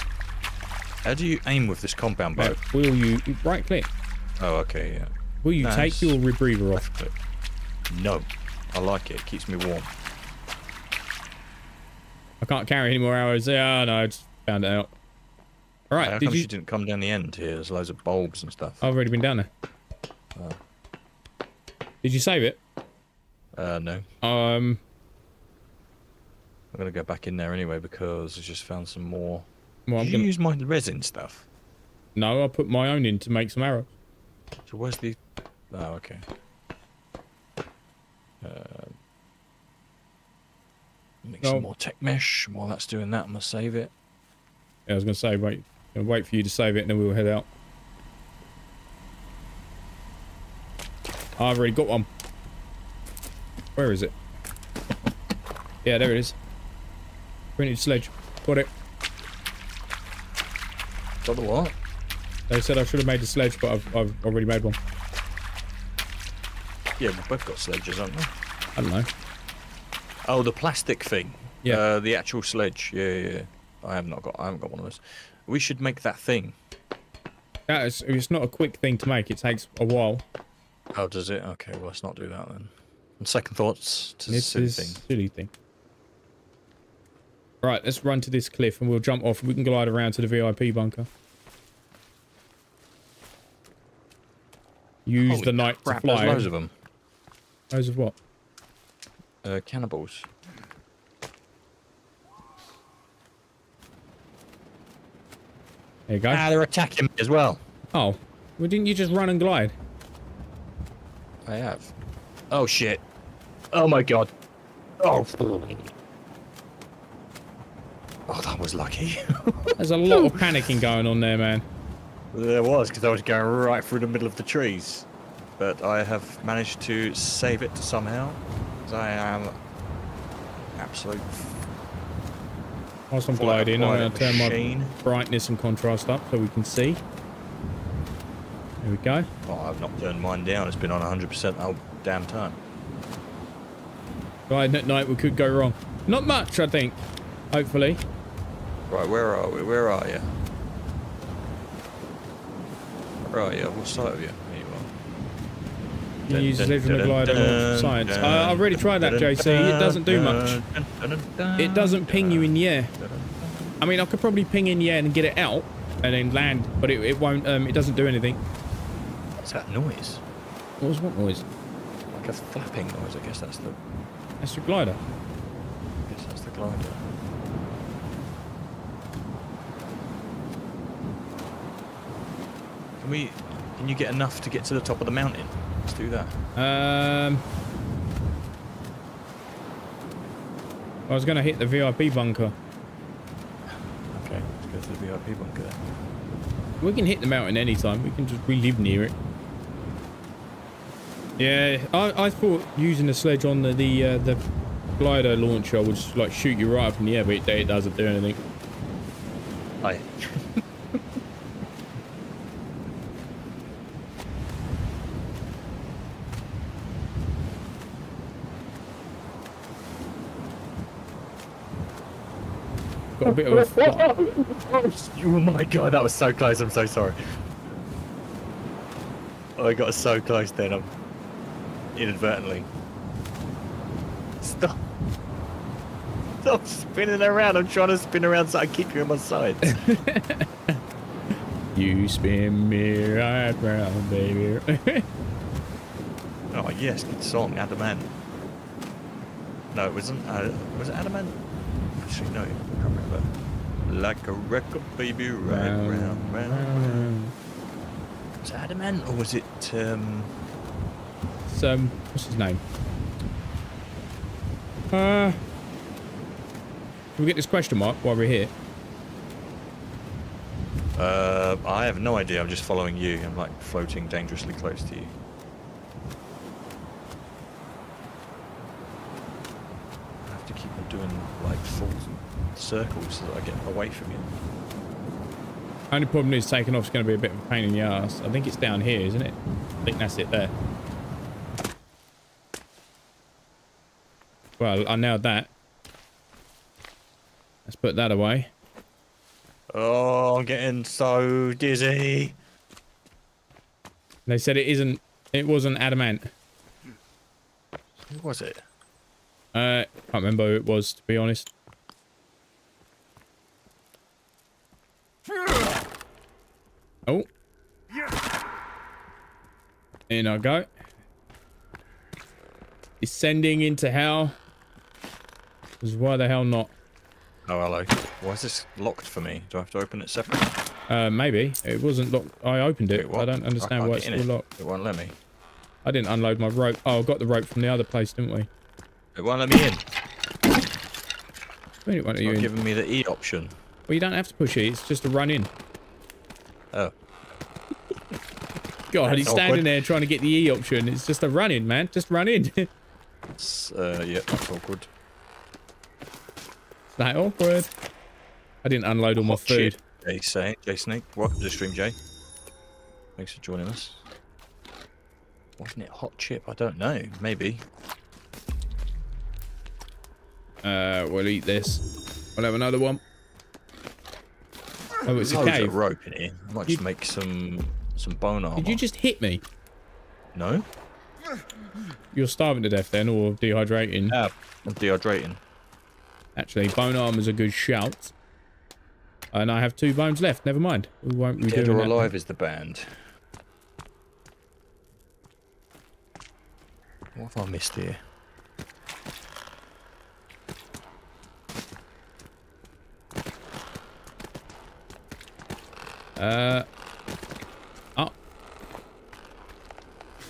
How do you aim with this compound bow? Will you... right click. Oh, okay, yeah. Will you take your rebreather off? No. I like it. It keeps me warm. I can't carry any more arrows. Yeah, no, I just found it out. All right, did you... she didn't come down the end here? There's loads of bulbs and stuff. I've already been down there. Oh. Did you save it? No. I'm going to go back in there anyway because I just found some more. Well, I'm gonna use my resin stuff? No, I put my own in to make some arrows. So where's the... oh, okay. Make some more tech mesh. While that's doing that, I'm going to save it. Yeah, I was going to say, wait for you to save it and then we'll head out. I've already got one. Where is it? Yeah, there it is. Printed sledge. Got it. Got the what? They said I should have made the sledge, but I've already made one. Yeah, we've both got sledges, haven't we? I don't know. Oh, the plastic thing. Yeah. The actual sledge. Yeah, yeah, yeah. I haven't got one of those. We should make that thing. That is, it's not a quick thing to make. It takes a while. Oh, does it? Okay, well, let's not do that then. On second thoughts, it's a silly thing. Right, let's run to this cliff and we'll jump off. We can glide around to the VIP bunker. Use the night to fly. There's loads of them. Loads of what? Cannibals. There you go. Ah, they're attacking me as well. Oh, well, didn't you just run and glide? I have. Oh, shit. Oh, my God. Oh, oh, that was lucky. There's a lot of panicking going on there, man. There was, because I was going right through the middle of the trees. But I have managed to save it somehow. Because I am absolute... whilst I'm gliding, I'm going to turn my brightness and contrast up so we can see. There we go. Oh, I've not turned mine down. It's been on 100% the whole damn time. Gliding at night, we could go wrong. Not much, I think. Hopefully. Right, where are we? Where are you? Where are you? What side of you? There you are. You use everything to glide along science. I've already tried that, JC. It doesn't do much. It doesn't ping you in the air. I mean, I could probably ping in, yeah, and get it out and then land, but it won't, it doesn't do anything. What's that noise? What noise? Like a flapping noise, I guess that's the... That's the glider. I guess that's the glider. Can you get enough to get to the top of the mountain? Let's do that. I was going to hit the VIP bunker. Okay, let's go to the VIP bunker. We can hit the mountain anytime. We can just, we live near it. Yeah, I thought using the sledge on the glider launcher would just, like, shoot you right up in the air, but it doesn't do anything. Aye. Got a bit of a flutter. Oh my god, that was so close. I'm so sorry. Oh, I got so close then. I'm inadvertently. Stop. Stop spinning around. I'm trying to spin around so I keep you on my side. You spin me right round, baby. Oh yes, good song, Adamant. No, it wasn't. Was it Adamant? Actually, no. I can't remember. Like a record, baby, right round, round. Was it Adamant or was it? What's his name? Can we get this question mark while we're here? I have no idea. I'm just following you. I'm like floating dangerously close to you. I have to keep on doing like full circles so that I get away from you. Only problem is taking off is going to be a bit of a pain in the ass. I think it's down here, isn't it? I think that's it there. Well, I nailed that. Let's put that away. Oh, I'm getting so dizzy. They said it isn't. It wasn't Adamant. Who was it? I can't remember who it was, to be honest. Oh. In I go. Descending into hell. Because why the hell not? Oh, hello. Why is this locked for me? Do I have to open it separately? Maybe. It wasn't locked. I opened it. Wait, I don't understand why it's still locked. It won't let me. I didn't unload my rope. Oh, I got the rope from the other place, didn't we? It won't let me in. Wait, it's not giving me the E option. Well, you don't have to push E. It's just a run in. Oh. God, he's standing there trying to get the E option. It's just a run in, man. Just run in. Yeah, that's awkward. Is that awkward? I didn't unload all my food. Jay Snake, welcome to the stream, Jay. Thanks for joining us. Wasn't it hot chip? I don't know. Maybe. We'll eat this. We'll have another one. Oh, it's a cave. Rope in here. I might just make some bone armor. Did you just hit me? No. You're starving to death then, or dehydrating? I'm dehydrating. Actually, bone armor's a good shout. And I have 2 bones left. Never mind. We won't be doing that. Dead or Alive is the band. What have I missed here? Oh.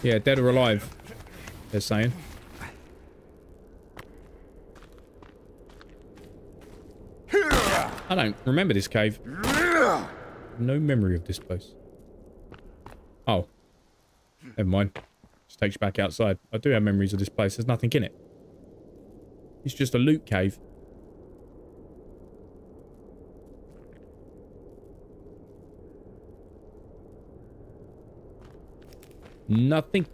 Yeah, Dead or Alive, they're saying. I don't remember this cave. No memory of this place. Oh. Never mind. Just takes you back outside. I do have memories of this place. There's nothing in it. It's just a loot cave. Nothing.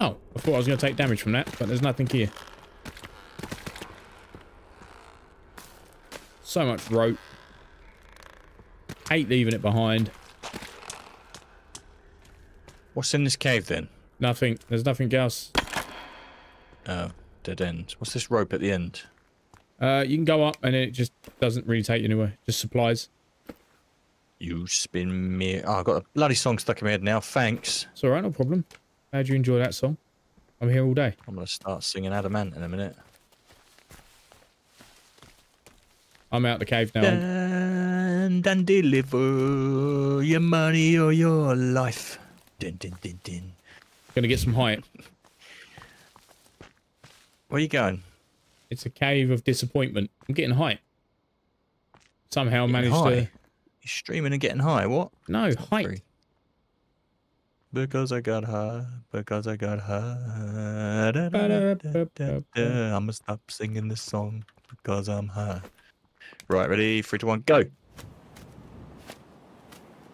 Oh, I thought I was going to take damage from that, but there's nothing here. So much rope. Hate leaving it behind. What's in this cave then? Nothing. There's nothing else. Oh, dead end. What's this rope at the end? You can go up and it just doesn't really take you anywhere. Just supplies. You spin me. Oh, I've got a bloody song stuck in my head now. Thanks. It's all right, no problem. How'd you enjoy that song? I'm here all day. I'm going to start singing Adamant in a minute. I'm out the cave now. Stand and deliver your money or your life. Din, din, din, din. Going to get some height. Where are you going? It's a cave of disappointment. I'm getting height. Somehow getting managed high. To... You're streaming and getting high, what? No, height. Because I got high, because I got high. Da, da, da, da, da, da. I'm going to stop singing this song because I'm high. Right, ready? 3, 2, 1, go!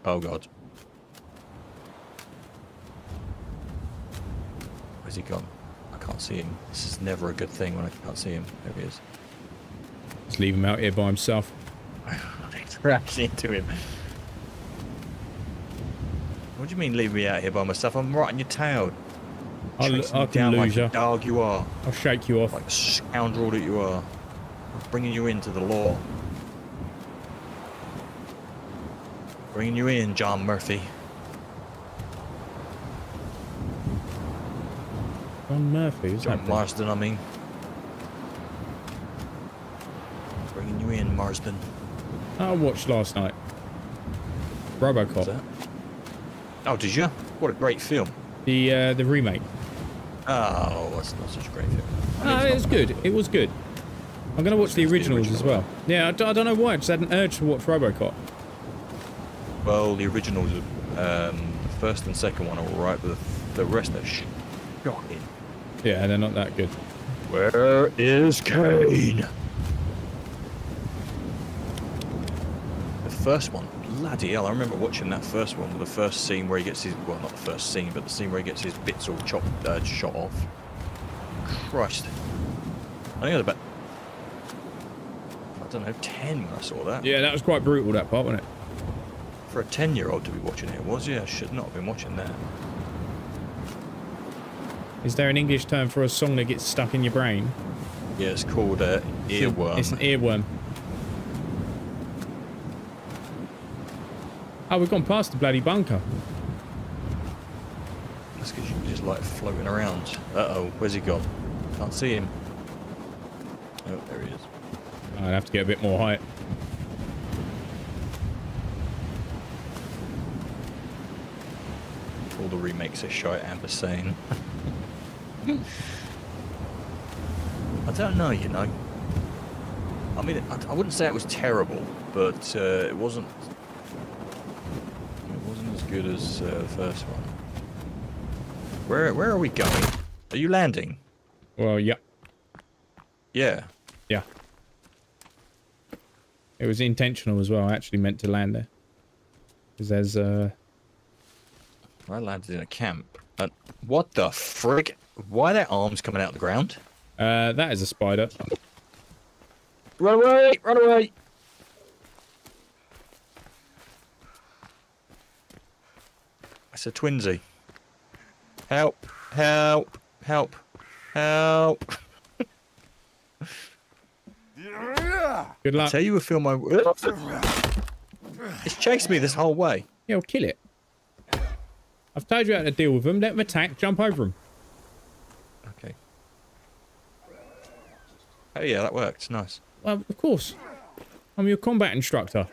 Oh god. Where's he gone? I can't see him. This is never a good thing when I can't see him. There he is. Just leave him out here by himself. Crash into him. What do you mean leave me out here by myself? I'm right on your tail. I can lose you. Like the dog you are. I'll shake you off. Like the scoundrel that you are. Bringing you into the law. Bringing you in, John Murphy. John Murphy? Who's John Marsden, I mean. Bringing you in, Marsden. I watched last night. Robocop. Oh, did you? What a great film. The remake. Oh, that's not such a great film. No, it was good. It was good. I'm going to watch the originals as well. Yeah, I don't know why. I just had an urge to watch Robocop. Well, the originals, the first and second one are alright, but the rest are shocking. Yeah, they're not that good. Where is Kane? The first one, bloody hell, I remember watching that first one with the first scene where he gets his, well, not the first scene, but the scene where he gets his bits all chopped, shot off. Christ. I think it was about... I don't know, 10 when I saw that. Yeah, that was quite brutal, that part, wasn't it? For a 10-year-old to be watching it, was, yeah, I should not have been watching that. Is there an English term for a song that gets stuck in your brain? Yeah, it's called earworm. It's an earworm. Oh, we've gone past the bloody bunker. That's because you're just, like, floating around. Uh-oh, where's he gone? Can't see him. Oh, there he is. I'd have to get a bit more height. All the remakes are shite and insane. I don't know, you know. I mean, I wouldn't say it was terrible, but it wasn't. It wasn't as good as the first one. Where are we going? Are you landing? Well, yeah. Yeah. Yeah. It was intentional as well. I actually meant to land there. Because there's I landed in a camp. What the frick? Why are their arms coming out of the ground? That is a spider. Run away! Run away! That's a twinsy. Help! Help! Help! Help! Good luck. I tell you, we'll film my. It's chased me this whole way. Yeah, we'll kill it. I've told you how to deal with them. Let them attack. Jump over them. Okay. Oh yeah, that worked. Nice. Well, of course. I'm your combat instructor.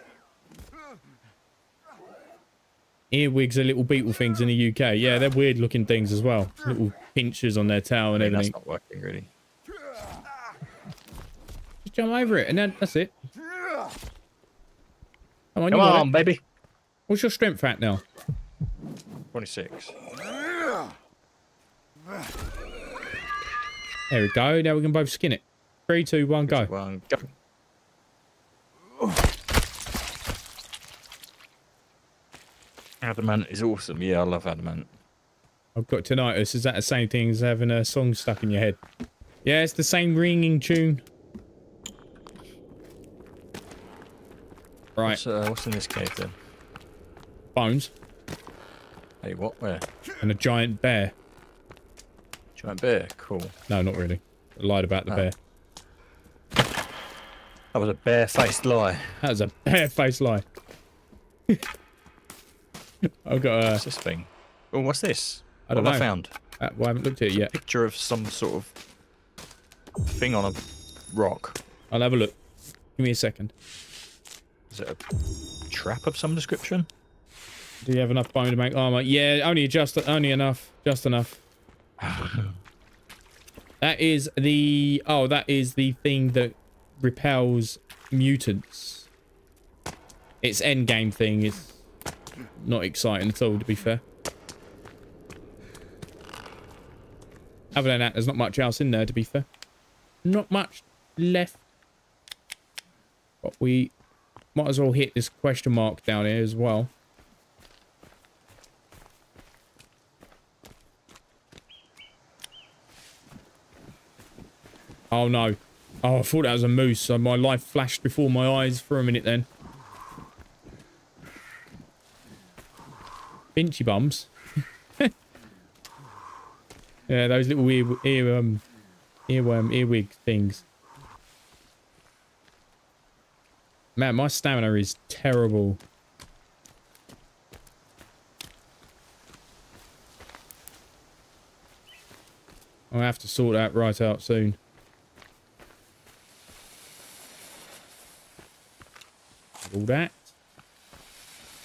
Earwigs are little beetle things in the UK. Yeah, they're weird-looking things as well. Little pinchers on their tail and everything. That's not working really. Jump over it, and then that's it. Come on, baby. What's your strength at now? 26. There we go. Now we can both skin it. 3, 2, 1, go. 1, go. Adamant is awesome. Yeah, I love Adamant. I've got tinnitus. Is that the same thing as having a song stuck in your head? Yeah, it's the same ringing tune. Right. What's in this cave then? Bones. Hey, what? Where? And a giant bear. Giant bear? Cool. No, not really. I lied about the bear. That was a barefaced lie. That was a barefaced lie. I've got a... What's this thing? Oh, what's this? I don't know. What have I found? Well, I haven't looked at it yet. Picture of some sort of thing on a rock. I'll have a look. Give me a second. Is it a trap of some description? Do you have enough bone to make armor? Yeah, only enough. Just enough. That is the... Oh, that is the thing that repels mutants. Its endgame thing is not exciting at all, to be fair. Other than that, there's not much else in there, to be fair. Not much left. But we might as well hit this question mark down here as well. Oh no. Oh, I thought that was a moose. So my life flashed before my eyes for a minute then. Pinchy bums. Yeah, those little earwig things. Man, my stamina is terrible. I'll have to sort that right out soon. All that.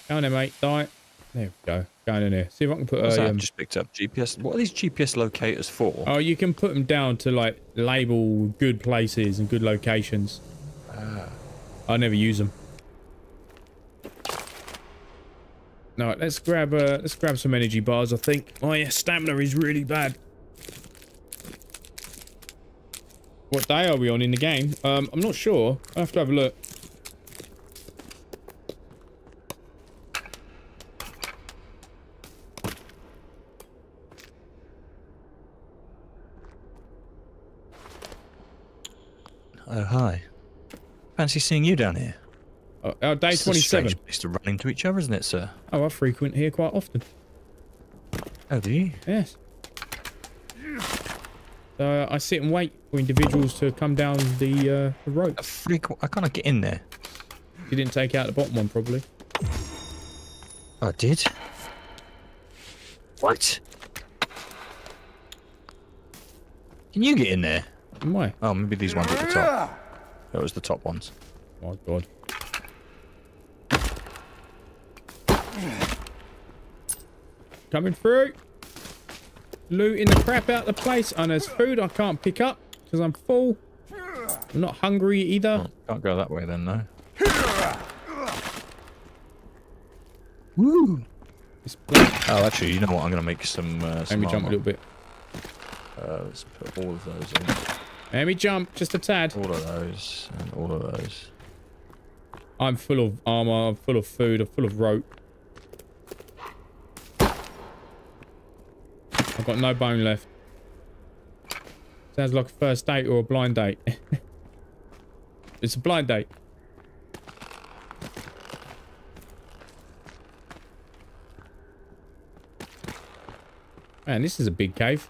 Go on there, mate. Die. There we go. Going in here. See if I can put a... I've just picked up GPS. What are these GPS locators for? Oh, you can put them down to, like, label good places and good locations. I never use them. No, let's grab some energy bars, I think. Oh, yeah, stamina is really bad. What day are we on in the game? I'm not sure. I'll have to have a look. Oh, hi. Fancy seeing you down here. Oh, day 27. It's to run into each other, isn't it, sir? Oh, I frequent here quite often. Oh, do you? Yes. I sit and wait for individuals to come down the rope. I can't get in there. You didn't take out the bottom one, probably. I did. What? Can you get in there? Why? Oh, maybe these ones at the top. That was the top ones. Oh, God. Coming through. Looting the crap out of the place. And there's food I can't pick up because I'm full. I'm not hungry either. Oh, can't go that way then, though. Woo! Oh, actually, you know what? I'm going to make some armor. Let me jump a little bit. Let's put all of those in. Let me jump, just a tad. All of those, and all of those. I'm full of armor, I'm full of food, I'm full of rope. I've got no bone left. Sounds like a first date or a blind date. It's a blind date. Man, this is a big cave.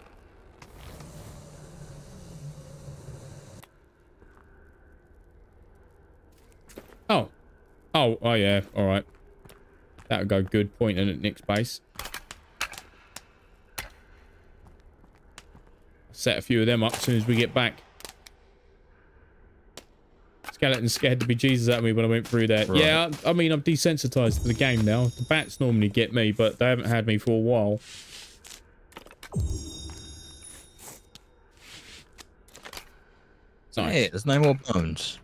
Oh, yeah. All right. That'll go good. Pointing at Nick's base. Set a few of them up as soon as we get back. Skeleton scared to be Jesus at me when I went through there. Right. Yeah, I mean, I'm desensitized to the game now. The bats normally get me, but they haven't had me for a while. Nice. Hey, there's no more bones.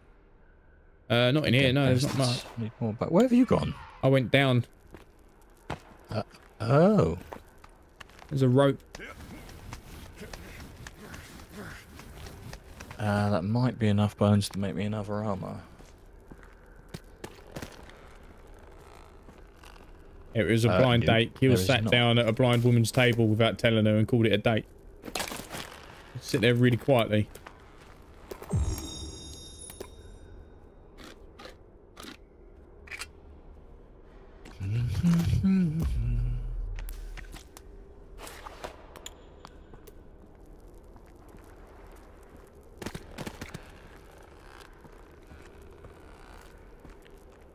Not in here, no, there's not much. But where have you gone? I went down. Oh. There's a rope. That might be enough bones to make me another armor. It was a blind date. He was sat down at a blind woman's table without telling her and called it a date. Sit there really quietly.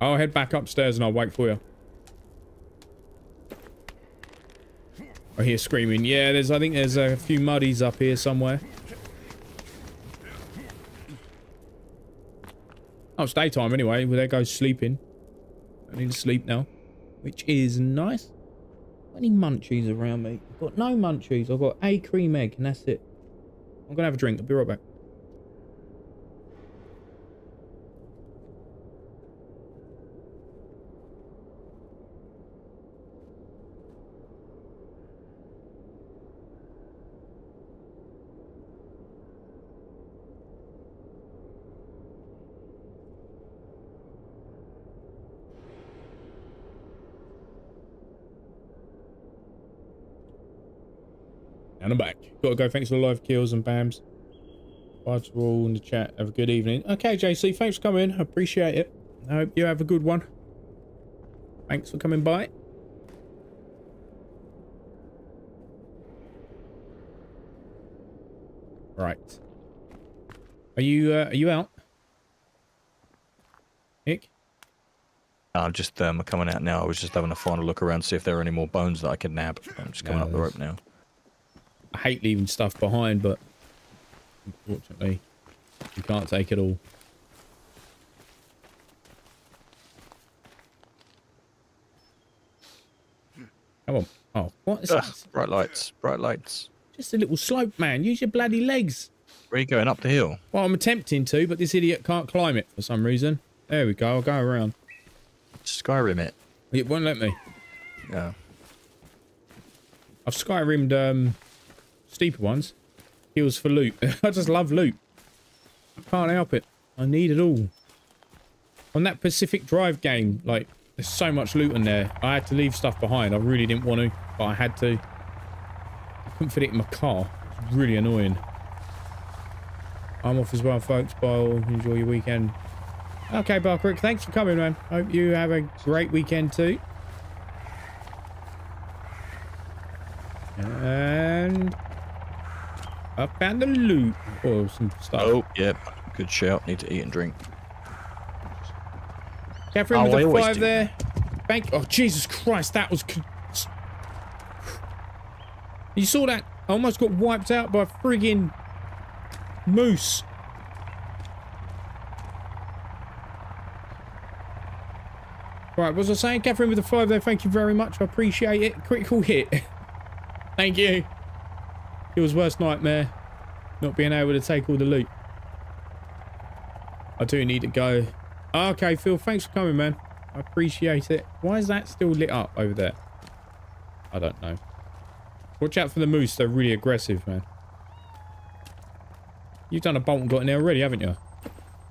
I'll head back upstairs and I'll wait for you. I hear screaming. Yeah, there's. I think there's a few muddies up here somewhere. Oh, it's daytime anyway. Well, there goes sleeping. I need to sleep now, which is nice. Any munchies around me? I've got no munchies. I've got a cream egg and that's it. I'm gonna have a drink. I'll be right back. And I'm back. Gotta go. Thanks for the live kills and bams. Bye to all in the chat. Have a good evening. Okay, JC, thanks for coming. I appreciate it. I hope you have a good one. Thanks for coming by. Right. Are you out? Nick? I'm just coming out now. I was just having a final look around to see if there are any more bones that I could nab. I'm just coming up the rope now. I hate leaving stuff behind, but unfortunately, you can't take it all. Come on. Oh, what is that? Bright lights. Bright lights. Just a little slope, man. Use your bloody legs. Where are you going? Up the hill? Well, I'm attempting to, but this idiot can't climb it for some reason. There we go. I'll go around. Skyrim it. It won't let me. No. I've Skyrimmed... steeper ones. Heals for loot. I just love loot. I can't help it. I need it all. On that Pacific Drive game, like, there's so much loot in there. I had to leave stuff behind. I really didn't want to, but I had to. I couldn't fit it in my car. It's really annoying. I'm off as well, folks. Bye all. Enjoy your weekend. Okay, Barkrick, thanks for coming, man. Hope you have a great weekend too. And... I found the loot or some stuff. Oh, yep. Yeah. Good shout. Need to eat and drink. Catherine with a 5 there. Bank. Oh, Jesus Christ. That was... You saw that? I almost got wiped out by a friggin' moose. Right, what was I saying? Catherine with a 5 there. Thank you very much. I appreciate it. Critical hit. Thank you. It was worst nightmare not being able to take all the loot. I do need to go. Okay, Phil, thanks for coming, man. I appreciate it. Why is that still lit up over there? I don't know. Watch out for the moose. They're really aggressive, man. You've done a bolt and got in there already, haven't you?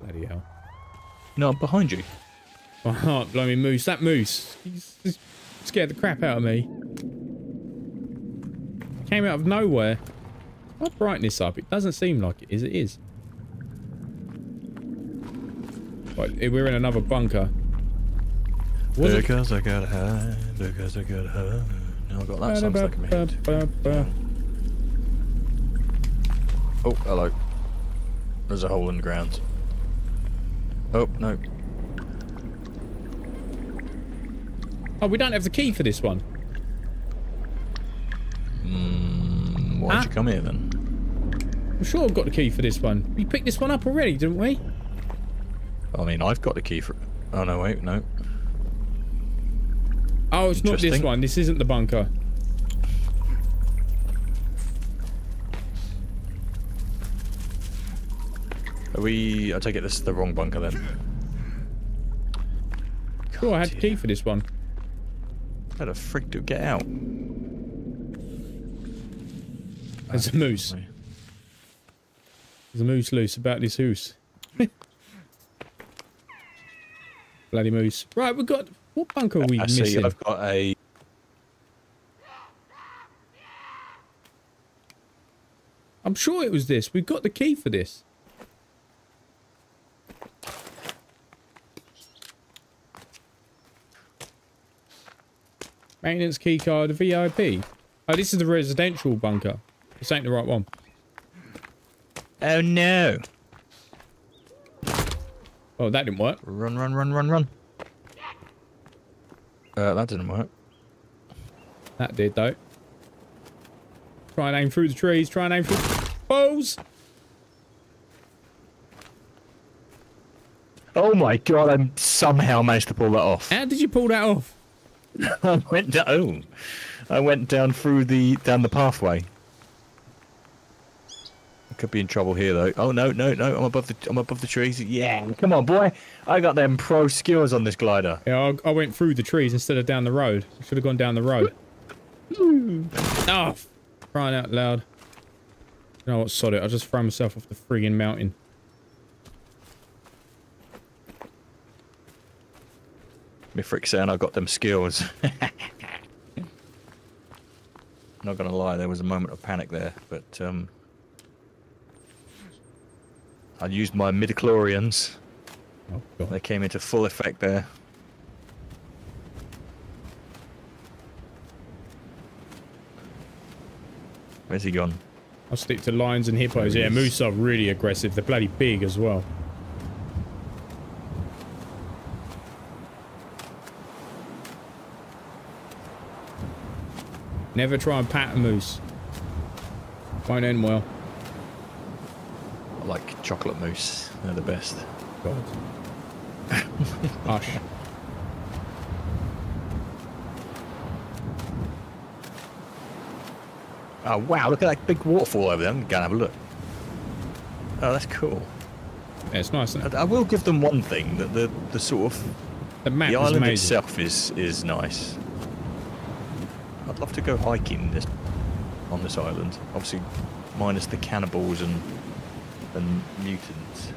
Bloody hell. No, I'm behind you. My heart, blow me moose. That moose. He scared the crap out of me. Came out of nowhere. I'll brighten this up. It doesn't seem like it is. It is. Right, we're in another bunker. Because I got high. Because I got high. Now I've got that song stuck in my head. Oh, hello. There's a hole in the ground. Oh, no. Oh, we don't have the key for this one. Why'd you come here then? I'm sure I've got the key for this one. We picked this one up already, didn't we? I mean, I've got the key for it. Oh, no, wait, no. Oh, it's not this one. This isn't the bunker. Are we... I take it this is the wrong bunker then. Sure, I had the key for this one. How the frick do we get out? There's a moose. There's a moose loose about this hoose. Bloody moose. Right, we've got... What bunker are we missing? See, I've got a... I'm sure it was this. We've got the key for this. Maintenance key card, VIP. Oh, this is the residential bunker. This ain't the right one. Oh no! Oh, that didn't work. Run, run, run, run, run. That didn't work. That did though. Try and aim through the trees. Try and aim through balls. Oh my god! I somehow managed to pull that off. How did you pull that off? I went down. I went down through the pathway. I could be in trouble here though. Oh no no no! I'm above the trees. Yeah, come on boy! I got them pro skills on this glider. Yeah, I went through the trees instead of down the road. I should have gone down the road. Oh, crying out loud! You know what? Sod it. I just throw myself off the friggin' mountain. Frick saying I got them skills. Not gonna lie, there was a moment of panic there, but I used my midichlorians. Oh, God. They came into full effect there. Where's he gone? I'll stick to lions and hippos. Yeah, moose are really aggressive. They're bloody big as well. Never try and pat a moose. Won't end well. I like chocolate moose. They're the best. God. Hush. Oh, wow. Look at that big waterfall over there. I'm going to have a look. Oh, that's cool. Yeah, it's nice, isn't it? I will give them one thing. That the sort of... The map is amazing. The island itself is nice. I'd love to go hiking on this island, obviously minus the cannibals and mutants.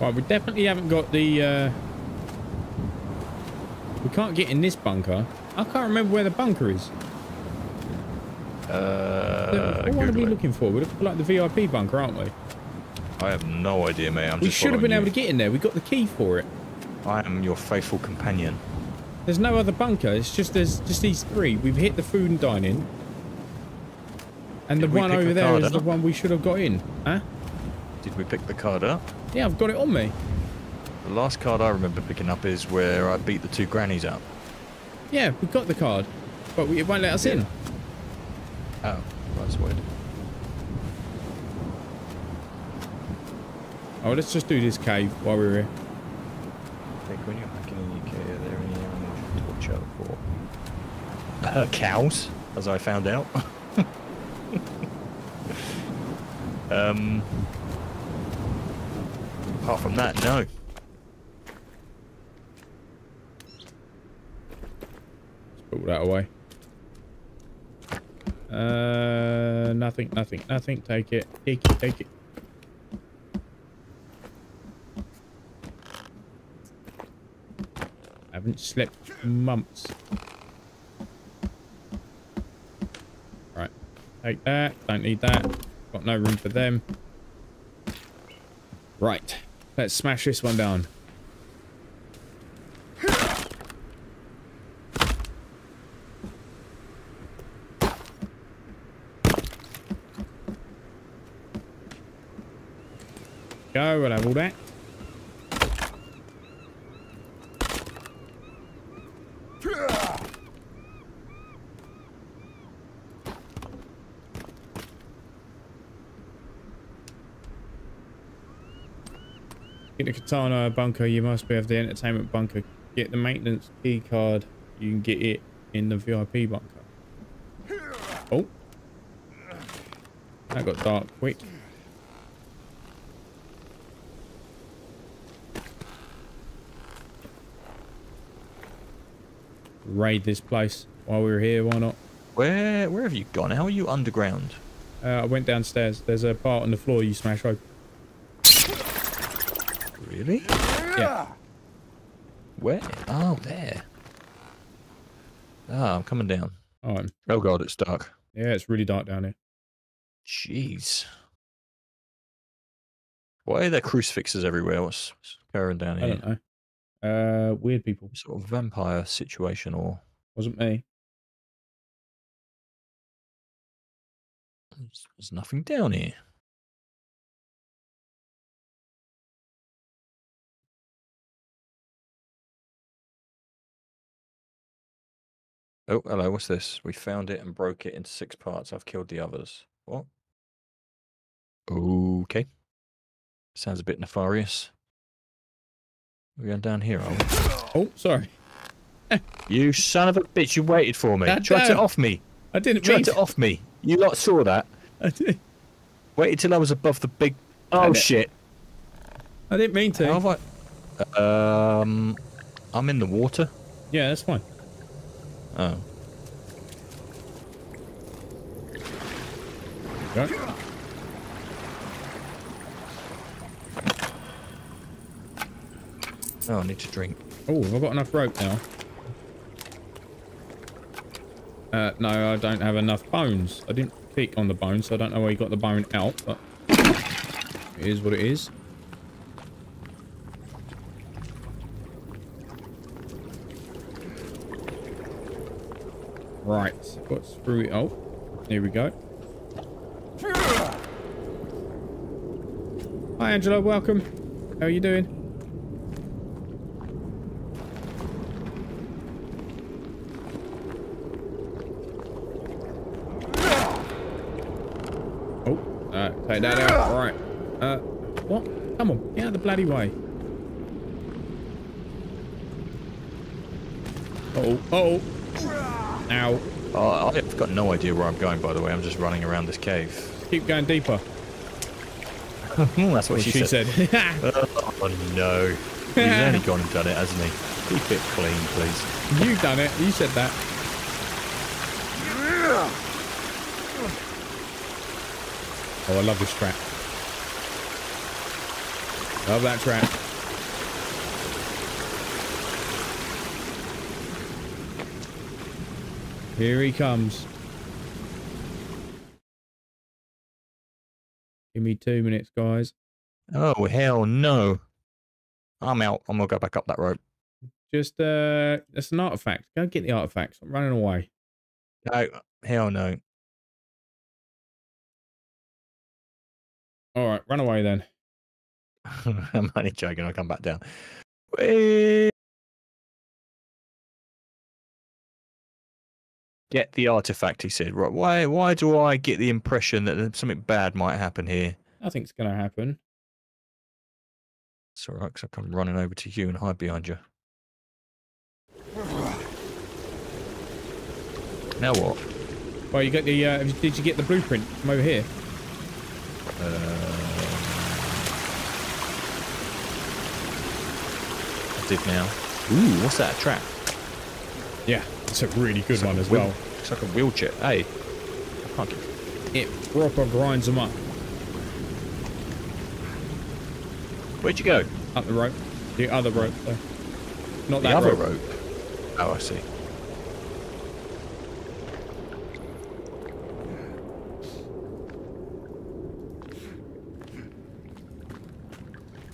Right, we definitely haven't got the, we can't get in this bunker. I can't remember where the bunker is. What are we looking for? We're looking for, like, the VIP bunker, aren't we? I have no idea, mate. We should have been able to get in there. We got the key for it. I am your faithful companion. There's no other bunker. It's just, there's just these three. We've hit the food and dining. And the one over there is the one we should have got in. Huh? Did we pick the card up? Yeah, I've got it on me. The last card I remember picking up is where I beat the two grannies up. Yeah, we got the card, but it won't let us in. Oh, that's weird. Oh, let's just do this cave while we're here. I think when you're hacking in the UK, are there any animals you should watch out for? Cows, as I found out. Apart from that, no. Let's put that away. Nothing, nothing, nothing. Take it. Take it, take it. I haven't slept for months. Right. Take that. Don't need that. Got no room for them. Right. Let's smash this one down. Go, we'll have all that. Get the katana bunker. You must be of the entertainment bunker. Get the maintenance key card. You can get it in the VIP bunker. Oh, that got dark quick. Raid this place while we were here. Why not? Where have you gone? How are you underground? I went downstairs. There's a part on the floor you smash open. Really? Yeah. Where? Oh, there. Ah, I'm coming down. Oh, oh God, it's dark. Yeah, it's really dark down here. Jeez. Why are there crucifixes everywhere? What's going down here? I don't know. Weird people. Sort of vampire situation, or... Wasn't me. There's nothing down here. Oh, hello, what's this? We found it and broke it into 6 parts. I've killed the others. What? Okay. Sounds a bit nefarious. We're going down here, are we? Oh, sorry. You son of a bitch, you waited for me. Tried to off me. I didn't mean to off me. You lot saw that. I did. Waited till I was above the big... Oh, shit. I didn't mean to. How have I... I'm in the water. Yeah, that's fine. Oh. Right. Oh, I need to drink. Oh, have I got enough rope now? No, I don't have enough bones. I didn't pick on the bone, so I don't know where you got the bone out, but it is what it is. Right, got through it. Oh, here we go. Hi, Angela. Welcome. How are you doing? Oh, take that out. All right. What? Come on, get out of the bloody way. Uh-oh. Uh-oh. Ow. Oh, I've got no idea where I'm going, by the way. I'm just running around this cave. Keep going deeper. That's what she said. Oh, no. He's only gone and done it, hasn't he? Keep it clean, please. You've done it. You said that. Oh, I love this trap. Love that trap. Here he comes. Give me 2 minutes, guys. Oh, hell no. I'm out. I'm going to go back up that rope. Just, that's an artifact. Go get the artifact. I'm running away. No, hell no. All right, run away then. I'm only joking. I'll come back down. Whee! Get the artifact, he said. Right? Why do I get the impression that something bad might happen here? Nothing's going to happen. It's all right, because I come running over to you and hide behind you. Now what? Well, you got the. Did you get the blueprint from over here? I did now. Ooh, what's that? A trap? Yeah. It's a really good one as well. It's like a wheelchair. Hey, I can't get it. It proper grinds them up. Where'd you go? Up the rope. The other rope, though. Not that rope. The other rope? Oh, I see.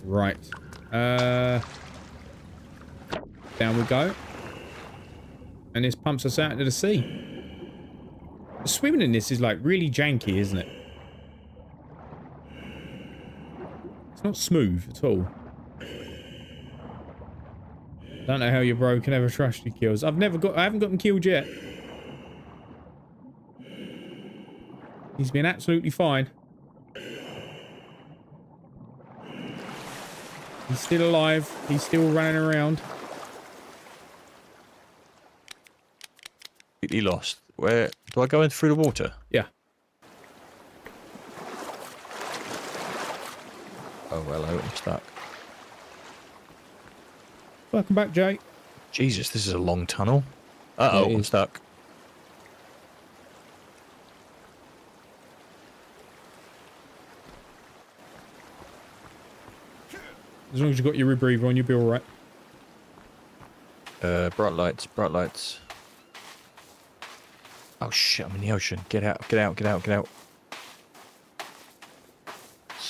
Right. Down we go. And this pumps us out into the sea. The swimming in this is like really janky, isn't it? It's not smooth at all. Don't know how you bro can ever trust your kills. I haven't got them killed yet. He's been absolutely fine. He's still alive. He's still running around. Completely lost. Where do I go in through the water? Yeah. Oh well, I'm stuck. Welcome back, Jake. Jesus, this is a long tunnel. Uh oh, I'm stuck. As long as you've got your rebreather on, you'll be all right. Bright lights, bright lights. Oh shit, I'm in the ocean. Get out, get out, get out, get out.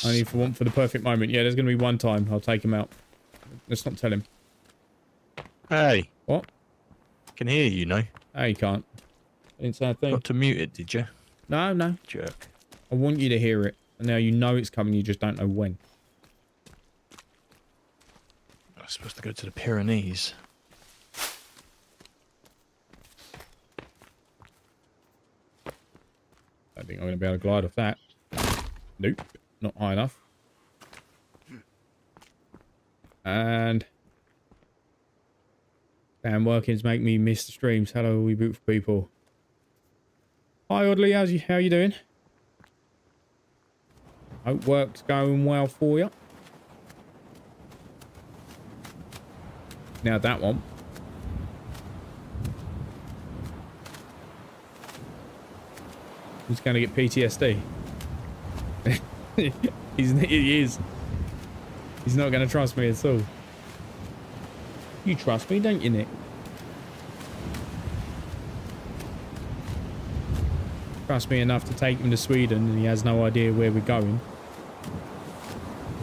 Only for one for the perfect moment. Yeah, there's going to be one time I'll take him out. Let's not tell him. Hey. What? I can hear you, no? Oh, you can't. I didn't say a thing. Got to mute it, did you? No, no. Jerk. I want you to hear it. And now you know it's coming, you just don't know when. I was supposed to go to the Pyrenees. I don't think I'm going to be able to glide off that. Nope. Not high enough. And... damn workings make me miss the streams. Hello, we beautiful people. Hi, Audley. How you doing? Hope work's going well for you. Now that one. He's going to get PTSD. He is. He's not going to trust me at all. You trust me, don't you, Nick? Trust me enough to take him to Sweden and he has no idea where we're going.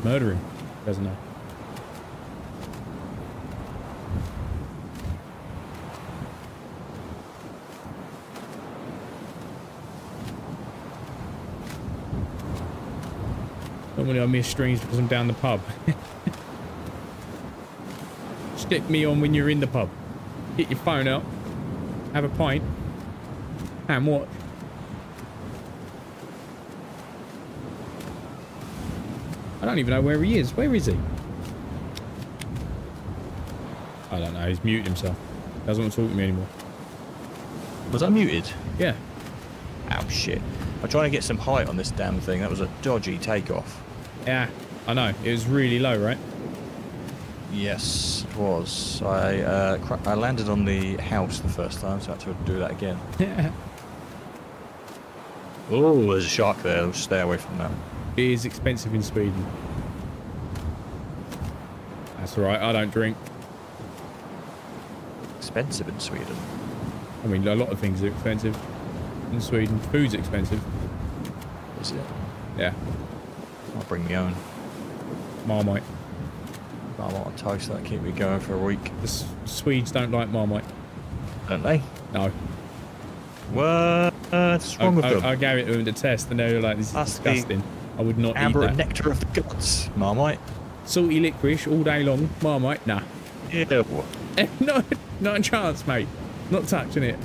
Murder him, doesn't know. Normally I miss streams because I'm down the pub. Stick me on when you're in the pub. Get your phone out. Have a pint. And watch. I don't even know where he is. Where is he? I don't know. He's muted himself. Doesn't want to talk to me anymore. Was I muted? Yeah. Ow, shit. I'm trying to get some height on this damn thing. That was a dodgy takeoff. Yeah, I know. It was really low, right? Yes, it was. I landed on the house the first time, so I had to do that again. Yeah. Oh, there's a shark there. I'll stay away from that. It is expensive in Sweden. That's right, I don't drink. Expensive in Sweden? I mean, a lot of things are expensive in Sweden. Food's expensive. Is it? Yeah. I'll bring my own. Marmite. Marmite and toast, that'll keep me going for a week. The Swedes don't like Marmite. Don't they? No. What? What's wrong with them? I gave it to them to test and they were like, this is disgusting. I would not eat that. Nectar of the gods. Marmite. Salty licorice all day long. Marmite. Nah. Yeah, what? Not a chance, mate. Not touching it.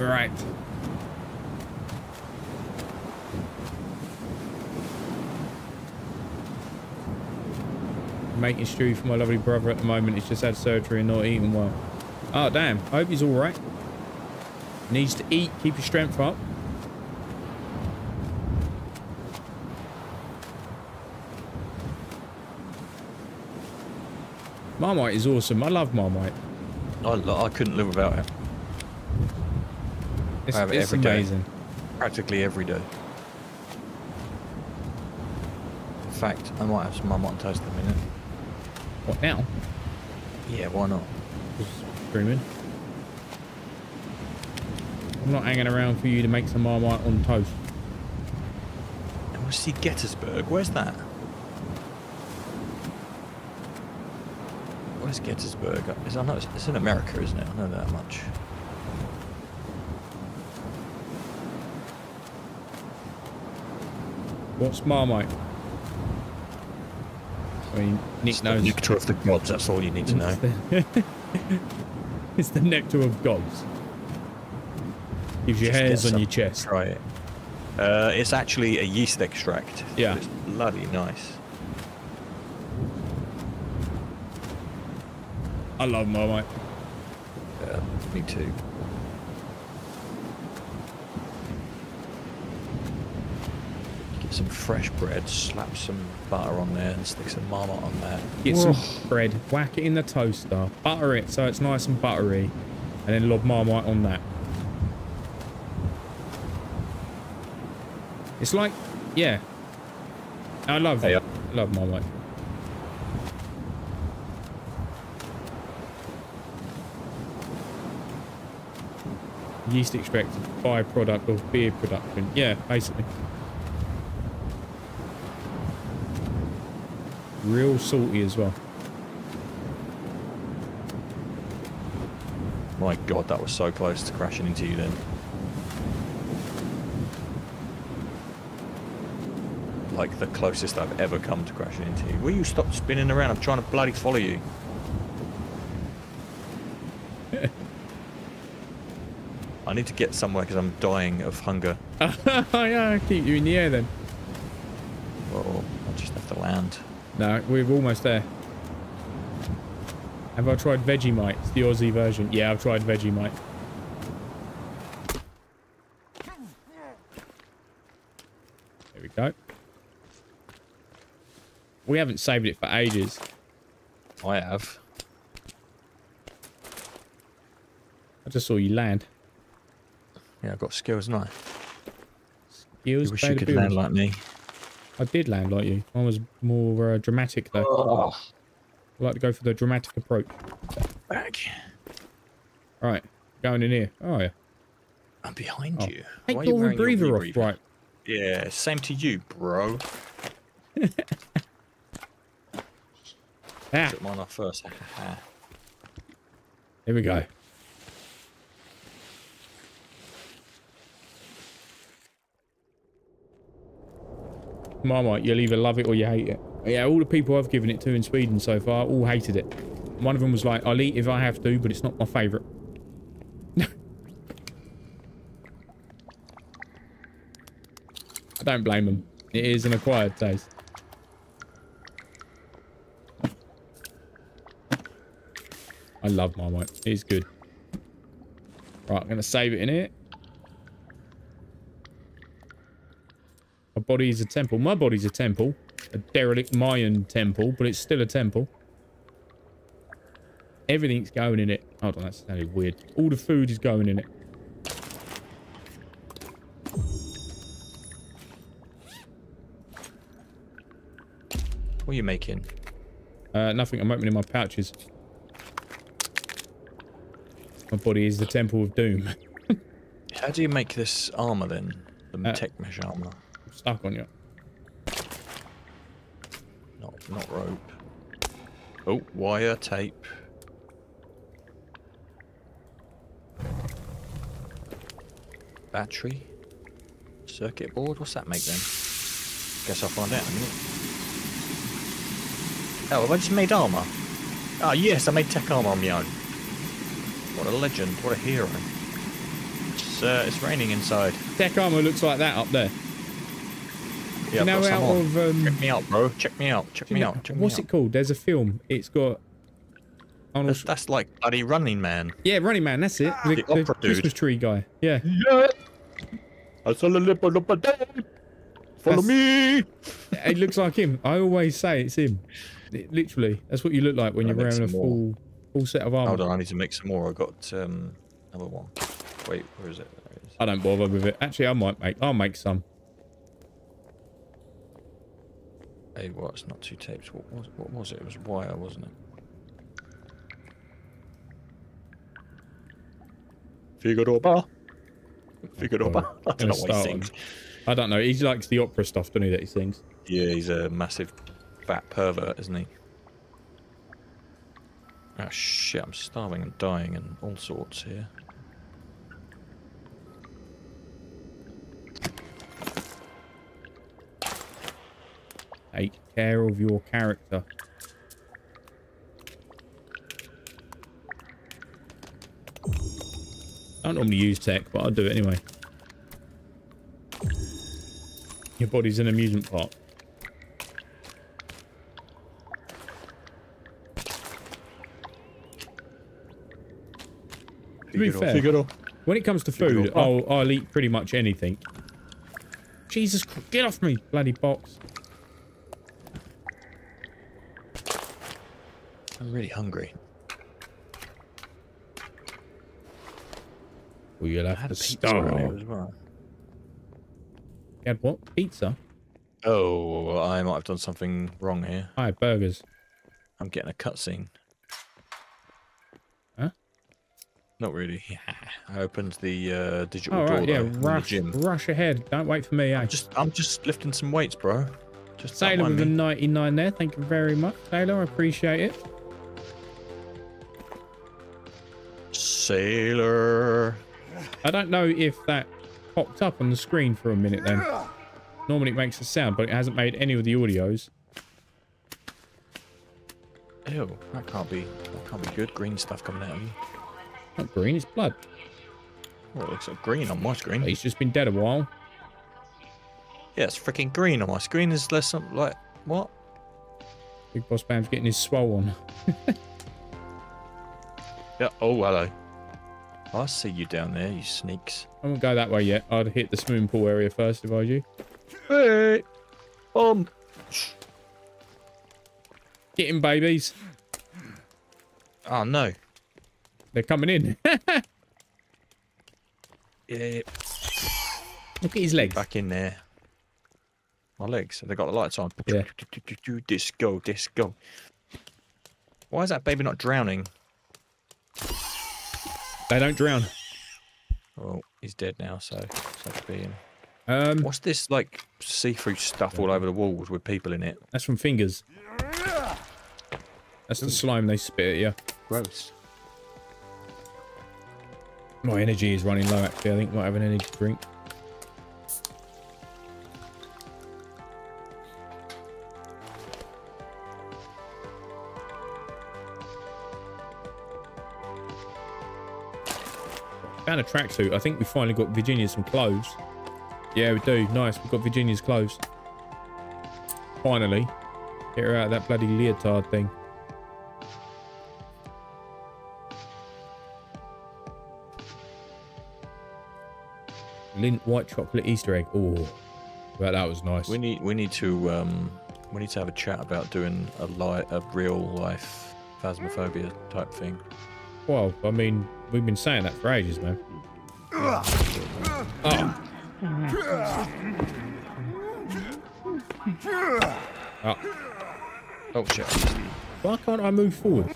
Right. Making stew for my lovely brother at the moment. He's just had surgery and not eating well. Oh, damn. I hope he's all right. Needs to eat. Keep his strength up. Marmite is awesome. I love Marmite. I couldn't live without it. I have it every amazing day. Practically every day. In fact, I might have some Marmite and toast in a minute. What, now? Yeah, why not? Just screaming. I'm not hanging around for you to make some Marmite on toast. I want to see Gettysburg. Where's that? Where's Gettysburg? I know it's in America, isn't it? I know that much. What's Marmite? I mean, Nick knows. It's the nectar of the gods, that's all you need to know. It's the nectar of gods. Gives you hairs on your chest. Try it. It's actually a yeast extract. Yeah. It's bloody nice. I love Marmite. Yeah, me too. Some fresh bread, slap some butter on there and stick some Marmite on there. Get some bread, whack it in the toaster, butter it so it's nice and buttery, and then lob Marmite on that. It's like, yeah. I love it. I love Marmite. yeast extracted byproduct of beer production. Yeah, basically. Real salty as well. My God, that was so close to crashing into you then. Like the closest I've ever come to crashing into you. Will you stop spinning around? I'm trying to bloody follow you. I need to get somewhere because I'm dying of hunger. Oh yeah, I'll keep you in the air then. Oh, I'll just have to land. No, we're almost there. Have I tried Vegemite? It's the Aussie version. Yeah, I've tried Vegemite. There we go. We haven't saved it for ages. I have. I just saw you land. Yeah, I've got skills, haven't I? Skills. I wish you could land like me. I did land like you. I was more dramatic though. Oh. I like to go for the dramatic approach. Back. Right, going in here. Oh yeah. I'm behind you. Take the rebreather off, right? Yeah, same to you, bro. Ah. Took mine off first. Here we go. Marmite, you'll either love it or you hate it. Yeah, all the people I've given it to in Sweden so far all hated it. One of them was like, I'll eat if I have to, but it's not my favourite. I don't blame them. It is an acquired taste. I love Marmite. It is good. Right, I'm going to save it in here. My body's a temple. My body's a temple. A derelict Mayan temple, but it's still a temple. Everything's going in it. Hold on, that sounded weird. All the food is going in it. What are you making? Nothing. I'm opening my pouches. My body is the temple of doom. How do you make this armor then? The tech mesh armor. I'm stuck on you. Not rope. Oh, wire, tape. Battery. Circuit board. What's that make then? Guess I'll find out in a minute. Oh, have I just made armour? Oh yes, I made tech armour on my own. What a legend. What a hero. It's raining inside. Tech armour looks like that up there. Yeah, now out of, check me out, bro. Check me out. Check me out. Check me out. What's it called? There's a film. It's got. That's like bloody Running Man. Yeah, Running Man. That's it. The opera dude. Christmas tree guy. Yeah. Yeah. Follow me. It looks like him. I always say it's him. Literally, that's what you look like when you're wearing a full set of armor. Hold on, I need to make some more. I got another one. Wait, where is it? I don't bother with it. Actually, I might make. I'll make some. Hey, well, it's not two tapes. What was it? It was wire, wasn't it? Figueroa. Figueroa. I don't know what he sings. I don't know. He likes the opera stuff, doesn't he, that he sings? Yeah, he's a massive fat pervert, isn't he? Oh, shit. I'm starving and dying and all sorts here. Take care of your character. I don't normally use tech, but I'll do it anyway. Your body's an amusement park. To be fair, when it comes to food, I'll eat pretty much anything. Jesus Christ, get off me, bloody box. I'm really hungry. Well, you'll have to starve. You had what? Pizza? Oh, I might have done something wrong here. I had burgers. I'm getting a cutscene. Huh? Not really. I opened the digital door. Yeah, rush ahead. Don't wait for me. I'm just lifting some weights, bro. Just Sailor with a 99 there. Thank you very much, Sailor. I appreciate it. Sailor. I don't know if that popped up on the screen for a minute then. Normally it makes a sound, but it hasn't made any of the audios. Ew, that can't be good. Green stuff coming out of you. Not green, it's blood. Well, it looks like green on my screen. He's just been dead a while. Yeah, it's freaking green on my screen. Is less something like what? Big Boss Bam's getting his swole on. Yeah. Oh, hello. I see you down there, you sneaks. I won't go that way yet. I'd hit the swimming pool area first if I was you. Hey, get him, babies. Oh no. They're coming in. Yeah. Look at his legs. Back in there. My legs. They got the lights on. Yeah. Disco, disco. Why is that baby not drowning? They don't drown. Oh, he's dead now, so such being. What's this like see-through stuff all over the walls with people in it? That's from fingers. That's the slime they spit at you. Gross. My energy is running low, actually. I think I might have an energy drink. Found a tracksuit. I think we finally got Virginia some clothes. Yeah, we do. Nice. We've got Virginia's clothes. Finally. Get her out of that bloody leotard thing. Lint white chocolate Easter egg. Oh, well, that was nice. We need to have a chat about doing a real life Phasmophobia type thing. Well, I mean, we've been saying that for ages, man. Oh. Oh. Oh shit! Why can't I move forward?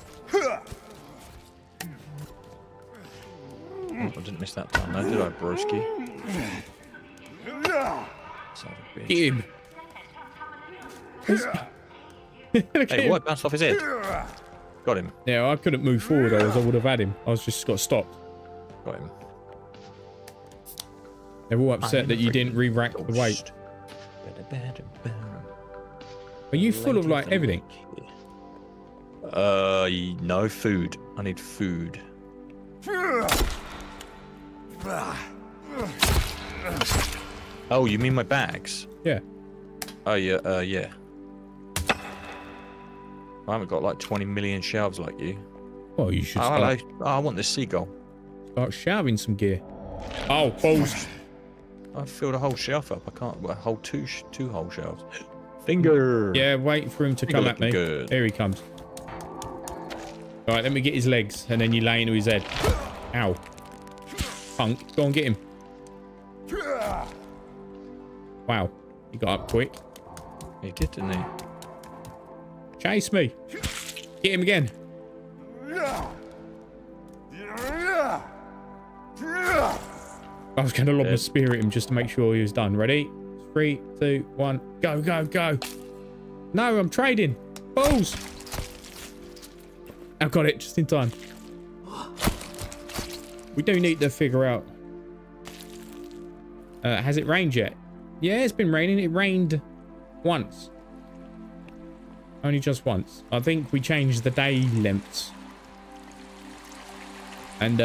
I didn't miss that time, though, did I, broski? Get him. Hey, what? Bounced off his head. Got him. Yeah, I couldn't move forward, otherwise I would have had him. I was just got stopped. Got him. They're all upset that you didn't re-rack the weight. Are you full of, like, everything? No, food. I need food. Oh, you mean my bags? Yeah. Oh, yeah, yeah. I haven't got like 20 million shelves like you. Well, you should start... Oh, I want this seagull. Start shelving some gear. Oh, balls. I filled a whole shelf up. I can't... hold two whole shelves. Finger! Yeah, wait for him to come at me. Good. Here he comes. All right, let me get his legs, and then you lay into his head. Ow. Punk. Go and get him. Wow. He got up quick. He did, didn't he? Chase me. Get him again. I was going to lob my spear at him just to make sure he was done. Ready? 3, 2, 1. Go, go, go. No, I'm trading. Balls. I got it just in time. We do need to figure out. Has it rained yet? Yeah, it's been raining. It rained once. Only just once. I think we changed the day lengths. And,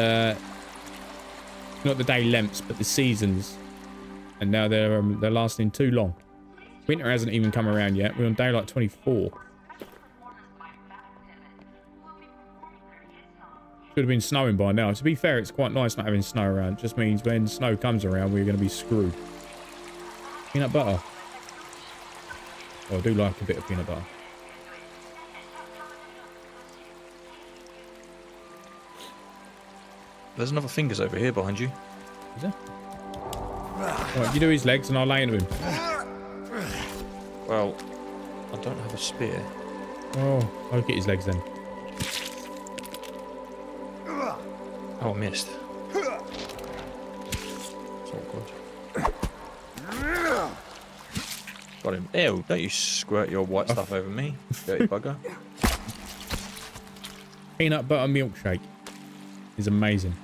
not the day lengths, but the seasons. And now they're lasting too long. Winter hasn't even come around yet. We're on daylight 24. Should have been snowing by now. To be fair, it's quite nice not having snow around. It just means when snow comes around, we're going to be screwed. Peanut butter. Oh, I do like a bit of peanut butter. There's another fingers over here behind you. Is there? Right, you do his legs and I'll lay into him. Well, I don't have a spear. Oh, I'll get his legs then. Oh, missed. It's awkward. Got him. Ew, don't you squirt your white stuff over me, dirty bugger. Peanut butter milkshake is amazing.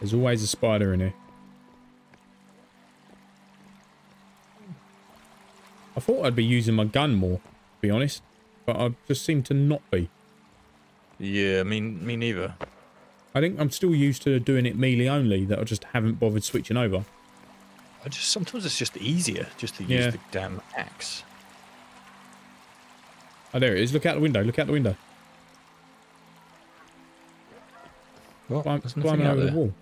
There's always a spider in here. I thought I'd be using my gun more, to be honest, but I just seem to not be. Yeah, me neither. I think I'm still used to doing it melee only, that I just haven't bothered switching over. I just sometimes it's just easier just to use the damn axe. Oh, there it is. Look out the window. Look out the window. What? Climbing over the wall.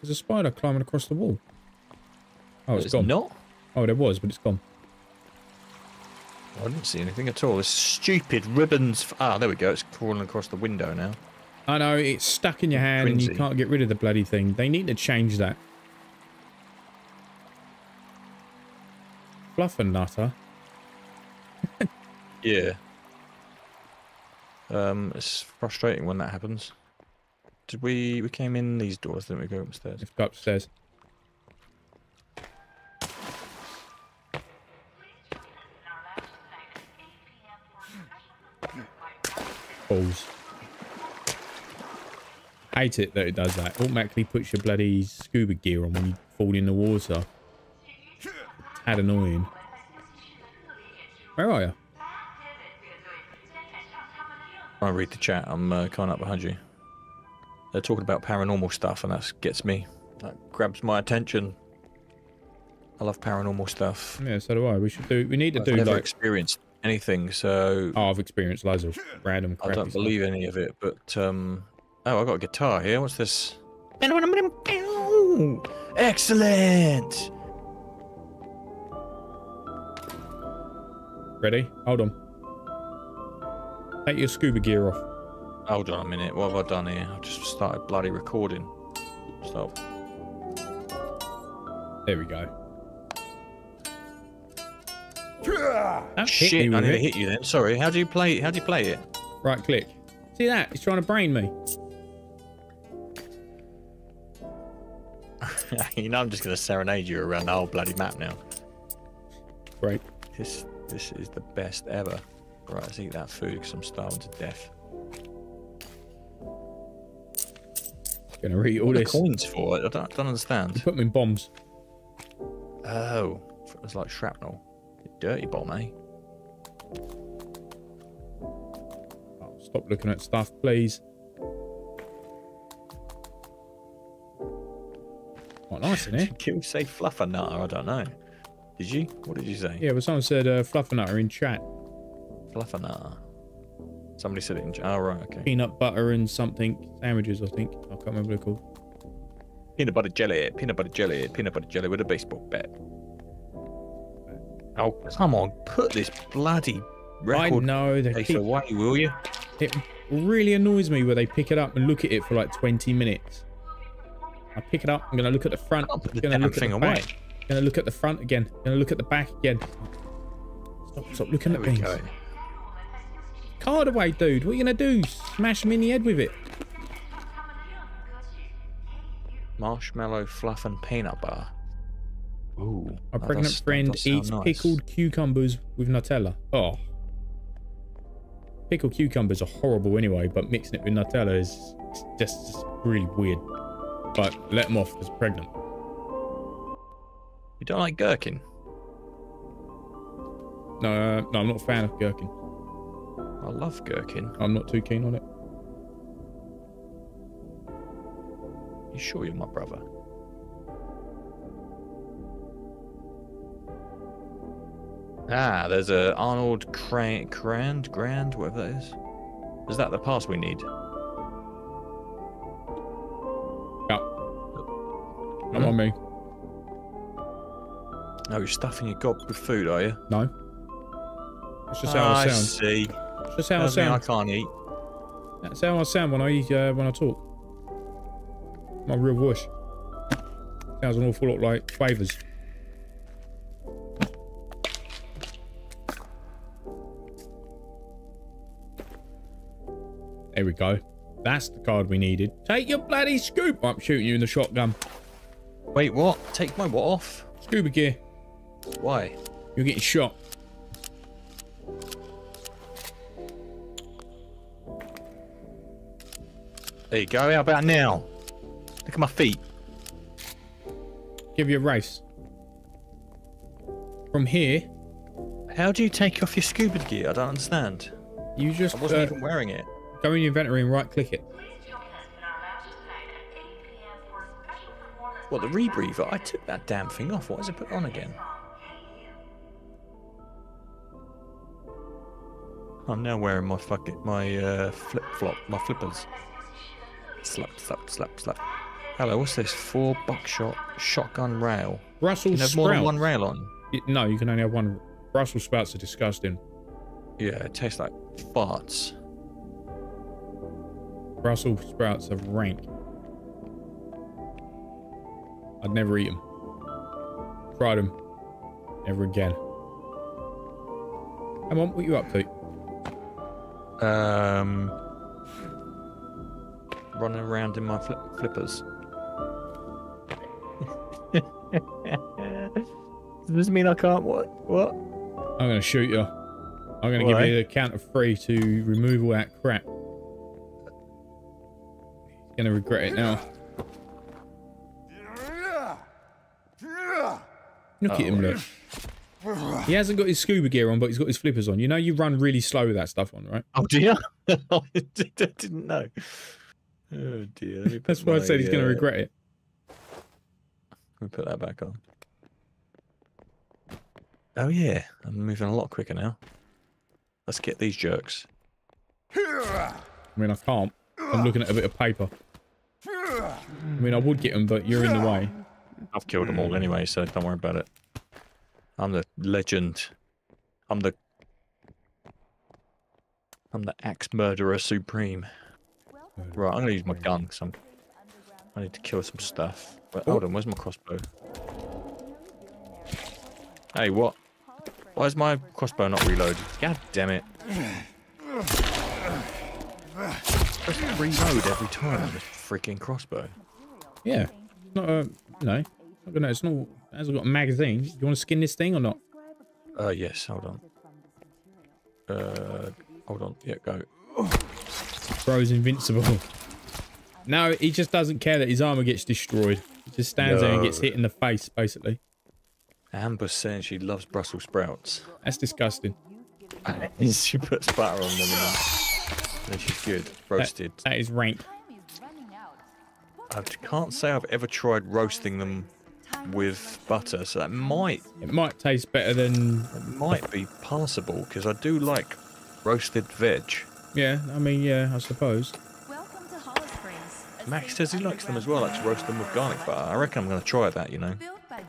There's a spider climbing across the wall. Oh, it's gone. Not? Oh, there was, but it's gone. I didn't see anything at all. This stupid ribbons. Ah, there we go. It's crawling across the window now. I know. It's stuck in your hand and you can't get rid of the bloody thing. They need to change that. Fluffernutter. Yeah. It's frustrating when that happens. Did we came in these doors, didn't we? Go upstairs. Let's go upstairs. Balls. Hate it that it does that. Automatically puts your bloody scuba gear on when you fall in the water. Tad annoying. Where are you? I read the chat. I'm coming up behind you. They're talking about paranormal stuff, and that gets me. That grabs my attention. I love paranormal stuff. Yeah, so do I. We should do. We need to do. I've never experienced anything, so. Oh, I've experienced loads of random. I don't believe any of it, but oh, I got a guitar here. What's this? Excellent. Ready? Hold on. Take your scuba gear off. Hold on a minute. What have I done here? I just started bloody recording. Stop. There we go. Shit! I need to hit you then. Sorry. How do you play? How do you play it? Right click. See that? He's trying to brain me. You know, I'm just gonna serenade you around the whole bloody map now. Right. This is the best ever. Right, let's eat that food because I'm starving to death. Gonna read all this. What are the coins for? I don't understand. You put them in bombs. Oh, it's like shrapnel. Dirty bomb, eh? Oh, stop looking at stuff, please. Quite nice in here. Did you say fluffernutter? I don't know. Did you? What did you say? Yeah, well, someone said fluffernutter in chat. Fluffernutter. Somebody said it in chat. Oh, right, okay. Peanut butter and something. Sandwiches, I think. I can't remember what they're called. Peanut butter jelly. Peanut butter jelly. Peanut butter jelly with a baseball bat. Oh, come on. Put this bloody record case away, will you? It really annoys me where they pick it up and look at it for like 20 minutes. I pick it up. I'm going to look at the front. I'm going to look at the back. I'm going to look at the front again. I'm going to look at the back again. Stop looking at things. There we go. Card away, dude. What are you going to do? Smash him in the head with it. Marshmallow, fluff and peanut butter. Ooh. My pregnant friend eats pickled cucumbers with Nutella. Oh. Pickled cucumbers are horrible anyway, but mixing it with Nutella is just really weird. But let them off because pregnant. You don't like gherkin? No, I'm not a fan of gherkin. I love gherkin. I'm not too keen on it. You sure you're my brother? Ah, there's a Arnold Grand, whatever that is. Is that the pass we need? No. Come on me. No, you're stuffing your gob with food, are you? No. It's just how I sound. I see. That's how I sound. I can't eat. That's how I sound when I eat, when I talk. My real voice. Sounds an awful lot like Quavers. There we go. That's the card we needed. Take your bloody scoop. I'm shooting you in the shotgun. Wait, what? Take my what off? Scuba gear. Why? You're getting shot. There you go. How about now? Look at my feet. Give you a race. From here. How do you take off your scuba gear? I don't understand. You just. I wasn't even wearing it. Go in your inventory and right click it. What, the rebreather? I took that damn thing off. Why does it put on again? I'm now wearing my fucking, my flippers. Slap, slap, slap, slap. Hello, what's this? 4 buckshot shotgun rail. Brussels sprouts. More than one rail on. No, you can only have one. Brussels sprouts are disgusting. Yeah, it tastes like farts. Brussels sprouts are rank. I'd never eat them. Tried them. Never again. Come on, what are you up to? Running around in my flippers. Does this mean I can't what? I'm gonna shoot you. I'm gonna give you the count of 3 to remove all that crap. You're gonna regret it now. Look at him, look. He hasn't got his scuba gear on, but he's got his flippers on. You know you run really slow with that stuff on, right? Oh dear. I didn't know. Oh dear. That's why I said he's going to regret it. Let me put that back on. Oh yeah, I'm moving a lot quicker now. Let's get these jerks. I mean, I can't. I'm looking at a bit of paper. I mean, I would get them, but you're in the way. I've killed them all anyway, so don't worry about it. I'm the legend. I'm the axe murderer supreme. Right, I'm going to use my gun because I need to kill some stuff. But hold on, where's my crossbow? Hey, what? Why is my crossbow not reloaded? God damn it. I just reload every time with freaking crossbow. Yeah. Not a, you know, it's not, it hasn't got a magazine. You want to skin this thing or not? Yes, hold on. Hold on. Yeah, go. Bro's invincible. No, he just doesn't care that his armor gets destroyed. He just stands there and gets hit in the face, basically. Amber's saying she loves Brussels sprouts. That's disgusting. She puts butter on them and then she's good. Roasted. That is rank. I can't say I've ever tried roasting them with butter, so that might... It might taste better than... It might be passable, because I do like roasted veg. Yeah, I mean, yeah, I suppose. Welcome to Hollow Springs. Max says he likes them as well, like to roast them with garlic butter. I reckon I'm going to try that, you know. I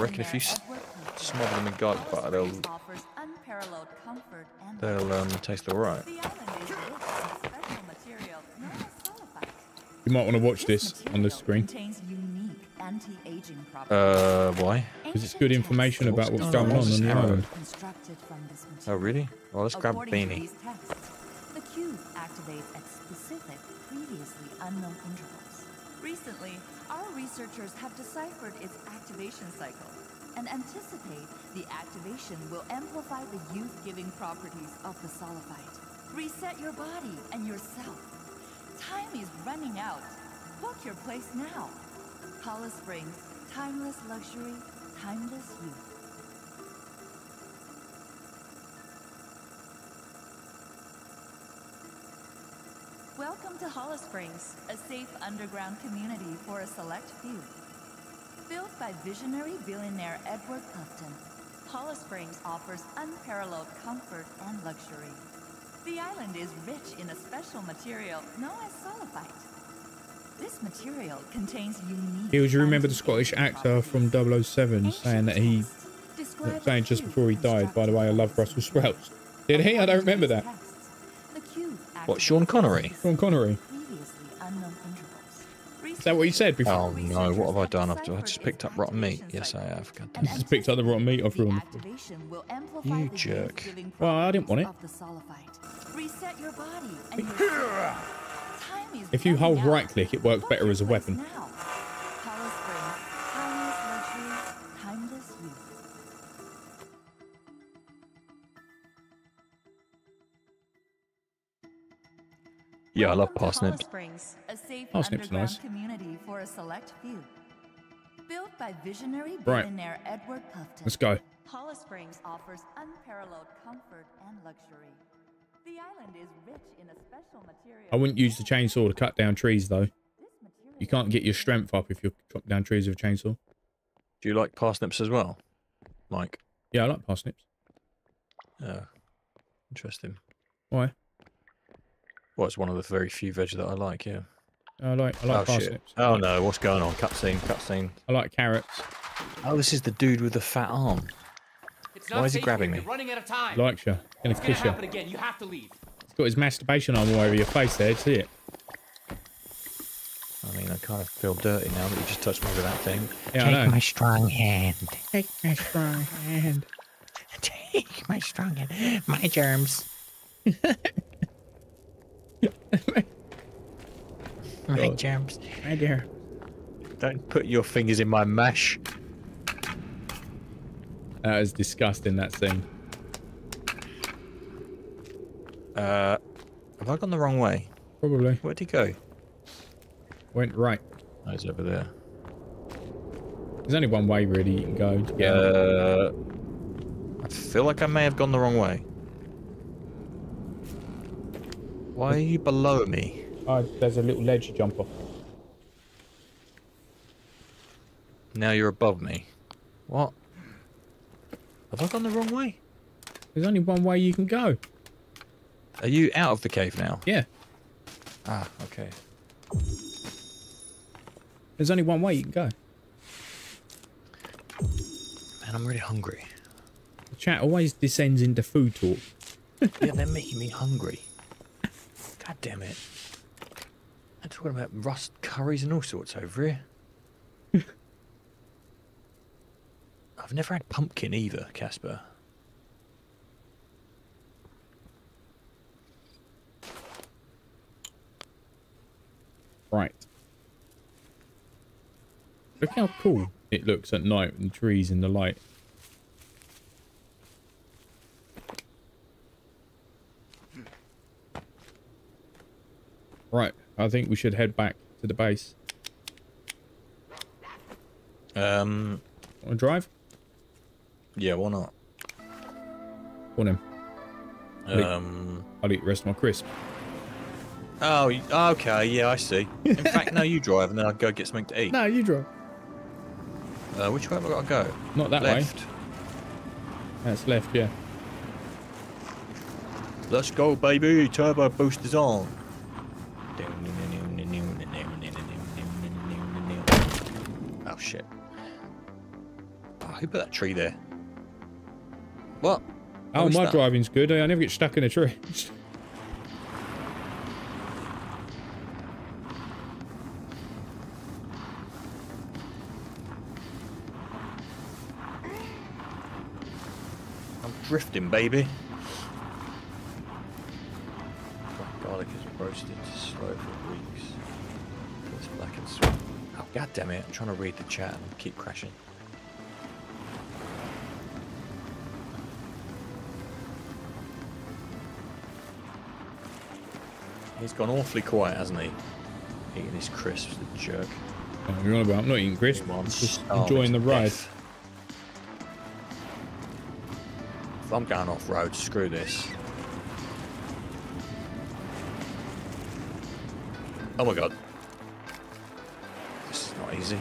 reckon if you smother them in garlic butter, they'll taste all right. You might want to watch this on the screen. Why? Because it's good information about what's going on the island. Oh, really? Well, let's grab Beanie. The cube activates at specific, previously unknown intervals. Recently, our researchers have deciphered its activation cycle and anticipate the activation will amplify the youth-giving properties of the solophyte. Reset your body and yourself. Time is running out. Book your place now. Hollow Springs, timeless luxury, timeless youth. Welcome to Hollow Springs, a safe underground community for a select few. Built by visionary billionaire Edward Pufftons, Hollow Springs offers unparalleled comfort and luxury. The island is rich in a special material known as solophyte. This material contains unique... Heels, you remember the Scottish actor from 007 saying that he... saying just before he died, by the way, I love Brussels sprouts. Did he? I don't remember that. What, Sean Connery? Sean Connery. Is that what you said before? Oh no, what have I done? I just picked up rotten meat. Yes, I have. You just picked up the rotten meat off room. You jerk. Well, I didn't want it. If you hold right click, it works better as a weapon. Yeah, I love parsnips. Parsnips are nice. Right, let's go. Hollow Springs offers unparalleled comfort and luxury. The island is rich in a special material. I wouldn't use the chainsaw to cut down trees, though. You can't get your strength up if you chop down trees with a chainsaw. Do you like parsnips as well, Mike? Yeah, I like parsnips. Oh, interesting. Why? Well, it's one of the very few veg that I like, yeah. I like parsnips. Shit. Oh no, what's going on? Cutscene, cutscene. I like carrots. Oh, this is the dude with the fat arm. Why is he grabbing me? Likes you. Gonna kiss you. Again. You have to leave. He's got his masturbation arm all over your face there, see it? I mean, I kind of feel dirty now that you just touched me with that thing. Yeah, take my strong hand. Take my strong hand. Take my strong hand. My germs. My germs. My dear. Don't put your fingers in my mash. That is disgusting, that scene. Have I gone the wrong way? Probably. Where'd he go? Went right. Oh, he's over there. There's only one way really you can go to get out. I feel like I may have gone the wrong way. Why are you below me? Oh, there's a little ledge you jump off. Now you're above me. What? Have I gone the wrong way? There's only one way you can go. Are you out of the cave now? Yeah. Ah, okay. There's only one way you can go. Man, I'm really hungry. The chat always descends into food talk. Yeah, they're making me hungry. God damn it. I'm talking about rust curries and all sorts over here. I've never had pumpkin either, Casper. Right. Look how cool it looks at night and trees in the light. Right, I think we should head back to the base. Want to drive? Yeah, why not? On him. I'll eat the rest of my crisp. Oh, okay, yeah, I see. In fact, no, you drive, and then I'll go get something to eat. No, you drive. Which way have I got to go? Not that way. That's left, yeah. Let's go, baby. Turbo boost is on. Oh shit! Oh, who put that tree there? What? Oh, my driving's good. I never get stuck in a tree. I'm drifting, baby. Garlic is roasted slow for weeks. It's black and sweet. Oh, god damn it, I'm trying to read the chat and keep crashing. He's gone awfully quiet, hasn't he? Eating his crisps, the jerk. Oh, you're on about. I'm not eating crisps, I'm just enjoying the ride. If I'm going off road, screw this. Oh my god. This is not easy.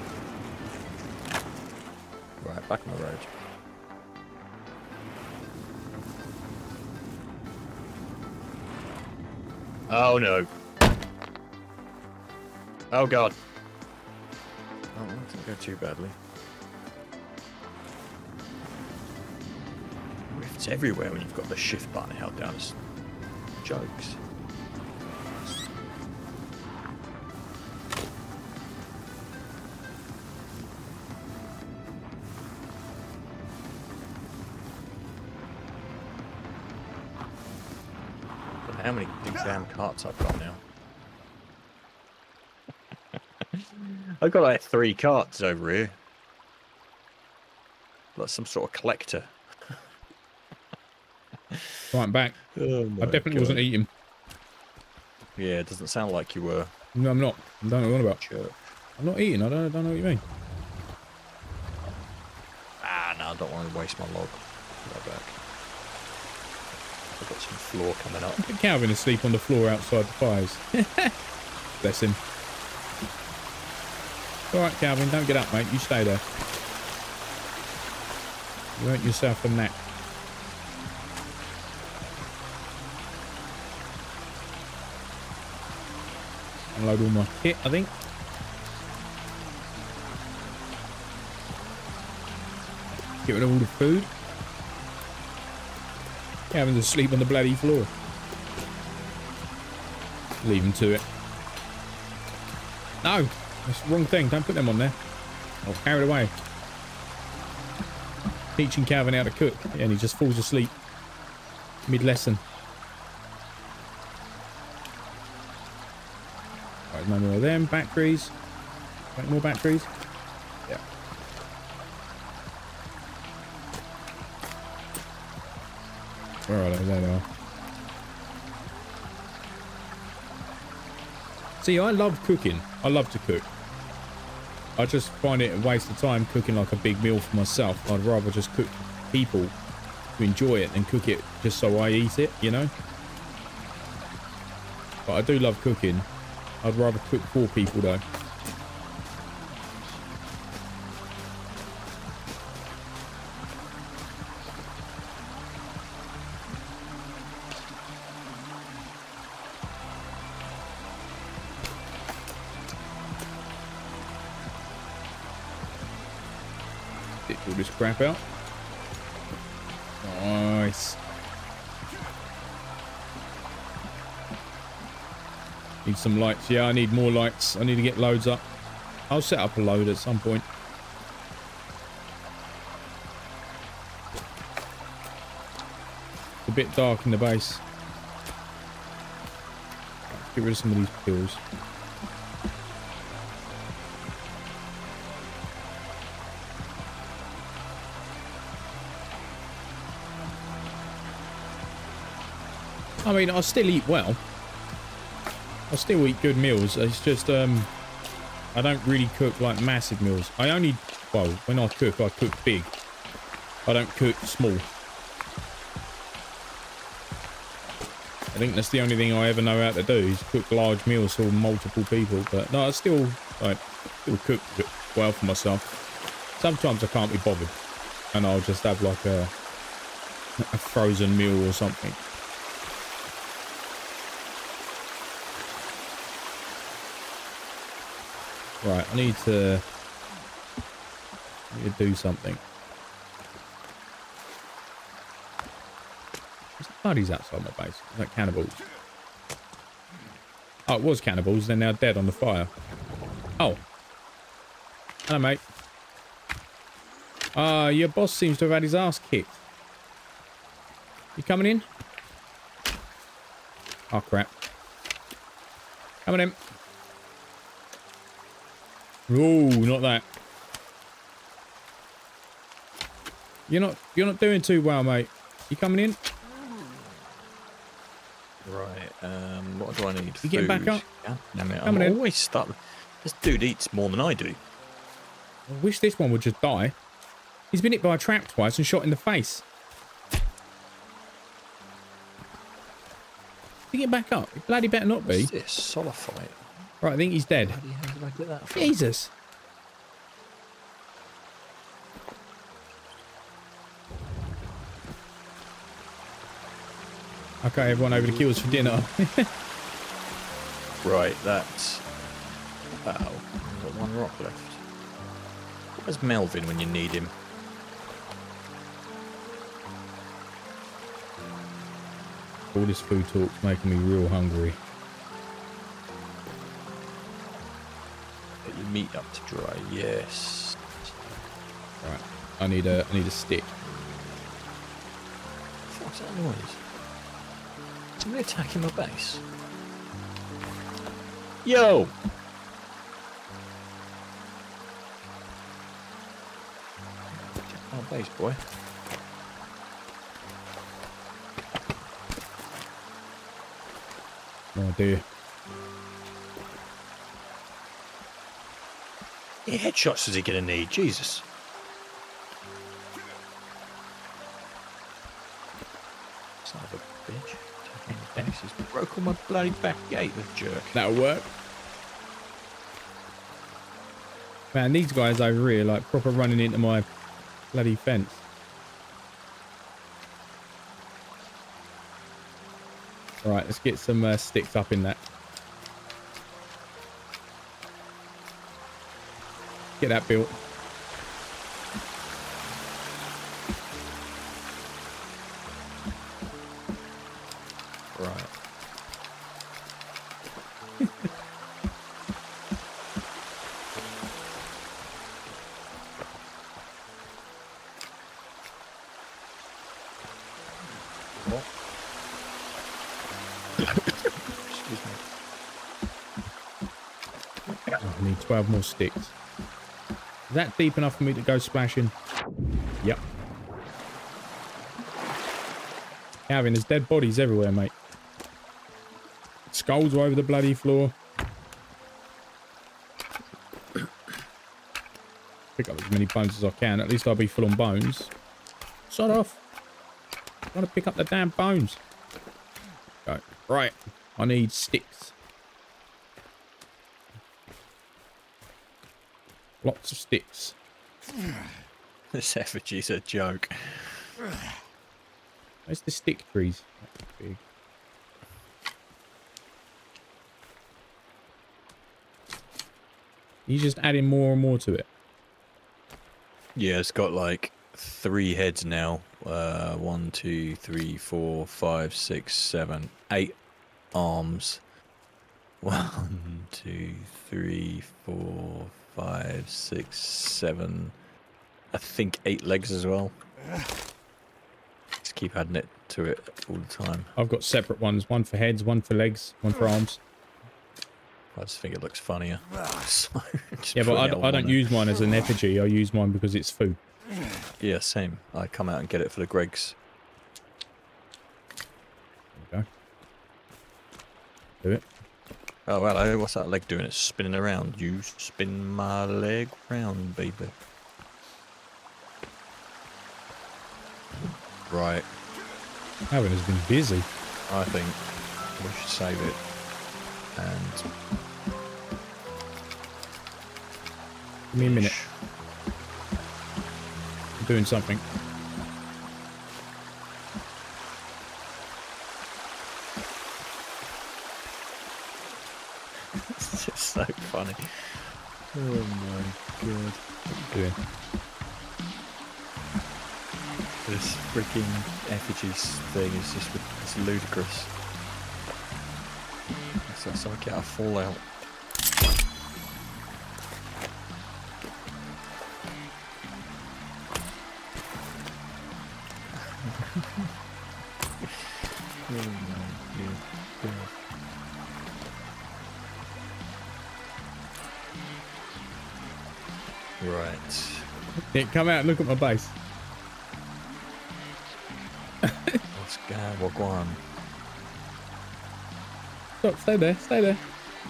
Right, back on the road. Oh no. Oh god. Oh, that didn't go too badly. Rifts everywhere when you've got the shift button held down. It's jokes. how many big damn carts I've got now. I've got like 3 carts over here. Like some sort of collector. Right, I'm back. Oh, I definitely wasn't eating. Yeah, it doesn't sound like you were. No, I'm not. I don't know what I'm about. Sure. I'm not eating. I don't know what you mean. Ah, no, I don't want to waste my log. Right back. I've got some floor coming up. Look at Calvin asleep on the floor outside the fires. Bless him. All right, Calvin, don't get up, mate. You stay there. You earn yourself a nap. Load all my kit, I think. Get rid of all the food. Having to sleep on the bloody floor. Leave him to it. No, that's the wrong thing. Don't put them on there. I'll carry it away. Teaching Calvin how to cook, and he just falls asleep mid-lesson. No more of them. Batteries. Make more batteries. Yeah. Where are they? There they are. See, I love cooking. I love to cook. I just find it a waste of time cooking like a big meal for myself. I'd rather just cook for people who enjoy it than cook it just so I eat it, you know? But I do love cooking. I'd rather cook for people, though. Ditch all this crap out. Nice. Need some lights. Yeah, I need more lights. I need to get loads up. I'll set up a load at some point. It's a bit dark in the base. Get rid of some of these pills. I mean, I still eat well. I still eat good meals. It's just I don't really cook like massive meals. I only, well, when I cook big. I don't cook small. I think that's the only thing I ever know how to do is cook large meals for multiple people. But no, I still like still cook well for myself. Sometimes I can't be bothered, and I'll just have like a frozen meal or something. Right, I need to do something. There's buddies outside my base. Like cannibals. Oh, it was cannibals. They're now dead on the fire. Oh. Hello, mate. Your boss seems to have had his ass kicked. You coming in? Oh, crap. Coming in. Oh, not that. You're not doing too well, mate. You coming in? Right. What do I need? You getting back up? Yeah. No, mate, I'm always stuck. This dude eats more than I do. I wish this one would just die. He's been hit by a trap twice and shot in the face. You get back up. You bloody better not be. What's this? Solify. Right, I think he's dead. Jesus. Okay, everyone over to Kills for dinner. Right, that's... Uh-oh. I've got one rock left. Where's Melvin when you need him? All this food talk's making me real hungry. Meat up to dry, yes. Right, I need a stick. What's that noise? Somebody attacking my base? Yo! Our base, boy. Oh dear. How many headshots is he gonna need? Jesus. Son of a bitch. He's broken my bloody back gate, the jerk. That'll work. Man, these guys over here like proper running into my bloody fence. Alright, let's get some sticks up in that. Get that built. Right. Excuse me. Oh, I need 12 more sticks. Is that deep enough for me to go splashing? Yep. Calvin, there's dead bodies everywhere, mate. Skulls all over the bloody floor. Pick up as many bones as I can. At least I'll be full on bones. Sod off. I want to pick up the damn bones. Go. Right. I need sticks. Lots of sticks. This effigy's a joke. Where's the stick trees? That's big. You're just adding more and more to it. Yeah, it's got like 3 heads now. 1, 2, 3, 4, 5, 6, 7, 8 arms. 1, 2, 3, 4, 5, 6, 7. I think 8 legs as well. Just keep adding it to it all the time. I've got separate ones. One for heads, one for legs, one for arms. I just think it looks funnier. So yeah, but I don't use mine as an effigy. I use mine because it's food. Yeah, same. I come out and get it for the Gregs. There we go. Do it. Oh, hello. What's that leg doing? It's spinning around. You spin my leg round, baby. Right. That one has been busy. I think we should save it. And... give me a minute. I'm doing something. It's just so funny. Oh my god. What are you doing? This freaking effigies thing is just it's ludicrous. It's like out of Fallout. Come out and look at my base. What's going on? Stop, stay there, stay there.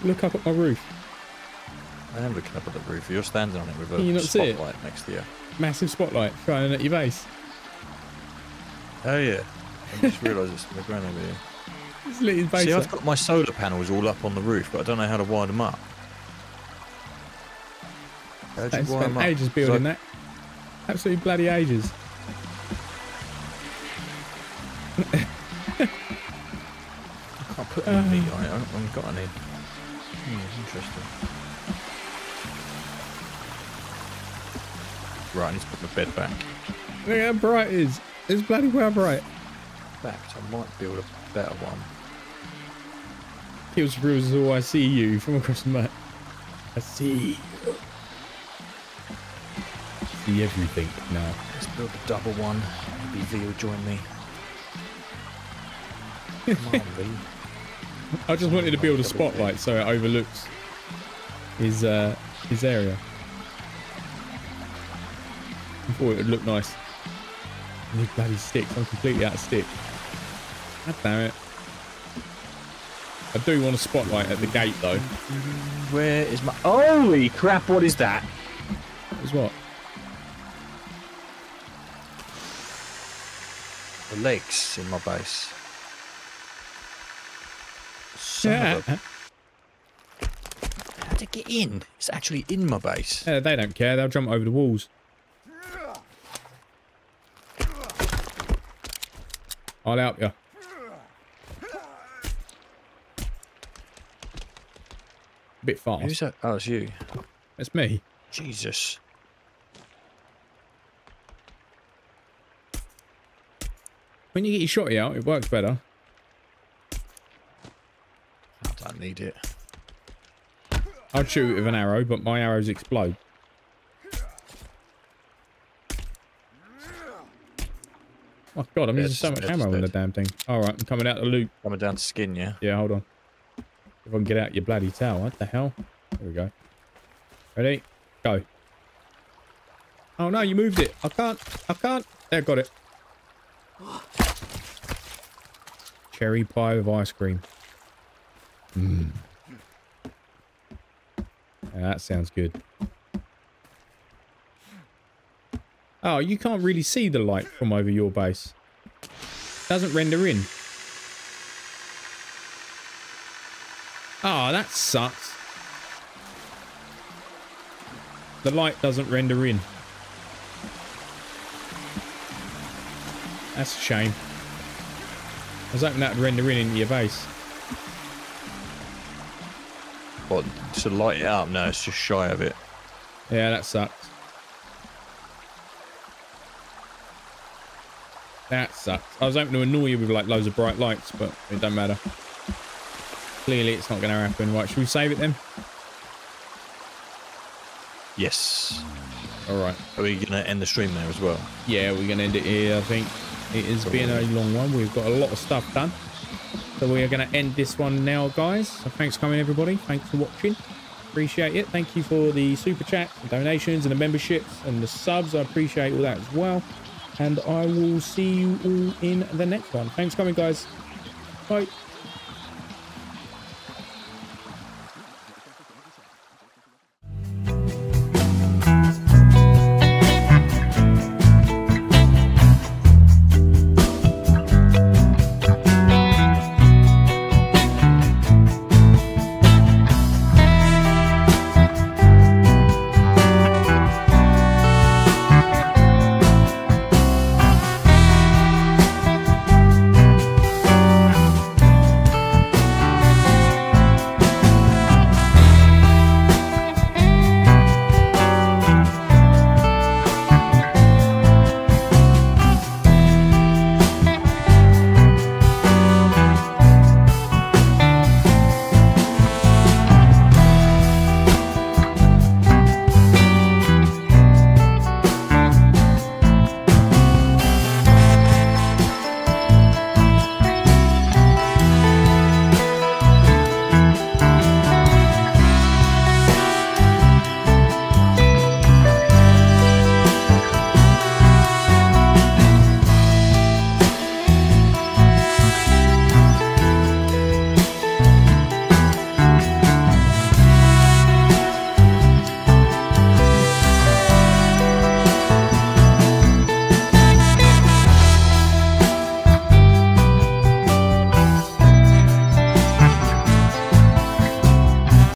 Look up at my roof. I am looking up at the roof. You're standing on it with a spotlight next to you. Massive spotlight shining at your base. Oh yeah. I just realised it's the ground over here. It's lit his base. See, I've got my solar panels all up on the roof, but I don't know how to wire them up. How do you wire them up? Ages building that. Absolutely bloody ages. I can't put any meat on it. I haven't got any. Interesting. Right, I need to put my bed back. Look how bright it is. It's bloody well bright. In fact, I might build a better one. Kills4Thrills is all I see you from across the map. I see you. See everything now. Let's build a double one. Maybe V will join me. Come on, dude. I just wanted to build a spotlight so it overlooks his area. I thought it would look nice. These bloody sticks. I'm completely out of stick. God damn it. I do want a spotlight at the gate though. Where is my... Holy crap, what is that? What is what? The legs in my base. Shut up. How'd it get in? It's actually in my base. Yeah, they don't care. They'll jump over the walls. I'll help you. A bit fast. Who's that? Oh, it's you. It's me. Jesus. When you get your shotty out, it works better. I don't need it. I'd shoot it with an arrow, but my arrows explode. Oh God, I'm using so much ammo on the damn thing. All right, I'm coming out the loop. Coming down to skin, yeah? Yeah, hold on. If I can get out your bloody towel, what the hell? There we go. Ready? Go. Oh no, you moved it. I can't. There, got it. Cherry pie with ice cream. Mm. Yeah, that sounds good. Oh, you can't really see the light from over your base. Doesn't render in. Oh, that sucks. The light doesn't render in. That's a shame. I was hoping that would render in into your base. What, to light it up? No, it's just shy of it. Yeah, that sucks. That sucks. I was hoping to annoy you with like loads of bright lights, but it don't matter. Clearly, it's not going to happen. Right, should we save it then? Yes. All right. Are we going to end the stream there as well? Yeah, we're going to end it here, I think. It has been a long one. We've got a lot of stuff done. So we are going to end this one now, guys. So thanks for coming, everybody. Thanks for watching. Appreciate it. Thank you for the super chat, the donations, and the memberships, and the subs. I appreciate all that as well. And I will see you all in the next one. Thanks for coming, guys. Bye.